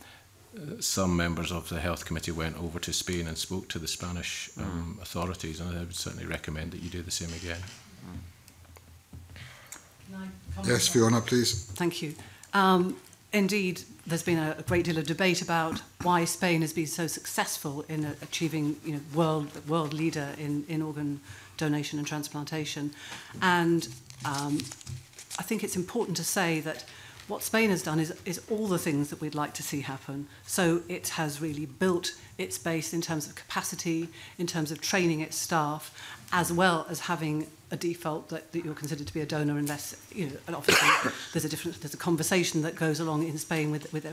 some members of the Health Committee went over to Spain and spoke to the Spanish um, mm. authorities, and I would certainly recommend that you do the same again. Yes, Fiona, please. Thank you. Um, indeed, there's been a, a great deal of debate about why Spain has been so successful in uh, achieving, you know, world world leader in, in organ donation and transplantation. And um, I think it's important to say that what Spain has done is, is all the things that we'd like to see happen. So it has really built its base in terms of capacity, in terms of training its staff, as well as having a default that, that you're considered to be a donor unless, you know, obviously there's a different, there's a conversation that goes along in Spain with, with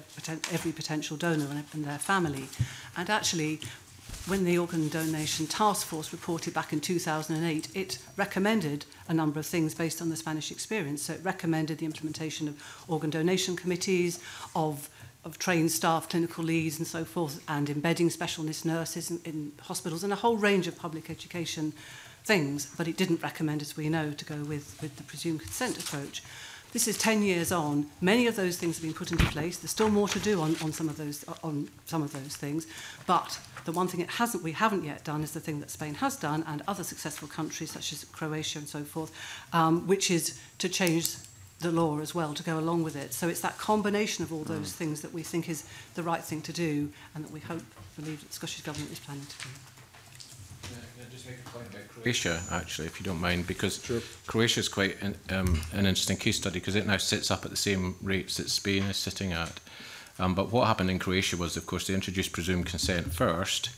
every potential donor and, and their family. And actually, when the Organ Donation Task Force reported back in two thousand eight, it recommended a number of things based on the Spanish experience. So it recommended the implementation of organ donation committees, of, of trained staff, clinical leads and so forth, and embedding specialist nurses in, in hospitals and a whole range of public education things. But it didn't recommend, as we know, to go with, with the presumed consent approach. This is ten years on. Many of those things have been put into place. There's still more to do on, on some of those on some of those things. But the one thing it hasn't, we haven't yet done is the thing that Spain has done, and other successful countries such as Croatia and so forth, um, which is to change the law as well to go along with it. So it's that combination of all those mm. things that we think is the right thing to do, and that we hope, believe, the Scottish government is planning to do. Just make a point about Croatia, actually, if you don't mind, because sure. Croatia is quite an, um, an interesting case study, because it now sits up at the same rates that Spain is sitting at. Um, but what happened in Croatia was, of course, they introduced presumed consent first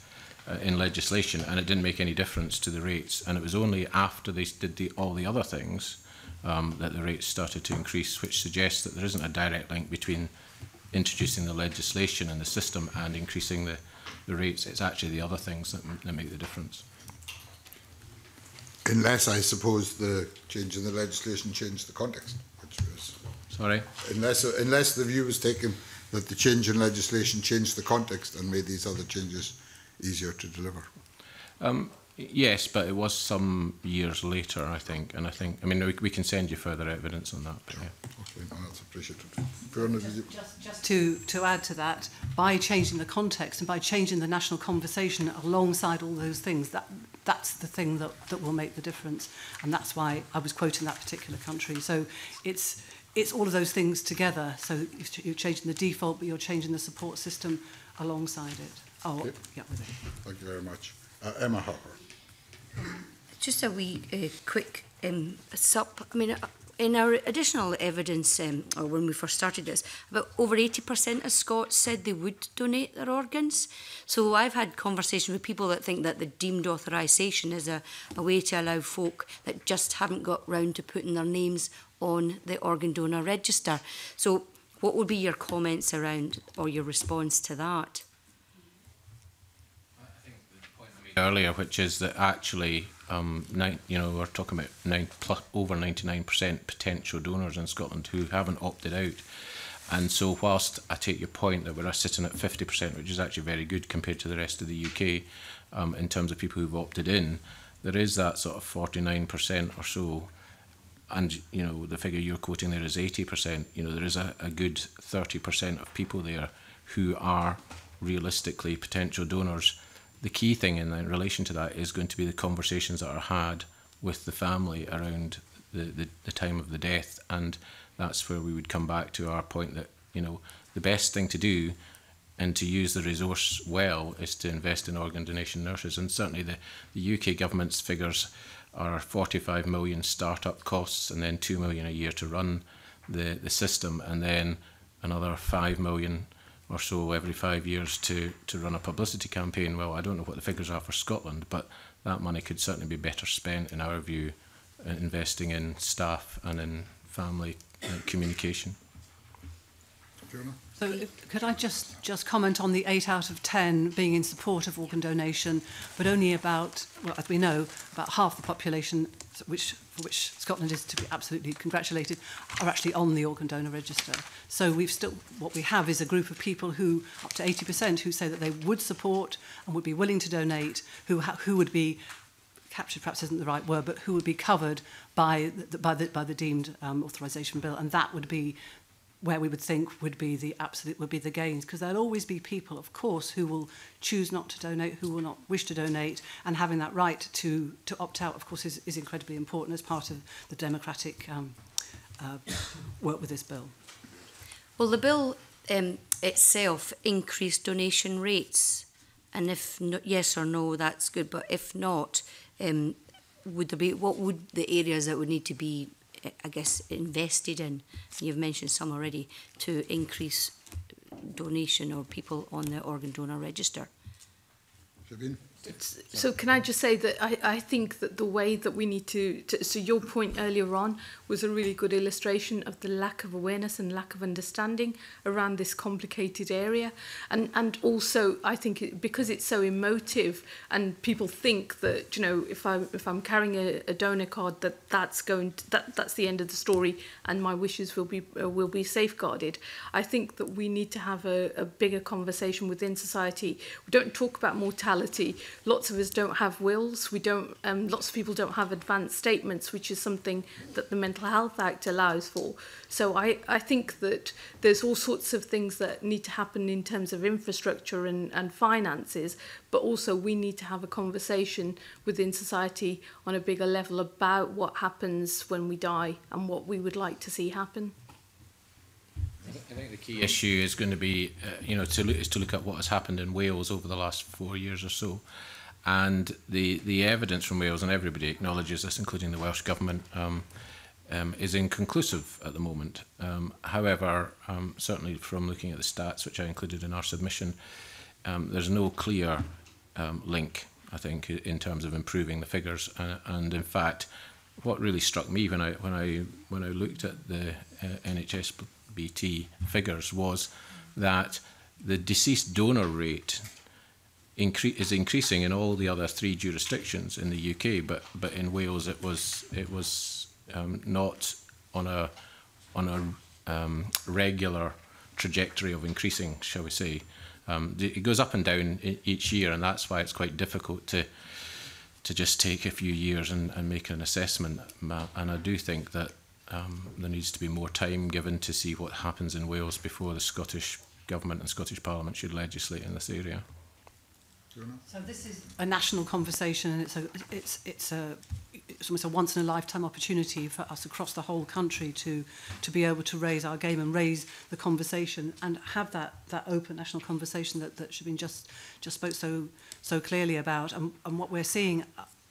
uh, in legislation, and it didn't make any difference to the rates. And it was only after they did the, all the other things um, that the rates started to increase, which suggests that there isn't a direct link between introducing the legislation and the system and increasing the, the rates. It's actually the other things that, that make the difference. Unless, I suppose, the change in the legislation changed the context. Which was Sorry? Unless, unless the view was taken that the change in legislation changed the context and made these other changes easier to deliver. Um, yes, but it was some years later, I think. And I think, I mean, we, we can send you further evidence on that. But yeah. Okay, no, that's appreciated. Just, just, just to, to add to that, by changing the context and by changing the national conversation alongside all those things, that that's the thing that, that will make the difference. And that's why I was quoting that particular country. So it's, it's all of those things together. So you're changing the default, but you're changing the support system alongside it. Oh, okay. Yeah. Thank you very much. Uh, Emma Harper. Just a wee uh, quick um, sup. I mean, uh, in our additional evidence, um, or when we first started this, about over eighty percent of Scots said they would donate their organs. So I've had conversations with people that think that the deemed authorisation is a, a way to allow folk that just haven't got round to putting their names on the organ donor register. So what would be your comments around or your response to that? I think the point I made earlier, which is that actually Um, nine, you know, we're talking about nine plus, over ninety-nine percent potential donors in Scotland who haven't opted out. And so whilst I take your point that we're sitting at fifty percent, which is actually very good compared to the rest of the U K, um, in terms of people who've opted in, there is that sort of forty-nine percent or so. And, you know, the figure you're quoting there is eighty percent. You know, there is a, a good thirty percent of people there who are realistically potential donors. The key thing in relation to that is going to be the conversations that are had with the family around the, the, the time of the death. And that's where we would come back to our point that, you know, the best thing to do and to use the resource well is to invest in organ donation nurses. And certainly the, the U K government's figures are forty-five million start-up costs and then two million a year to run the, the system, and then another five million or so every five years to, to run a publicity campaign. Well, I don't know what the figures are for Scotland, but that money could certainly be better spent, in our view, uh, investing in staff and in family uh, communication. So could I just, just comment on the eight out of ten being in support of organ donation, but only about, well, as we know, about half the population, which, for which Scotland is to be absolutely congratulated, are actually on the organ donor register. So we've still, what we have is a group of people who, up to eighty percent, who say that they would support and would be willing to donate, who, who would be captured, perhaps isn't the right word, but who would be covered by the, by the, by the deemed um, authorisation bill, and that would be where we would think would be the absolute, would be the gains, because there'll always be people, of course, who will choose not to donate, who will not wish to donate, and having that right to, to opt out, of course, is, is incredibly important as part of the democratic um, uh, work with this bill. Well, the bill um, itself increased donation rates, and if no, yes or no, that's good, but if not, um, would there be, what would the areas that would need to be, I guess, invested in, you've mentioned some already, to increase donation or people on the organ donor register? Shabin? It's, so can I just say that I, I think that the way that we need to, to... So your point earlier on was a really good illustration of the lack of awareness and lack of understanding around this complicated area. And, and also, I think it, because it's so emotive and people think that, you know, if, I, if I'm carrying a, a donor card, that that's, going to, that, that's the end of the story and my wishes will be, uh, will be safeguarded. I think that we need to have a, a bigger conversation within society. We don't talk about mortality. Lots of us don't have wills. We don't. Um, lots of people don't have advance statements, which is something that the Mental Health Act allows for. So I, I think that there's all sorts of things that need to happen in terms of infrastructure and, and finances, but also we need to have a conversation within society on a bigger level about what happens when we die and what we would like to see happen. I think the key issue is going to be, uh, you know, to look, is to look at what has happened in Wales over the last four years or so, and the the evidence from Wales, and everybody acknowledges this, including the Welsh government, um, um, is inconclusive at the moment. Um, however, um, certainly from looking at the stats, which I included in our submission, um, there's no clear um, link, I think, in terms of improving the figures. And, and in fact, what really struck me when I when I when I looked at the uh, N H S B T figures was that the deceased donor rate incre is increasing in all the other three jurisdictions in the U K, but but in Wales it was it was um, not on a on a um, regular trajectory of increasing, shall we say. Um, it goes up and down each year, and that's why it's quite difficult to. to just take a few years and, and make an assessment. And I do think that um, there needs to be more time given to see what happens in Wales before the Scottish Government and Scottish Parliament should legislate in this area. So this is a national conversation, and it's a, it's, it's a, it's almost a once-in-a-lifetime opportunity for us across the whole country to, to be able to raise our game and raise the conversation and have that, that open national conversation that, that Shabin just, just spoke so, so clearly about. And, and what we're seeing,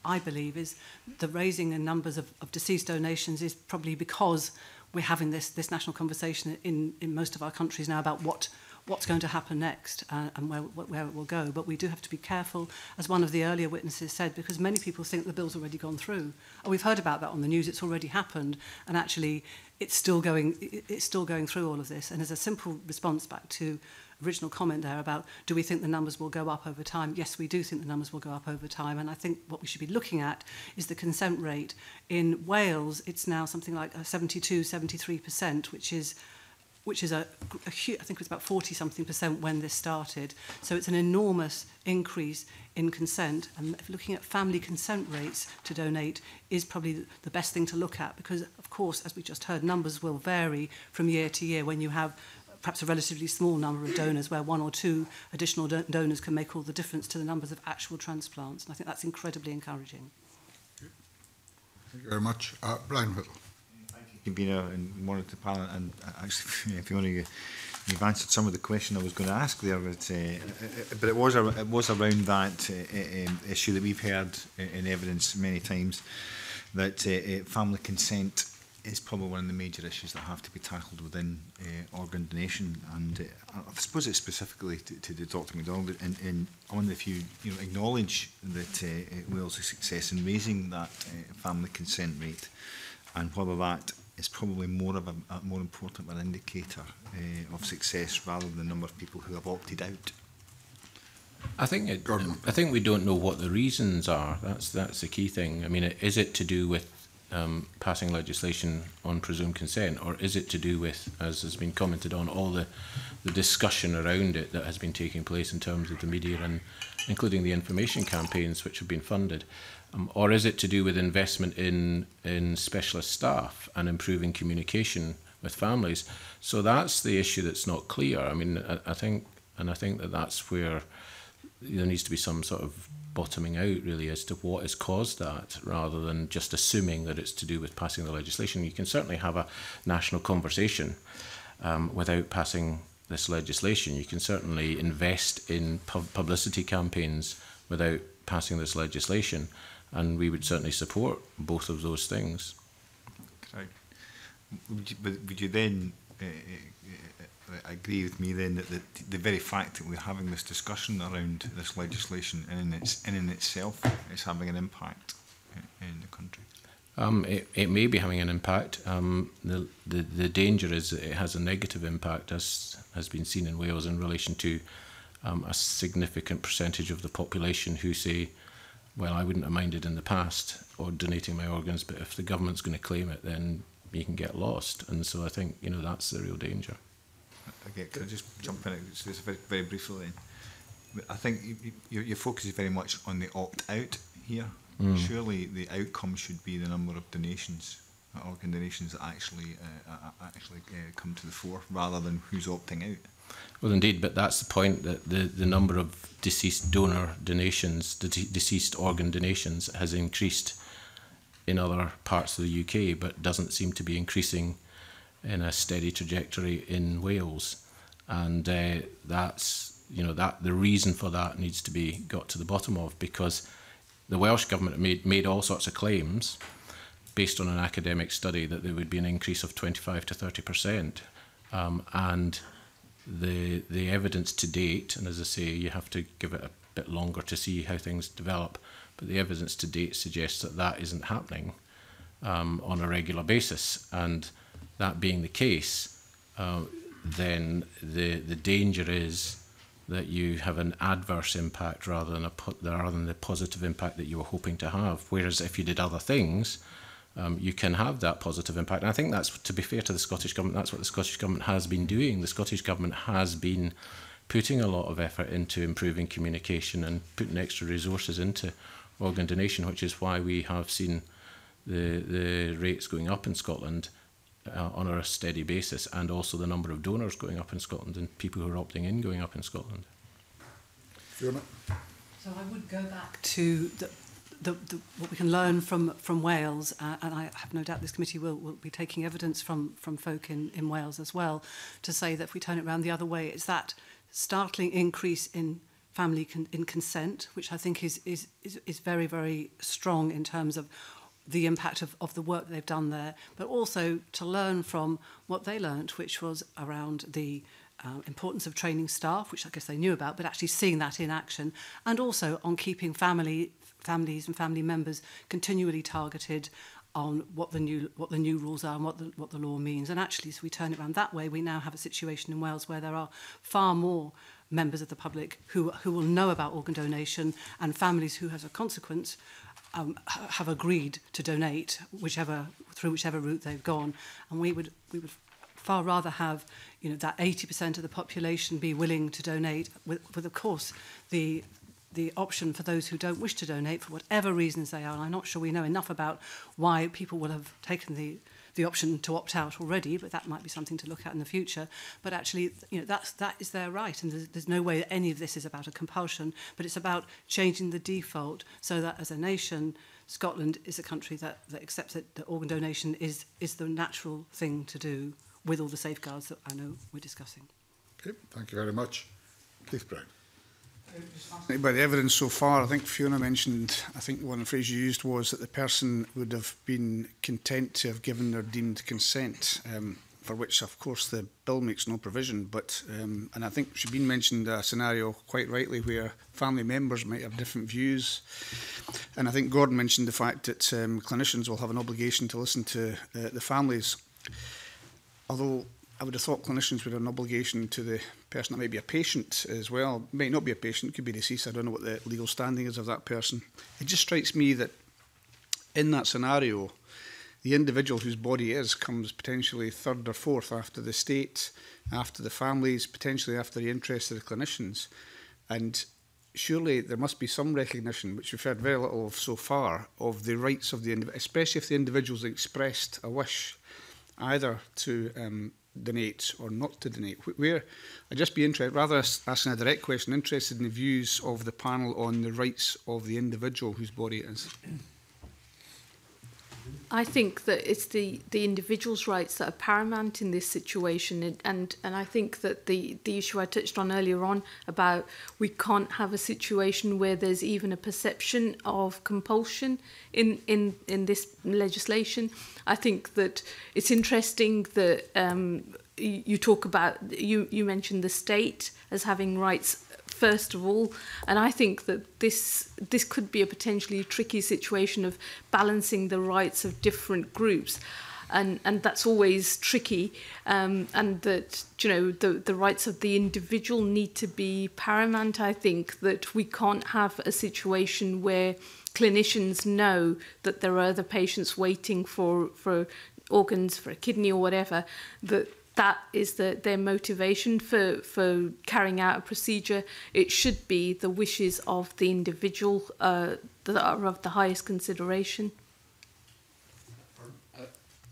I believe, is the raising in numbers of, of deceased donations is probably because we're having this, this national conversation in, in most of our countries now about what what's going to happen next uh, and where, where it will go. But we do have to be careful, as one of the earlier witnesses said, because many people think the bill's already gone through. Oh, we've heard about that on the news, it's already happened, and actually it's still going, it's still going through all of this. And as a simple response back to original comment there about, do we think the numbers will go up over time? Yes, we do think the numbers will go up over time. And I think what we should be looking at is the consent rate. In Wales, it's now something like seventy-two, seventy-three percent, which is which is a, a huge, I think it was about forty something percent when this started. So it's an enormous increase in consent. And looking at family consent rates to donate is probably the best thing to look at, because, of course, as we just heard, numbers will vary from year to year when you have perhaps a relatively small number of donors where one or two additional do donors can make all the difference to the numbers of actual transplants. And I think that's incredibly encouraging. Thank you very much. Uh, Brian Whittle. You've been a, in one of the panel, and actually, if you want to, you've answered some of the question I was going to ask there. But, uh, but it was a, it was around that uh, um, issue that we've heard in evidence many times, that uh, family consent is probably one of the major issues that have to be tackled within uh, organ donation. And uh, I suppose it's specifically to, to the Doctor MacDonald, and, and I wonder if you, you know, acknowledge that uh, Wales' success in raising that uh, family consent rate, and whether that is probably more of a, a more important an indicator uh, of success rather than the number of people who have opted out. I think it, I think we don't know what the reasons are. That's that's the key thing. I mean, is it to do with um, passing legislation on presumed consent, or is it to do with, as has been commented on, all the the discussion around it that has been taking place in terms of the media and including the information campaigns which have been funded? Um, or is it to do with investment in, in specialist staff and improving communication with families? So that's the issue that's not clear. I mean, I, I think, and I think that that's where there needs to be some sort of bottoming out, really, as to what has caused that, rather than just assuming that it's to do with passing the legislation. You can certainly have a national conversation um, without passing this legislation. You can certainly invest in pub publicity campaigns without passing this legislation. And we would certainly support both of those things. Right. Would you, would you then uh, uh, agree with me then that the, the very fact that we're having this discussion around this legislation in, its, in, in itself is having an impact in, in the country? Um, it, it may be having an impact. Um, the, the, the danger is that it has a negative impact, as has been seen in Wales, in relation to um, a significant percentage of the population who say, well, I wouldn't have minded in the past or donating my organs, but if the government's going to claim it, then you can get lost. And so I think, you know, that's the real danger. Okay, can I just jump in just very, very briefly then? I think you, you, your focus is very much on the opt-out here. Mm. Surely the outcome should be the number of donations, organ donations that actually, uh, actually uh, come to the fore, rather than who's opting out. Well, indeed, but that's the point, that the, the number of deceased donor donations, the de deceased organ donations, has increased in other parts of the U K, but doesn't seem to be increasing in a steady trajectory in Wales. And uh, that's, you know, that the reason for that needs to be got to the bottom of, because the Welsh Government made, made all sorts of claims based on an academic study that there would be an increase of twenty-five to thirty percent. Um, and the, the evidence to date, and as I say, you have to give it a bit longer to see how things develop, but the evidence to date suggests that that isn't happening um, on a regular basis. And that being the case, uh, then the, the danger is that you have an adverse impact rather than, a, rather than the positive impact that you were hoping to have. Whereas if you did other things, um, you can have that positive impact. And I think that's, to be fair to the Scottish Government, that's what the Scottish Government has been doing. The Scottish Government has been putting a lot of effort into improving communication and putting extra resources into organ donation, which is why we have seen the, the rates going up in Scotland Uh, on a steady basis, and also the number of donors going up in Scotland and people who are opting in going up in Scotland. Fiona? So I would go back to the, the, the, what we can learn from, from Wales, uh, and I have no doubt this committee will, will be taking evidence from, from folk in, in Wales as well, to say that if we turn it round the other way, it's that startling increase in family con in consent, which I think is, is, is, is very, very strong in terms of the impact of, of the work they've done there, but also to learn from what they learnt, which was around the uh, importance of training staff, which I guess they knew about, but actually seeing that in action, and also on keeping family families and family members continually targeted on what the new what the new rules are and what the what the law means. And actually, as we turn it around that way, we now have a situation in Wales where there are far more members of the public who who will know about organ donation, and families who, as a consequence, Um, have agreed to donate, whichever through whichever route they've gone. And we would we would far rather have, you know, that eighty percent of the population be willing to donate, with, with of course the the option for those who don't wish to donate for whatever reasons they are. And I'm not sure we know enough about why people will have taken the the option to opt out already, but that might be something to look at in the future. But actually, you know, that's, that is their right, and there's, there's no way that any of this is about a compulsion, but it's about changing the default so that as a nation, Scotland is a country that, that accepts that, that organ donation is, is the natural thing to do, with all the safeguards that I know we're discussing. Okay, thank you very much. Keith Brown. By the evidence so far, I think Fiona mentioned, I think the one phrase you used was that the person would have been content to have given their deemed consent, um, for which, of course, the bill makes no provision. But, um, and I think Shabin mentioned a scenario, quite rightly, where family members might have different views. And I think Gordon mentioned the fact that um, clinicians will have an obligation to listen to uh, the families. Although I would have thought clinicians would have an obligation to the person that might be a patient as well. Might not be a patient, could be deceased. I don't know what the legal standing is of that person. It just strikes me that in that scenario, the individual whose body is comes potentially third or fourth after the state, after the families, potentially after the interests of the clinicians. And surely there must be some recognition, which we've heard very little of so far, of the rights of the individual, especially if the individual's expressed a wish either to um, donate or not to donate. Where I'd just be interested, rather asking a direct question, interested in the views of the panel on the rights of the individual whose body it is. I think that it's the, the individual's rights that are paramount in this situation, and, and, and I think that the, the issue I touched on earlier on about we can't have a situation where there's even a perception of compulsion in, in, in this legislation. I think that it's interesting that um, you talk about, you, you mentioned the state as having rights first of all, and I think that this this could be a potentially tricky situation of balancing the rights of different groups, and and that's always tricky, um, and that, you know, the the rights of the individual need to be paramount. I think that we can't have a situation where clinicians know that there are other patients waiting for for organs, for a kidney or whatever, that that is the, their motivation for, for carrying out a procedure. It should be the wishes of the individual uh, that are of the highest consideration. I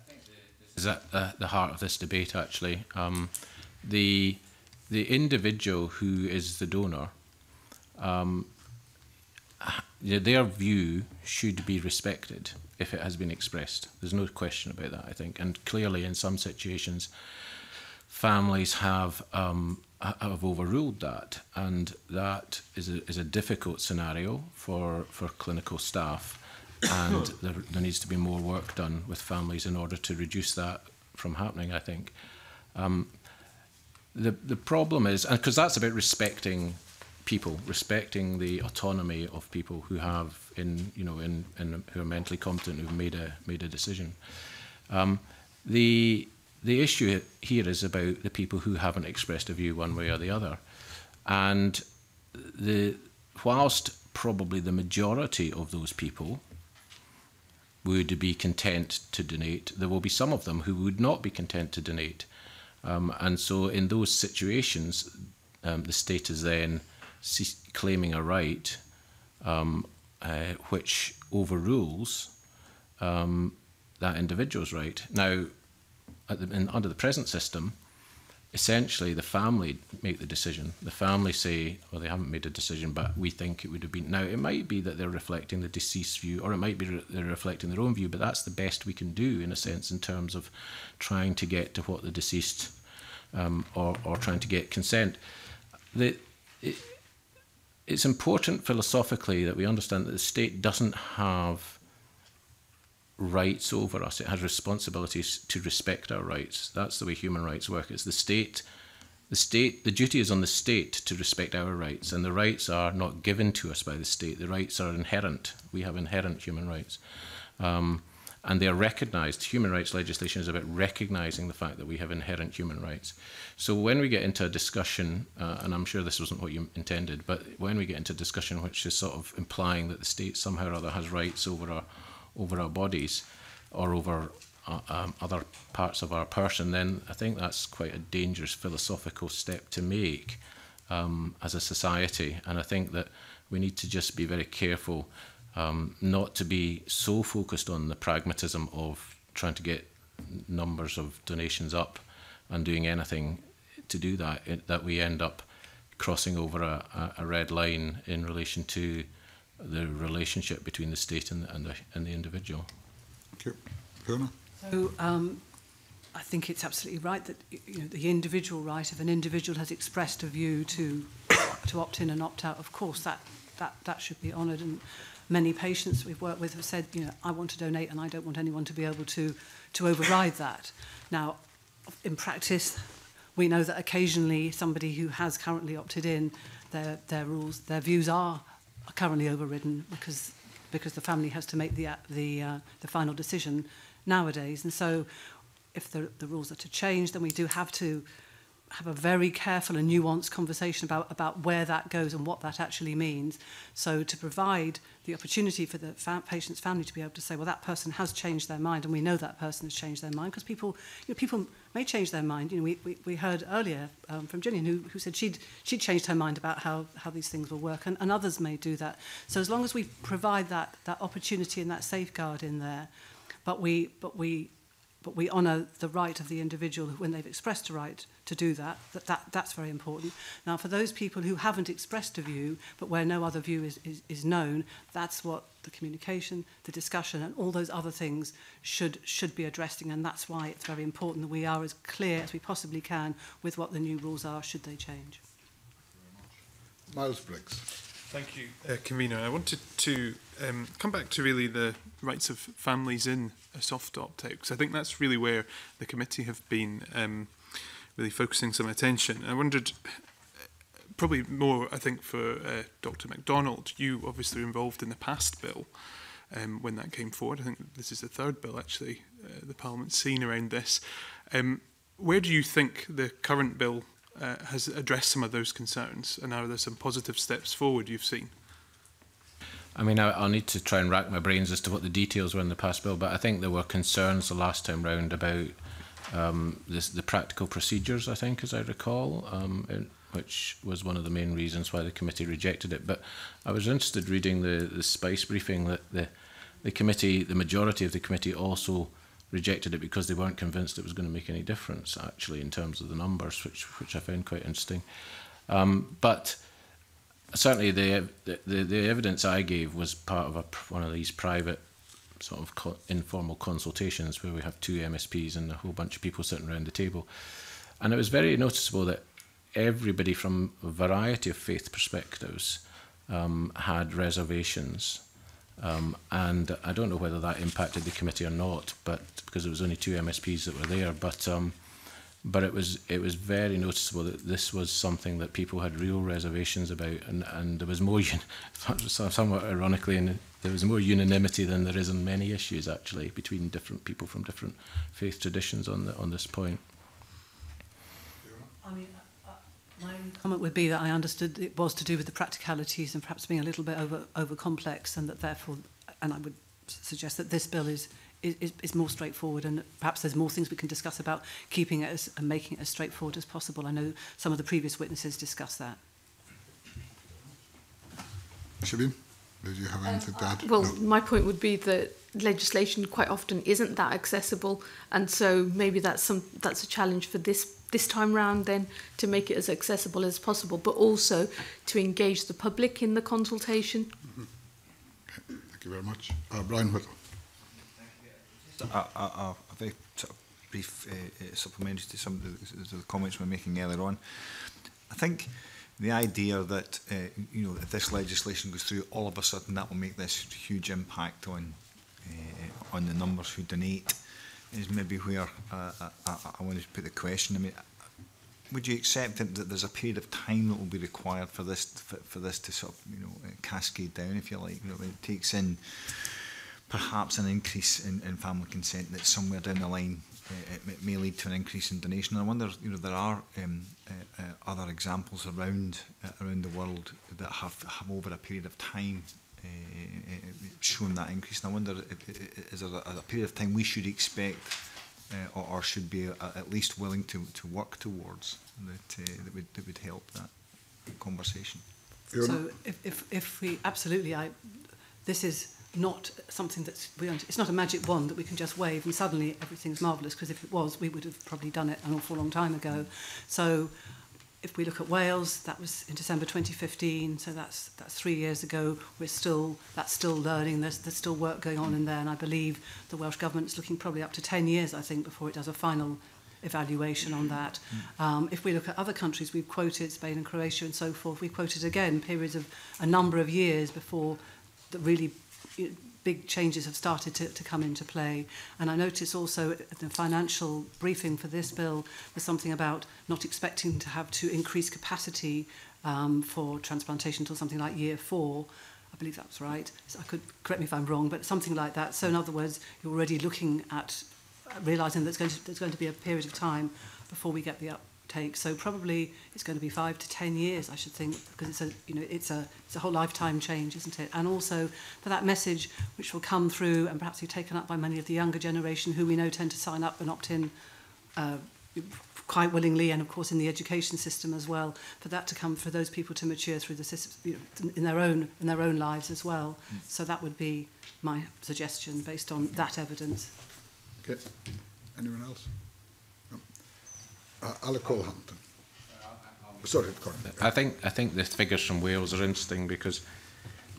think this is at the, the heart of this debate, actually. Um, the, the individual who is the donor, um, their view should be respected if it has been expressed. There's no question about that, I think. And clearly, in some situations, families have um, have overruled that, and that is a, is a difficult scenario for for clinical staff, and there, there needs to be more work done with families in order to reduce that from happening, I think. Um, the, the problem is, and because that's about respecting people, respecting the autonomy of people who have, in you know, in, in who are mentally competent, who've made a made a decision. Um, the the issue here is about the people who haven't expressed a view one way or the other, and the whilst probably the majority of those people would be content to donate, there will be some of them who would not be content to donate. Um, and so in those situations, um, the state is then claiming a right um, uh, which overrules um, that individual's right. Now, at the, in, under the present system, essentially the family make the decision. The family say, well, they haven't made a decision, but we think it would have been. Now, it might be that they're reflecting the deceased's view, or it might be re they're reflecting their own view, but that's the best we can do, in a sense, in terms of trying to get to what the deceased, um, or, or trying to get consent. The, it, it's important philosophically that we understand that the state doesn't have rights over us. It has responsibilities to respect our rights. That's the way human rights work. It's the state, the state, the duty is on the state to respect our rights, and the rights are not given to us by the state. The rights are inherent. We have inherent human rights, um, and they are recognised. Human rights legislation is about recognising the fact that we have inherent human rights. So when we get into a discussion, uh, and I'm sure this wasn't what you intended, but when we get into a discussion which is sort of implying that the state somehow or other has rights over our over our bodies or over uh, um, other parts of our person, then I think that's quite a dangerous philosophical step to make um, as a society. And I think that we need to just be very careful um, not to be so focused on the pragmatism of trying to get numbers of donations up and doing anything to do that, it, that we end up crossing over a, a red line in relation to the relationship between the state and the, and the, and the individual. Thank you. So um, I think it's absolutely right that you know, the individual right, if an individual has expressed a view to to opt in and opt out, of course that, that, that should be honoured. And many patients we've worked with have said, you know, I want to donate and I don't want anyone to be able to, to override that. Now, in practice, we know that occasionally somebody who has currently opted in, their, their rules, their views are are currently overridden because because the family has to make the the uh, the final decision nowadays. And so if the, the rules are to change, then we do have to have a very careful and nuanced conversation about about where that goes and what that actually means. So to provide the opportunity for the fa patient's family to be able to say, well, that person has changed their mind, and we know that person has changed their mind, because people, you know, people may change their mind. You know, we we, we heard earlier um, from Gillian who who said she'd she changed her mind about how how these things will work, and, and others may do that. So as long as we provide that that opportunity and that safeguard in there, but we but we. But we honour the right of the individual when they've expressed a right to do that, that, that. That's very important. Now, for those people who haven't expressed a view, but where no other view is, is, is known, that's what the communication, the discussion, and all those other things should, should be addressing. And that's why it's very important that we are as clear as we possibly can with what the new rules are, should they change. Miles Briggs. Thank you, uh, Convener. I wanted to um, come back to really the rights of families in a soft opt-out, because I think that's really where the committee have been um, really focusing some attention. I wondered, probably more, I think, for uh, Doctor MacDonald, you obviously were involved in the past bill um, when that came forward. I think this is the third bill, actually, uh, the Parliament's seen around this. Um, where do you think the current bill Uh, has addressed some of those concerns, and are there some positive steps forward you've seen? I mean, I, I'll need to try and rack my brains as to what the details were in the past bill, but I think there were concerns the last time round about um, this, the practical procedures, I think, as I recall, um, it, which was one of the main reasons why the committee rejected it. But I was interested reading the, the SPICE briefing that the, the committee, the majority of the committee also rejected it because they weren't convinced it was going to make any difference, actually, in terms of the numbers, which which I found quite interesting. Um, but certainly the, the the evidence I gave was part of a, one of these private sort of co informal consultations where we have two M S Ps and a whole bunch of people sitting around the table. And it was very noticeable that everybody from a variety of faith perspectives um, had reservations Um, and I don't know whether that impacted the committee or not, but because there was only two M S Ps that were there, but um, but it was it was very noticeable that this was something that people had real reservations about, and and there was more, somewhat ironically, and there was more unanimity than there is on many issues actually between different people from different faith traditions on the on this point. I mean, my comment would be that I understood it was to do with the practicalities and perhaps being a little bit over over complex, and that therefore, and I would suggest that this bill is is, is more straightforward, and perhaps there's more things we can discuss about keeping it as, and making it as straightforward as possible. I know some of the previous witnesses discussed that. Shabin, did you have anything um, to add? Well, no. My point would be that legislation quite often isn't that accessible, and so maybe that's some that's a challenge for this. This time round, then, to make it as accessible as possible, but also to engage the public in the consultation. Mm-hmm. Okay. Thank you very much. Uh, Brian Whittle. Just a, a, a very sort of brief uh, supplementary to some of the, the comments we were making earlier on. I think the idea that uh, you know, if this legislation goes through, all of a sudden that will make this huge impact on uh, on the numbers who donate. Is maybe where uh, I, I wanted to put the question. I mean, would you accept that there's a period of time that will be required for this for, for this to sort of you know cascade down, if you like? You know, it takes in perhaps an increase in, in family consent that somewhere down the line uh, it, it may lead to an increase in donation. And I wonder, you know, there are um, uh, uh, other examples around uh, around the world that have have over a period of time. Uh, showing that increase, and I wonder, is there a, a period of time we should expect uh, or, or should be a, a, at least willing to, to work towards that, uh, that, would, that would help that conversation? So if, if, if we absolutely, I, this is not something that's, we don't, it's not a magic wand that we can just wave and suddenly everything's marvellous, because if it was, we would have probably done it an awful long time ago. So if we look at Wales, that was in December twenty fifteen, so that's that's three years ago. We're still that's still learning. There's there's still work going on in there, and I believe the Welsh government is looking probably up to ten years, I think, before it does a final evaluation on that. Um, if we look at other countries, we've quoted Spain and Croatia and so forth. We quoted again periods of a number of years before the really big changes have started to, to come into play. And I notice also at the financial briefing for this bill, there's something about not expecting to have to increase capacity um, for transplantation until something like year four. I believe that's right. I could, correct me if I'm wrong, but something like that. So in other words, you're already looking at realising that there's, there's going to be a period of time before we get the uptake. So probably it's going to be five to ten years, I should think, because it's a you know it's a it's a whole lifetime change, isn't it? And also for that message which will come through and perhaps be taken up by many of the younger generation, who we know tend to sign up and opt in uh, quite willingly, and of course in the education system as well. For that to come, for those people to mature through the system you know, in their own in their own lives as well. Mm. So that would be my suggestion based on that evidence. Okay. Anyone else? Uh, Alec Colhampton. Sorry, I think I think the figures from Wales are interesting, because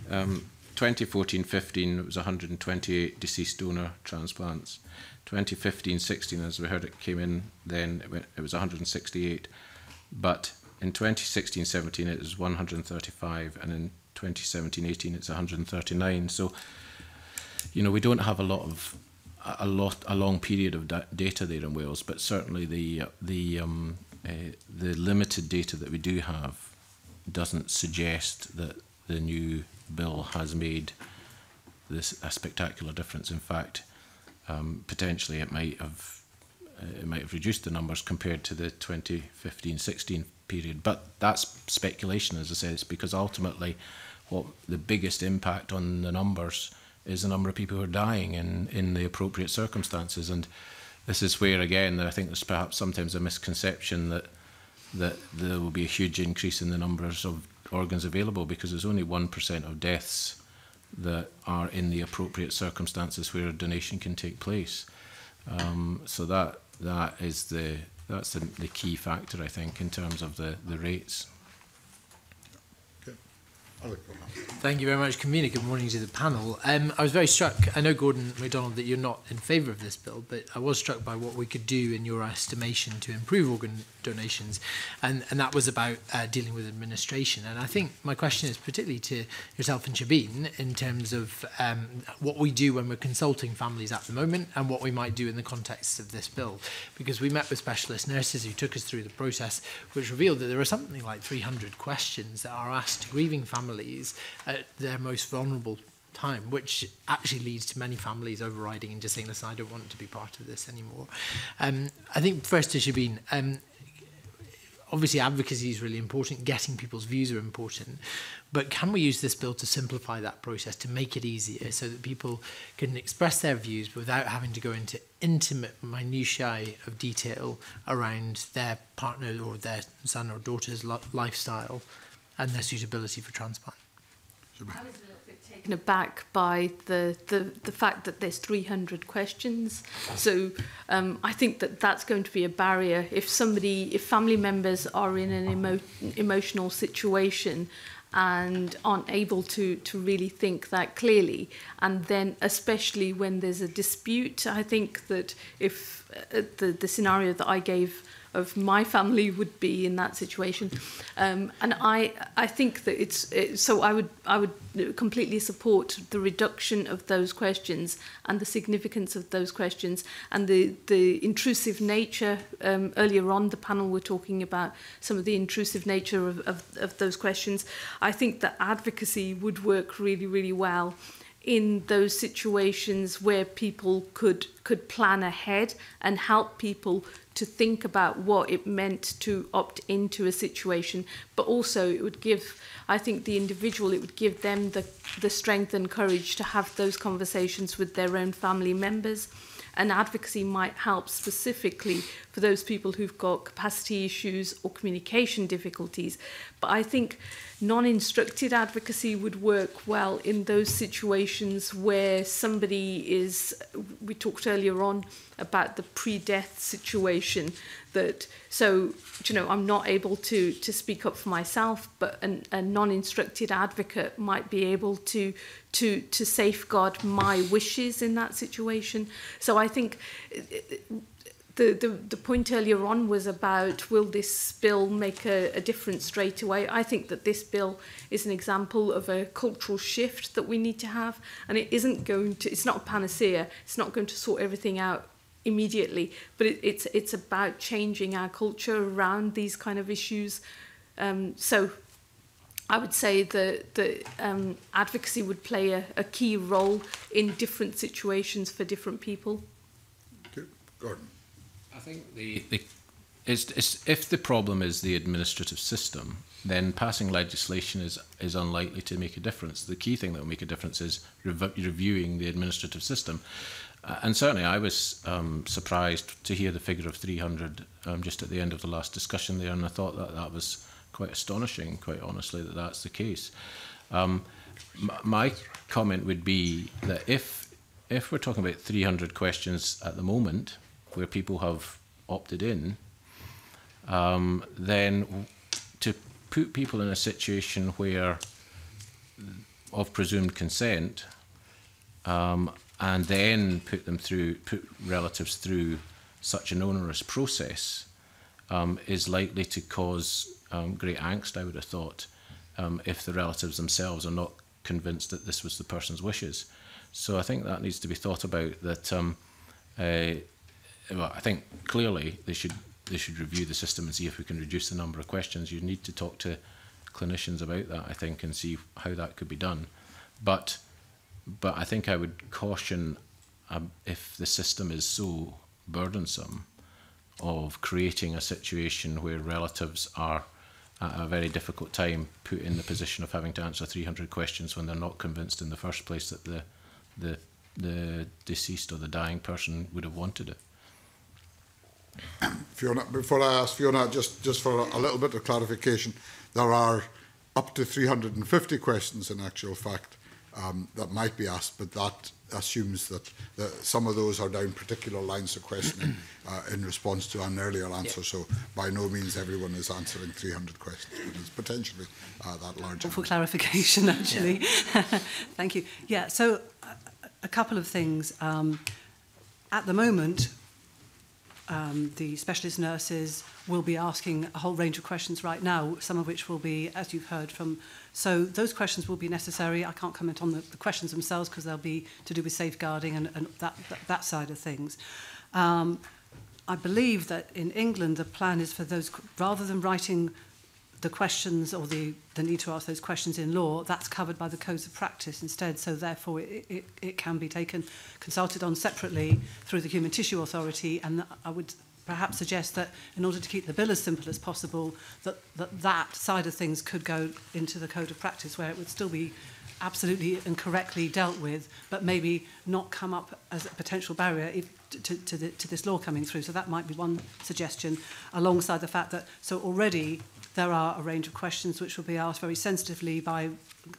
um, twenty fourteen fifteen it was one hundred twenty-eight deceased donor transplants. twenty fifteen sixteen, as we heard, it came in then, it, went, it was one hundred sixty-eight, but in twenty sixteen seventeen it was one hundred thirty-five, and in twenty seventeen eighteen it's one hundred thirty-nine. So you know we don't have a lot of a lot a long period of da data there in Wales, but certainly the the um, uh, the limited data that we do have doesn't suggest that the new bill has made this a spectacular difference. In fact, um, potentially it might have uh, it might have reduced the numbers compared to the twenty fifteen sixteen period, but that's speculation, as I said. It's because ultimately what the biggest impact on the numbers is the number of people who are dying in, in the appropriate circumstances. And this is where, again, I think there's perhaps sometimes a misconception that that there will be a huge increase in the numbers of organs available, because there's only one percent of deaths that are in the appropriate circumstances where a donation can take place. Um, so that that is the, that's the, the key factor, I think, in terms of the, the rates. Okay. Thank you very much, Convener. Good morning to the panel. Um, I was very struck, I know, Gordon MacDonald, that you're not in favour of this bill, but I was struck by what we could do, in your estimation, to improve organ donations, and, and that was about uh, dealing with administration. And I think my question is particularly to yourself and Shabin in terms of um, what we do when we're consulting families at the moment and what we might do in the context of this bill. Because we met with specialist nurses who took us through the process, which revealed that there are something like three hundred questions that are asked to grieving families at their most vulnerable time, which actually leads to many families overriding and just saying, listen, I don't want to be part of this anymore. Um, I think first to Shabin, um, obviously advocacy is really important, getting people's views are important, but can we use this bill to simplify that process, to make it easier so that people can express their views without having to go into intimate minutiae of detail around their partner or their son or daughter's lifestyle and their suitability for transplant? I was a little bit taken aback by the, the, the fact that there's three hundred questions. So um, I think that that's going to be a barrier. If somebody, if family members are in an emo emotional situation and aren't able to, to really think that clearly, and then especially when there's a dispute, I think that if uh, the, the scenario that I gave of my family would be in that situation, um, and I I think that it's it, so I would I would completely support the reduction of those questions and the significance of those questions and the the intrusive nature. Um, earlier on, the panel were talking about some of the intrusive nature of, of of those questions. I think that advocacy would work really really well in those situations where people could could plan ahead and help people to think about what it meant to opt into a situation, but also it would give, I think, the individual, it would give them the, the strength and courage to have those conversations with their own family members. And advocacy might help specifically for those people who've got capacity issues or communication difficulties. But I think non-instructed advocacy would work well in those situations where somebody is, we talked earlier on about the pre-death situation, that, so, you know, I'm not able to, to speak up for myself, but an, a non-instructed advocate might be able to, to, to safeguard my wishes in that situation. So I think the, the, the point earlier on was about, will this bill make a, a difference straight away? I think that this bill is an example of a cultural shift that we need to have, and it isn't going to, it's not a panacea, it's not going to sort everything out immediately, but it, it's it's about changing our culture around these kind of issues. Um, so I would say that the um, advocacy would play a, a key role in different situations for different people. Okay. Gordon, I think the, the it's, it's, if the problem is the administrative system, then passing legislation is is unlikely to make a difference. The key thing that will make a difference is rev reviewing the administrative system. Uh, and certainly I was um, surprised to hear the figure of three hundred um, just at the end of the last discussion there, and I thought that that was quite astonishing, quite honestly, that that's the case. Um, my comment would be that if, if we're talking about three hundred questions at the moment where people have opted in, um, then to put people in a situation where of presumed consent, um, and then put them through, put relatives through such an onerous process um, is likely to cause um, great angst, I would have thought, um, if the relatives themselves are not convinced that this was the person's wishes. So I think that needs to be thought about, that um, uh, well, I think clearly they should, they should review the system and see if we can reduce the number of questions. You need to talk to clinicians about that, I think, and see how that could be done. But But I think I would caution, um, if the system is so burdensome, of creating a situation where relatives are at a very difficult time put in the position of having to answer three hundred questions when they're not convinced in the first place that the the, the deceased or the dying person would have wanted it. Fiona, before I ask Fiona, just, just for a little bit of clarification, there are up to three hundred and fifty questions in actual fact um, that might be asked, but that assumes that the, some of those are down particular lines of questioning uh, in response to an earlier answer. Yeah. So by no means everyone is answering three hundred questions, but it's potentially uh, that large. For clarification, actually. Yeah. Thank you. Yeah, so uh, a couple of things. Um, at the moment, um, the specialist nurses will be asking a whole range of questions right now, some of which will be, as you've heard from, so those questions will be necessary. I can't comment on the, the questions themselves because they'll be to do with safeguarding and, and that, that, that side of things. Um, I believe that in England the plan is for those, rather than writing the questions or the, the need to ask those questions in law, that's covered by the codes of practice instead, so therefore it, it, it can be taken, consulted on separately through the Human Tissue Authority, and I would perhaps suggest that in order to keep the bill as simple as possible, that, that that side of things could go into the code of practice where it would still be absolutely and correctly dealt with, but maybe not come up as a potential barrier if, to, to, the, to this law coming through. So that might be one suggestion, alongside the fact that, so already there are a range of questions which will be asked very sensitively by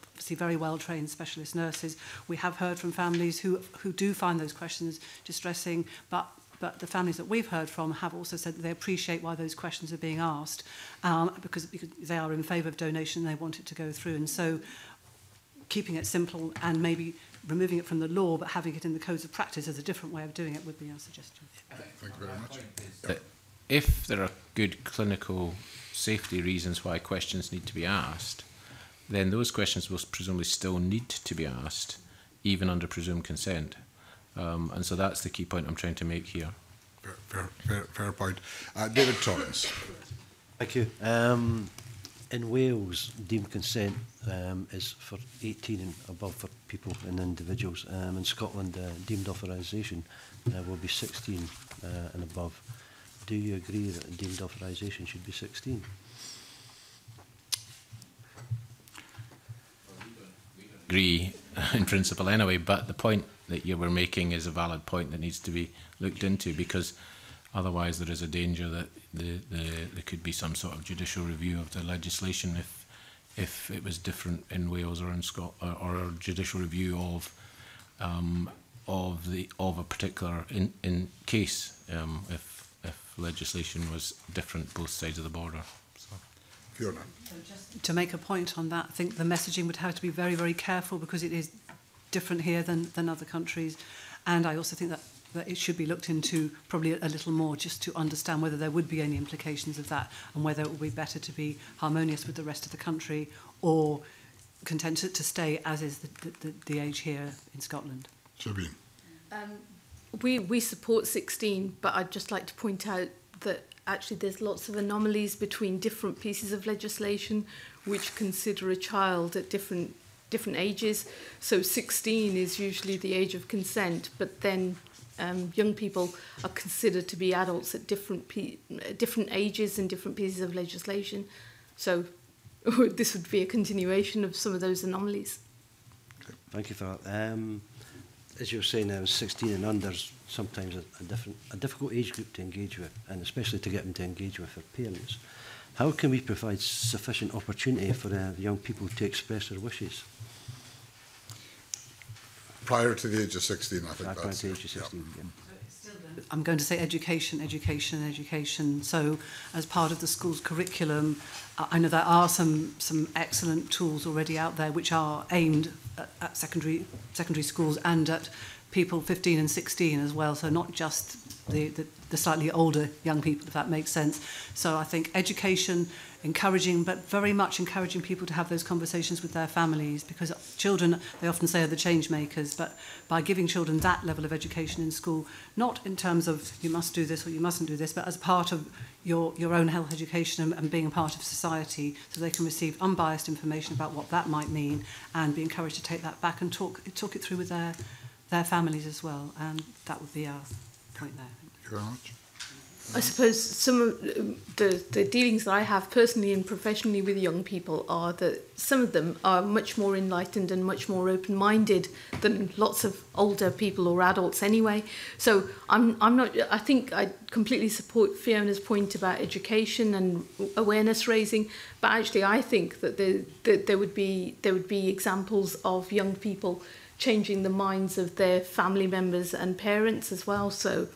obviously very well-trained specialist nurses. We have heard from families who, who do find those questions distressing, but but the families that we've heard from have also said that they appreciate why those questions are being asked, um, because, because they are in favour of donation and they want it to go through. And so keeping it simple and maybe removing it from the law but having it in the codes of practice as a different way of doing it would be our suggestion. Thank you very much. That if there are good clinical safety reasons why questions need to be asked, then those questions will presumably still need to be asked, even under presumed consent. Um, and so that's the key point I'm trying to make here. Fair, fair, fair, fair point. Uh, David Torrance. Thank you. Um, in Wales, deemed consent um, is for eighteen and above for people and individuals. Um, in Scotland, uh, deemed authorisation uh, will be sixteen uh, and above. Do you agree that deemed authorisation should be sixteen? Agree in principle anyway, but the point that you were making is a valid point that needs to be looked into, because otherwise there is a danger that the, the, there could be some sort of judicial review of the legislation if if it was different in Wales or in Scotland, or, or a judicial review of um, of the of a particular in, in case um, if if legislation was different both sides of the border. So. Fiona. So just to make a point on that, I think the messaging would have to be very very careful because it is different here than, than other countries, and I also think that, that it should be looked into probably a, a little more just to understand whether there would be any implications of that and whether it would be better to be harmonious with the rest of the country or content to, to stay as is the, the, the age here in Scotland. Shabin. Um, we, we support sixteen, but I'd just like to point out that actually there's lots of anomalies between different pieces of legislation which consider a child at different different ages. So sixteen is usually the age of consent, but then um, young people are considered to be adults at different pe different ages and different pieces of legislation. So this would be a continuation of some of those anomalies. Thank you for that. Um, as you were saying, uh, sixteen and under is sometimes a, a, different, a difficult age group to engage with, and especially to get them to engage with their parents. How can we provide sufficient opportunity for uh, young people to express their wishes? Prior to the age of sixteen, I think. Prior that's to the age of sixteen, yeah. Yeah. I'm going to say education, education, education. So as part of the school's curriculum, I know there are some, some excellent tools already out there which are aimed at, at secondary, secondary schools and at people fifteen and sixteen as well, so not just the, the, the slightly older young people, if that makes sense. So I think education, encouraging, but very much encouraging people to have those conversations with their families, because children, they often say, are the change makers, but by giving children that level of education in school, not in terms of you must do this or you mustn't do this, but as part of your, your own health education and, and being a part of society, so they can receive unbiased information about what that might mean and be encouraged to take that back and talk, talk it through with their their families as well, and that would be our point there. Thank you very much. I suppose some of the, the dealings that I have personally and professionally with young people are that some of them are much more enlightened and much more open-minded than lots of older people or adults anyway. So I'm, I'm not, I think I completely support Fiona's point about education and awareness raising, but actually I think that there, that there would be, there would be examples of young people changing the minds of their family members and parents as well. So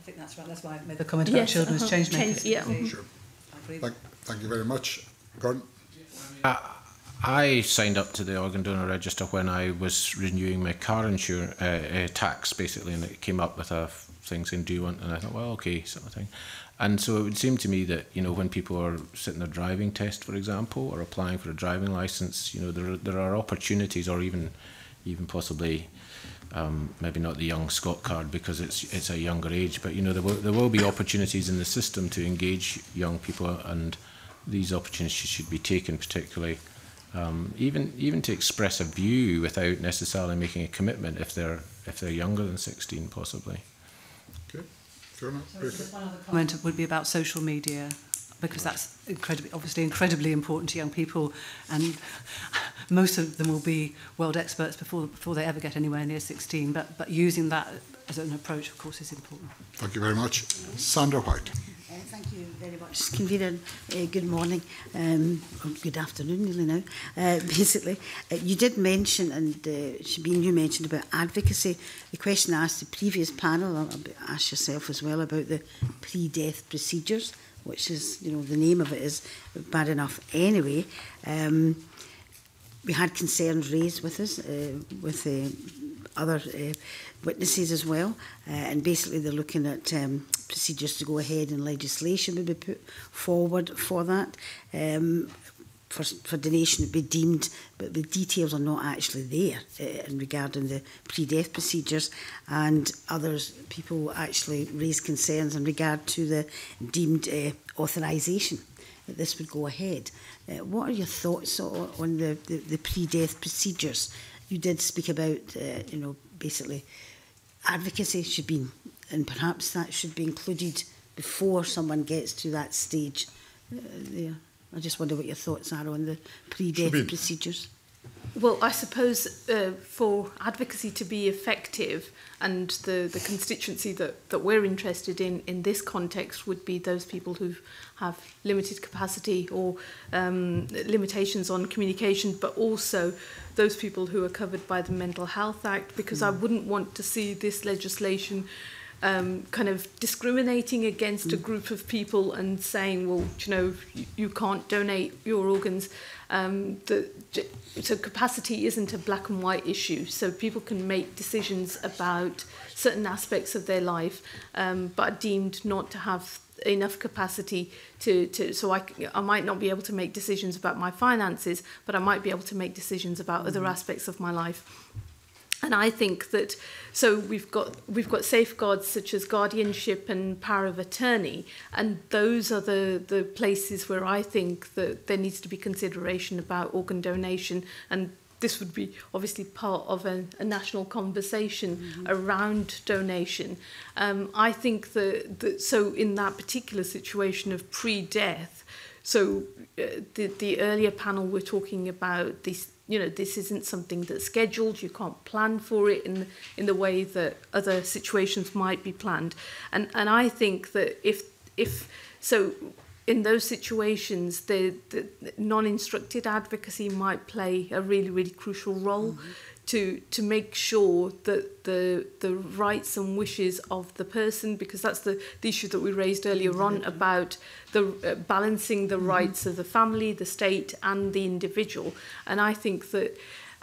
I think that's right. That's why I made the comment about yes, children's uh -huh. change makers. Change, yeah. Mm-hmm. Sure. Thank, thank you very much. Gordon? Uh, I signed up to the organ donor register when I was renewing my car insurance uh, uh, tax, basically, and it came up with a thing saying, "Do you want?" And I thought, well, okay, sort of thing. And so it would seem to me that, you know, when people are sitting their driving test, for example, or applying for a driving license, you know, there are, there are opportunities, or even, even possibly. Um, maybe not the young Scot card because it's it's a younger age, but you know there will there will be opportunities in the system to engage young people, and these opportunities should be taken, particularly um, even even to express a view without necessarily making a commitment if they're if they're younger than sixteen, possibly. Okay, fair enough. So just one other comment would be about social media, because that's incredibly, obviously incredibly important to young people, and most of them will be world experts before before they ever get anywhere near sixteen. But but using that as an approach, of course, is important. Thank you very much, Sandra White. Uh, thank you very much, Convener. Uh, good morning, um, or good afternoon, really now. Uh, basically, uh, you did mention, and uh, Shabin, you mentioned about advocacy. The question I asked the previous panel, I'll ask yourself as well about the pre-death procedures, which is, you know, the name of it is bad enough anyway. Um, we had concerns raised with us, uh, with the other uh, witnesses as well, uh, and basically they're looking at um, procedures to go ahead, and legislation would be put forward for that. Um, for, for donation, it would be deemed, but the details are not actually there uh, in regarding the pre-death procedures, and others, people actually raise concerns in regard to the deemed uh, authorisation that this would go ahead. Uh, what are your thoughts on, on the, the, the pre-death procedures? You did speak about, uh, you know, basically advocacy should be, and perhaps that should be included before someone gets to that stage uh, there. I just wonder what your thoughts are on the pre-death procedures. Well, I suppose uh, for advocacy to be effective, and the, the constituency that, that we're interested in in this context would be those people who have limited capacity or um, limitations on communication, but also those people who are covered by the Mental Health Act, because mm. I wouldn't want to see this legislation Um, kind of discriminating against mm. a group of people and saying, well, you know, you, you can't donate your organs. Um, the, so capacity isn't a black and white issue. So people can make decisions about certain aspects of their life, um, but are deemed not to have enough capacity to, to so I, I might not be able to make decisions about my finances, but I might be able to make decisions about mm. other aspects of my life. And I think that, so we've got we've got safeguards such as guardianship and power of attorney, and those are the, the places where I think that there needs to be consideration about organ donation, and this would be obviously part of a, a national conversation mm-hmm. around donation. Um, I think that, that, so in that particular situation of pre-death, so uh, the, the earlier panel were talking about these, you know, this isn't something that's scheduled, you can't plan for it in, in the way that other situations might be planned. And, and I think that if, if so in those situations, the, the non-instructed advocacy might play a really, really crucial role mm-hmm. to, to make sure that the, the rights and wishes of the person, because that's the, the issue that we raised earlier on about the uh, balancing the mm-hmm. rights of the family, the state and the individual. And I think that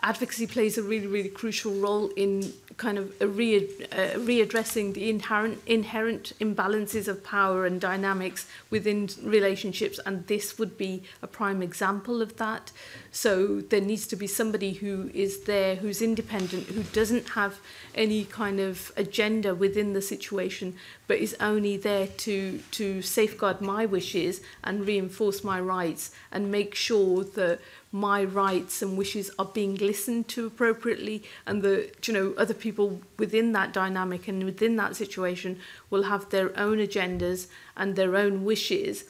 advocacy plays a really, really crucial role in kind of a re uh, readdressing the inherent, inherent imbalances of power and dynamics within relationships, and this would be a prime example of that. So there needs to be somebody who is there, who's independent, who doesn't have any kind of agenda within the situation, but is only there to, to safeguard my wishes and reinforce my rights and make sure that my rights and wishes are being listened to appropriately, and the you know other people within that dynamic and within that situation will have their own agendas and their own wishes.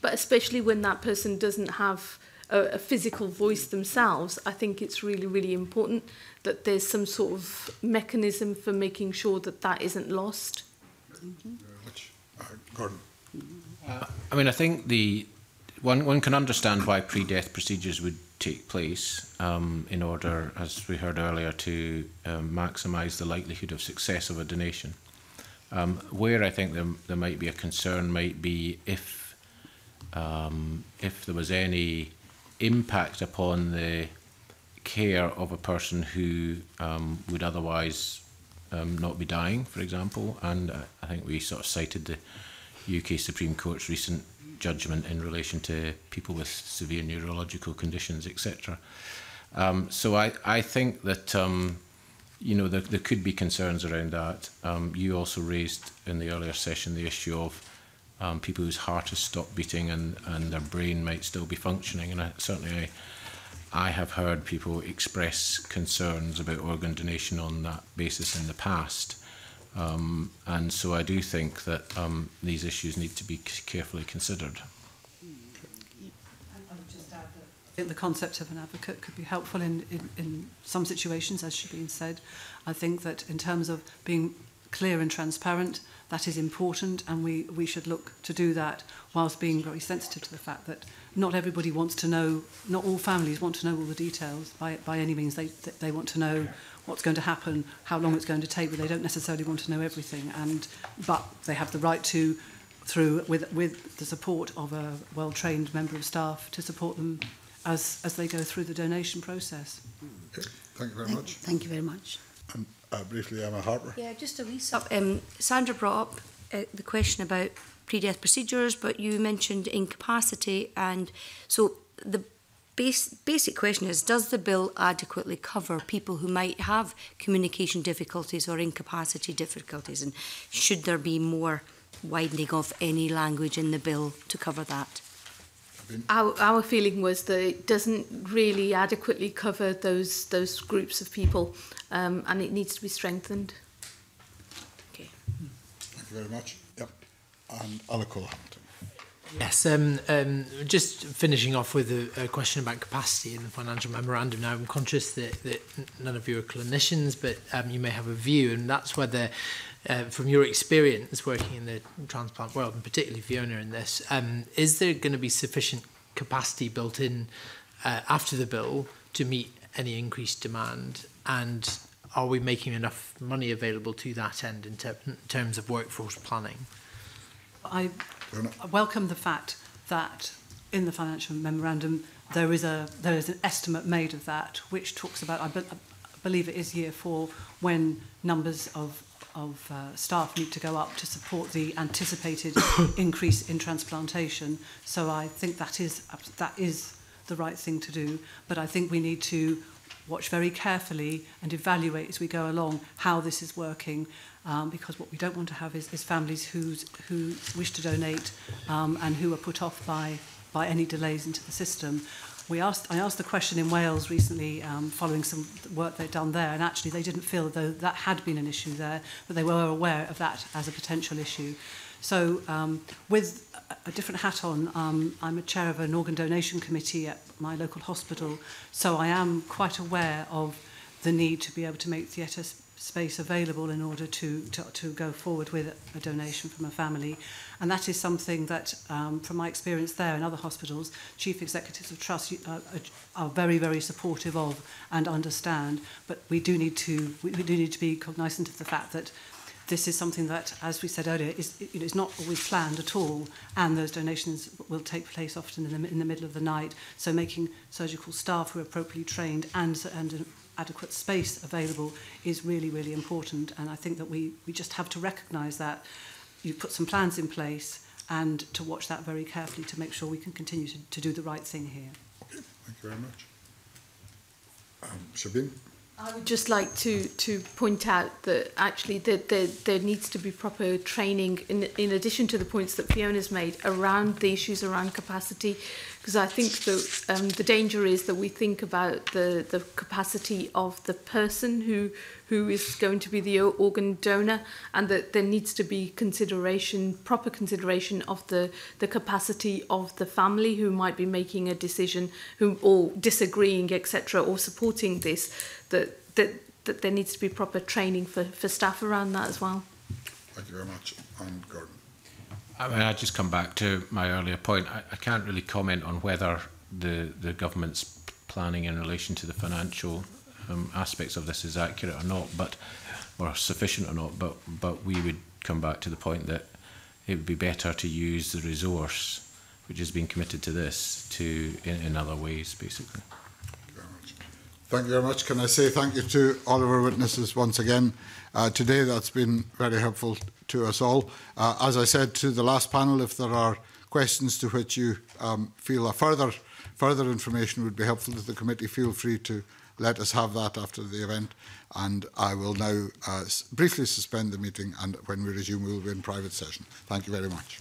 But especially when that person doesn't have a, a physical voice themselves, I think it's really, really important that there's some sort of mechanism for making sure that that isn't lost. Thank you very much. Uh, Gordon. Uh, I mean, I think the One, one can understand why pre-death procedures would take place um, in order, as we heard earlier, to um, maximise the likelihood of success of a donation. Um, where I think there, there might be a concern might be if, um, if there was any impact upon the care of a person who um, would otherwise um, not be dying, for example. And uh, I think we sort of cited the U K Supreme Court's recent judgment in relation to people with severe neurological conditions, et cetera. Um, so I, I think that um, you know there, there could be concerns around that. Um, you also raised in the earlier session the issue of um, people whose heart has stopped beating and, and their brain might still be functioning. And I, certainly I, I have heard people express concerns about organ donation on that basis in the past. Um, and so I do think that um, these issues need to be carefully considered. I would just add that I think the concept of an advocate could be helpful in, in, in some situations, as Shabin said. I think that in terms of being clear and transparent, that is important, and we, we should look to do that whilst being very sensitive to the fact that not everybody wants to know, not all families want to know all the details by, by any means. They, they want to know what's going to happen, how long it's going to take, but they don't necessarily want to know everything. And but they have the right to, through with with the support of a well-trained member of staff, to support them as as they go through the donation process. Okay. Thank you very thank, much. Thank you very much. And uh, briefly, Emma Harper. Yeah, just a wee sub. Um, Sandra brought up uh, the question about pre-death procedures, but you mentioned incapacity, and so the Base, basic question is, does the bill adequately cover people who might have communication difficulties or incapacity difficulties, and should there be more widening of any language in the bill to cover that? Our, our feeling was that it doesn't really adequately cover those, those groups of people, um, and it needs to be strengthened. Okay. Thank you very much. Yep. And Alcoa. Yes, um, um, just finishing off with a, a question about capacity in the financial memorandum. Now, I'm conscious that, that none of you are clinicians, but um, you may have a view, and that's whether, uh, from your experience working in the transplant world, and particularly Fiona in this, um, is there going to be sufficient capacity built in uh, after the bill to meet any increased demand? And are we making enough money available to that end in, ter in terms of workforce planning? I welcome the fact that in the financial memorandum there is a there is an estimate made of that, which talks about, I, be, I believe it is year four, when numbers of of uh, staff need to go up to support the anticipated increase in transplantation. So I think that is that is the right thing to do, but I think we need to watch very carefully and evaluate as we go along how this is working. Um, because what we don't want to have is, is families who's, who wish to donate um, and who are put off by, by any delays into the system. We asked, I asked the question in Wales recently, um, following some work they'd done there, and actually they didn't feel though that had been an issue there, but they were aware of that as a potential issue. So um, with a different hat on, um, I'm a chair of an organ donation committee at my local hospital, so I am quite aware of the need to be able to make theatre space available in order to, to, to go forward with a donation from a family. And that is something that, um, from my experience there and other hospitals, chief executives of trusts uh, are very, very supportive of and understand. But we do need to, we do need to be cognizant of the fact that this is something that, as we said earlier, is, you know, is not always planned at all, and those donations will take place often in the, in the middle of the night. So making surgical staff who are appropriately trained and, and adequate space available is really, really important. And I think that we, we just have to recognise that. You put some plans in place and to watch that very carefully to make sure we can continue to, to do the right thing here. Okay, thank you very much. Um, Shabin? I would just like to, to point out that actually there, there, there needs to be proper training in, in addition to the points that Fiona's made around the issues around capacity, because I think the, um, the danger is that we think about the, the capacity of the person who, who is going to be the organ donor, and that there needs to be consideration, proper consideration of the, the capacity of the family who might be making a decision who, or disagreeing, et cetera, or supporting this. That, that, that there needs to be proper training for, for staff around that as well. Thank you very much. And Gordon. I mean, I just come back to my earlier point. I, I can't really comment on whether the, the government's planning in relation to the financial um, aspects of this is accurate or not, but or sufficient or not, but, but we would come back to the point that it would be better to use the resource which has been committed to this to in, in other ways, basically. Thank you very much. Can I say thank you to all of our witnesses once again uh, today? That's been very helpful to us all. Uh, as I said to the last panel, if there are questions to which you um, feel a further, further information would be helpful to the committee, feel free to let us have that after the event. And I will now uh, briefly suspend the meeting, and when we resume, we will be in private session. Thank you very much.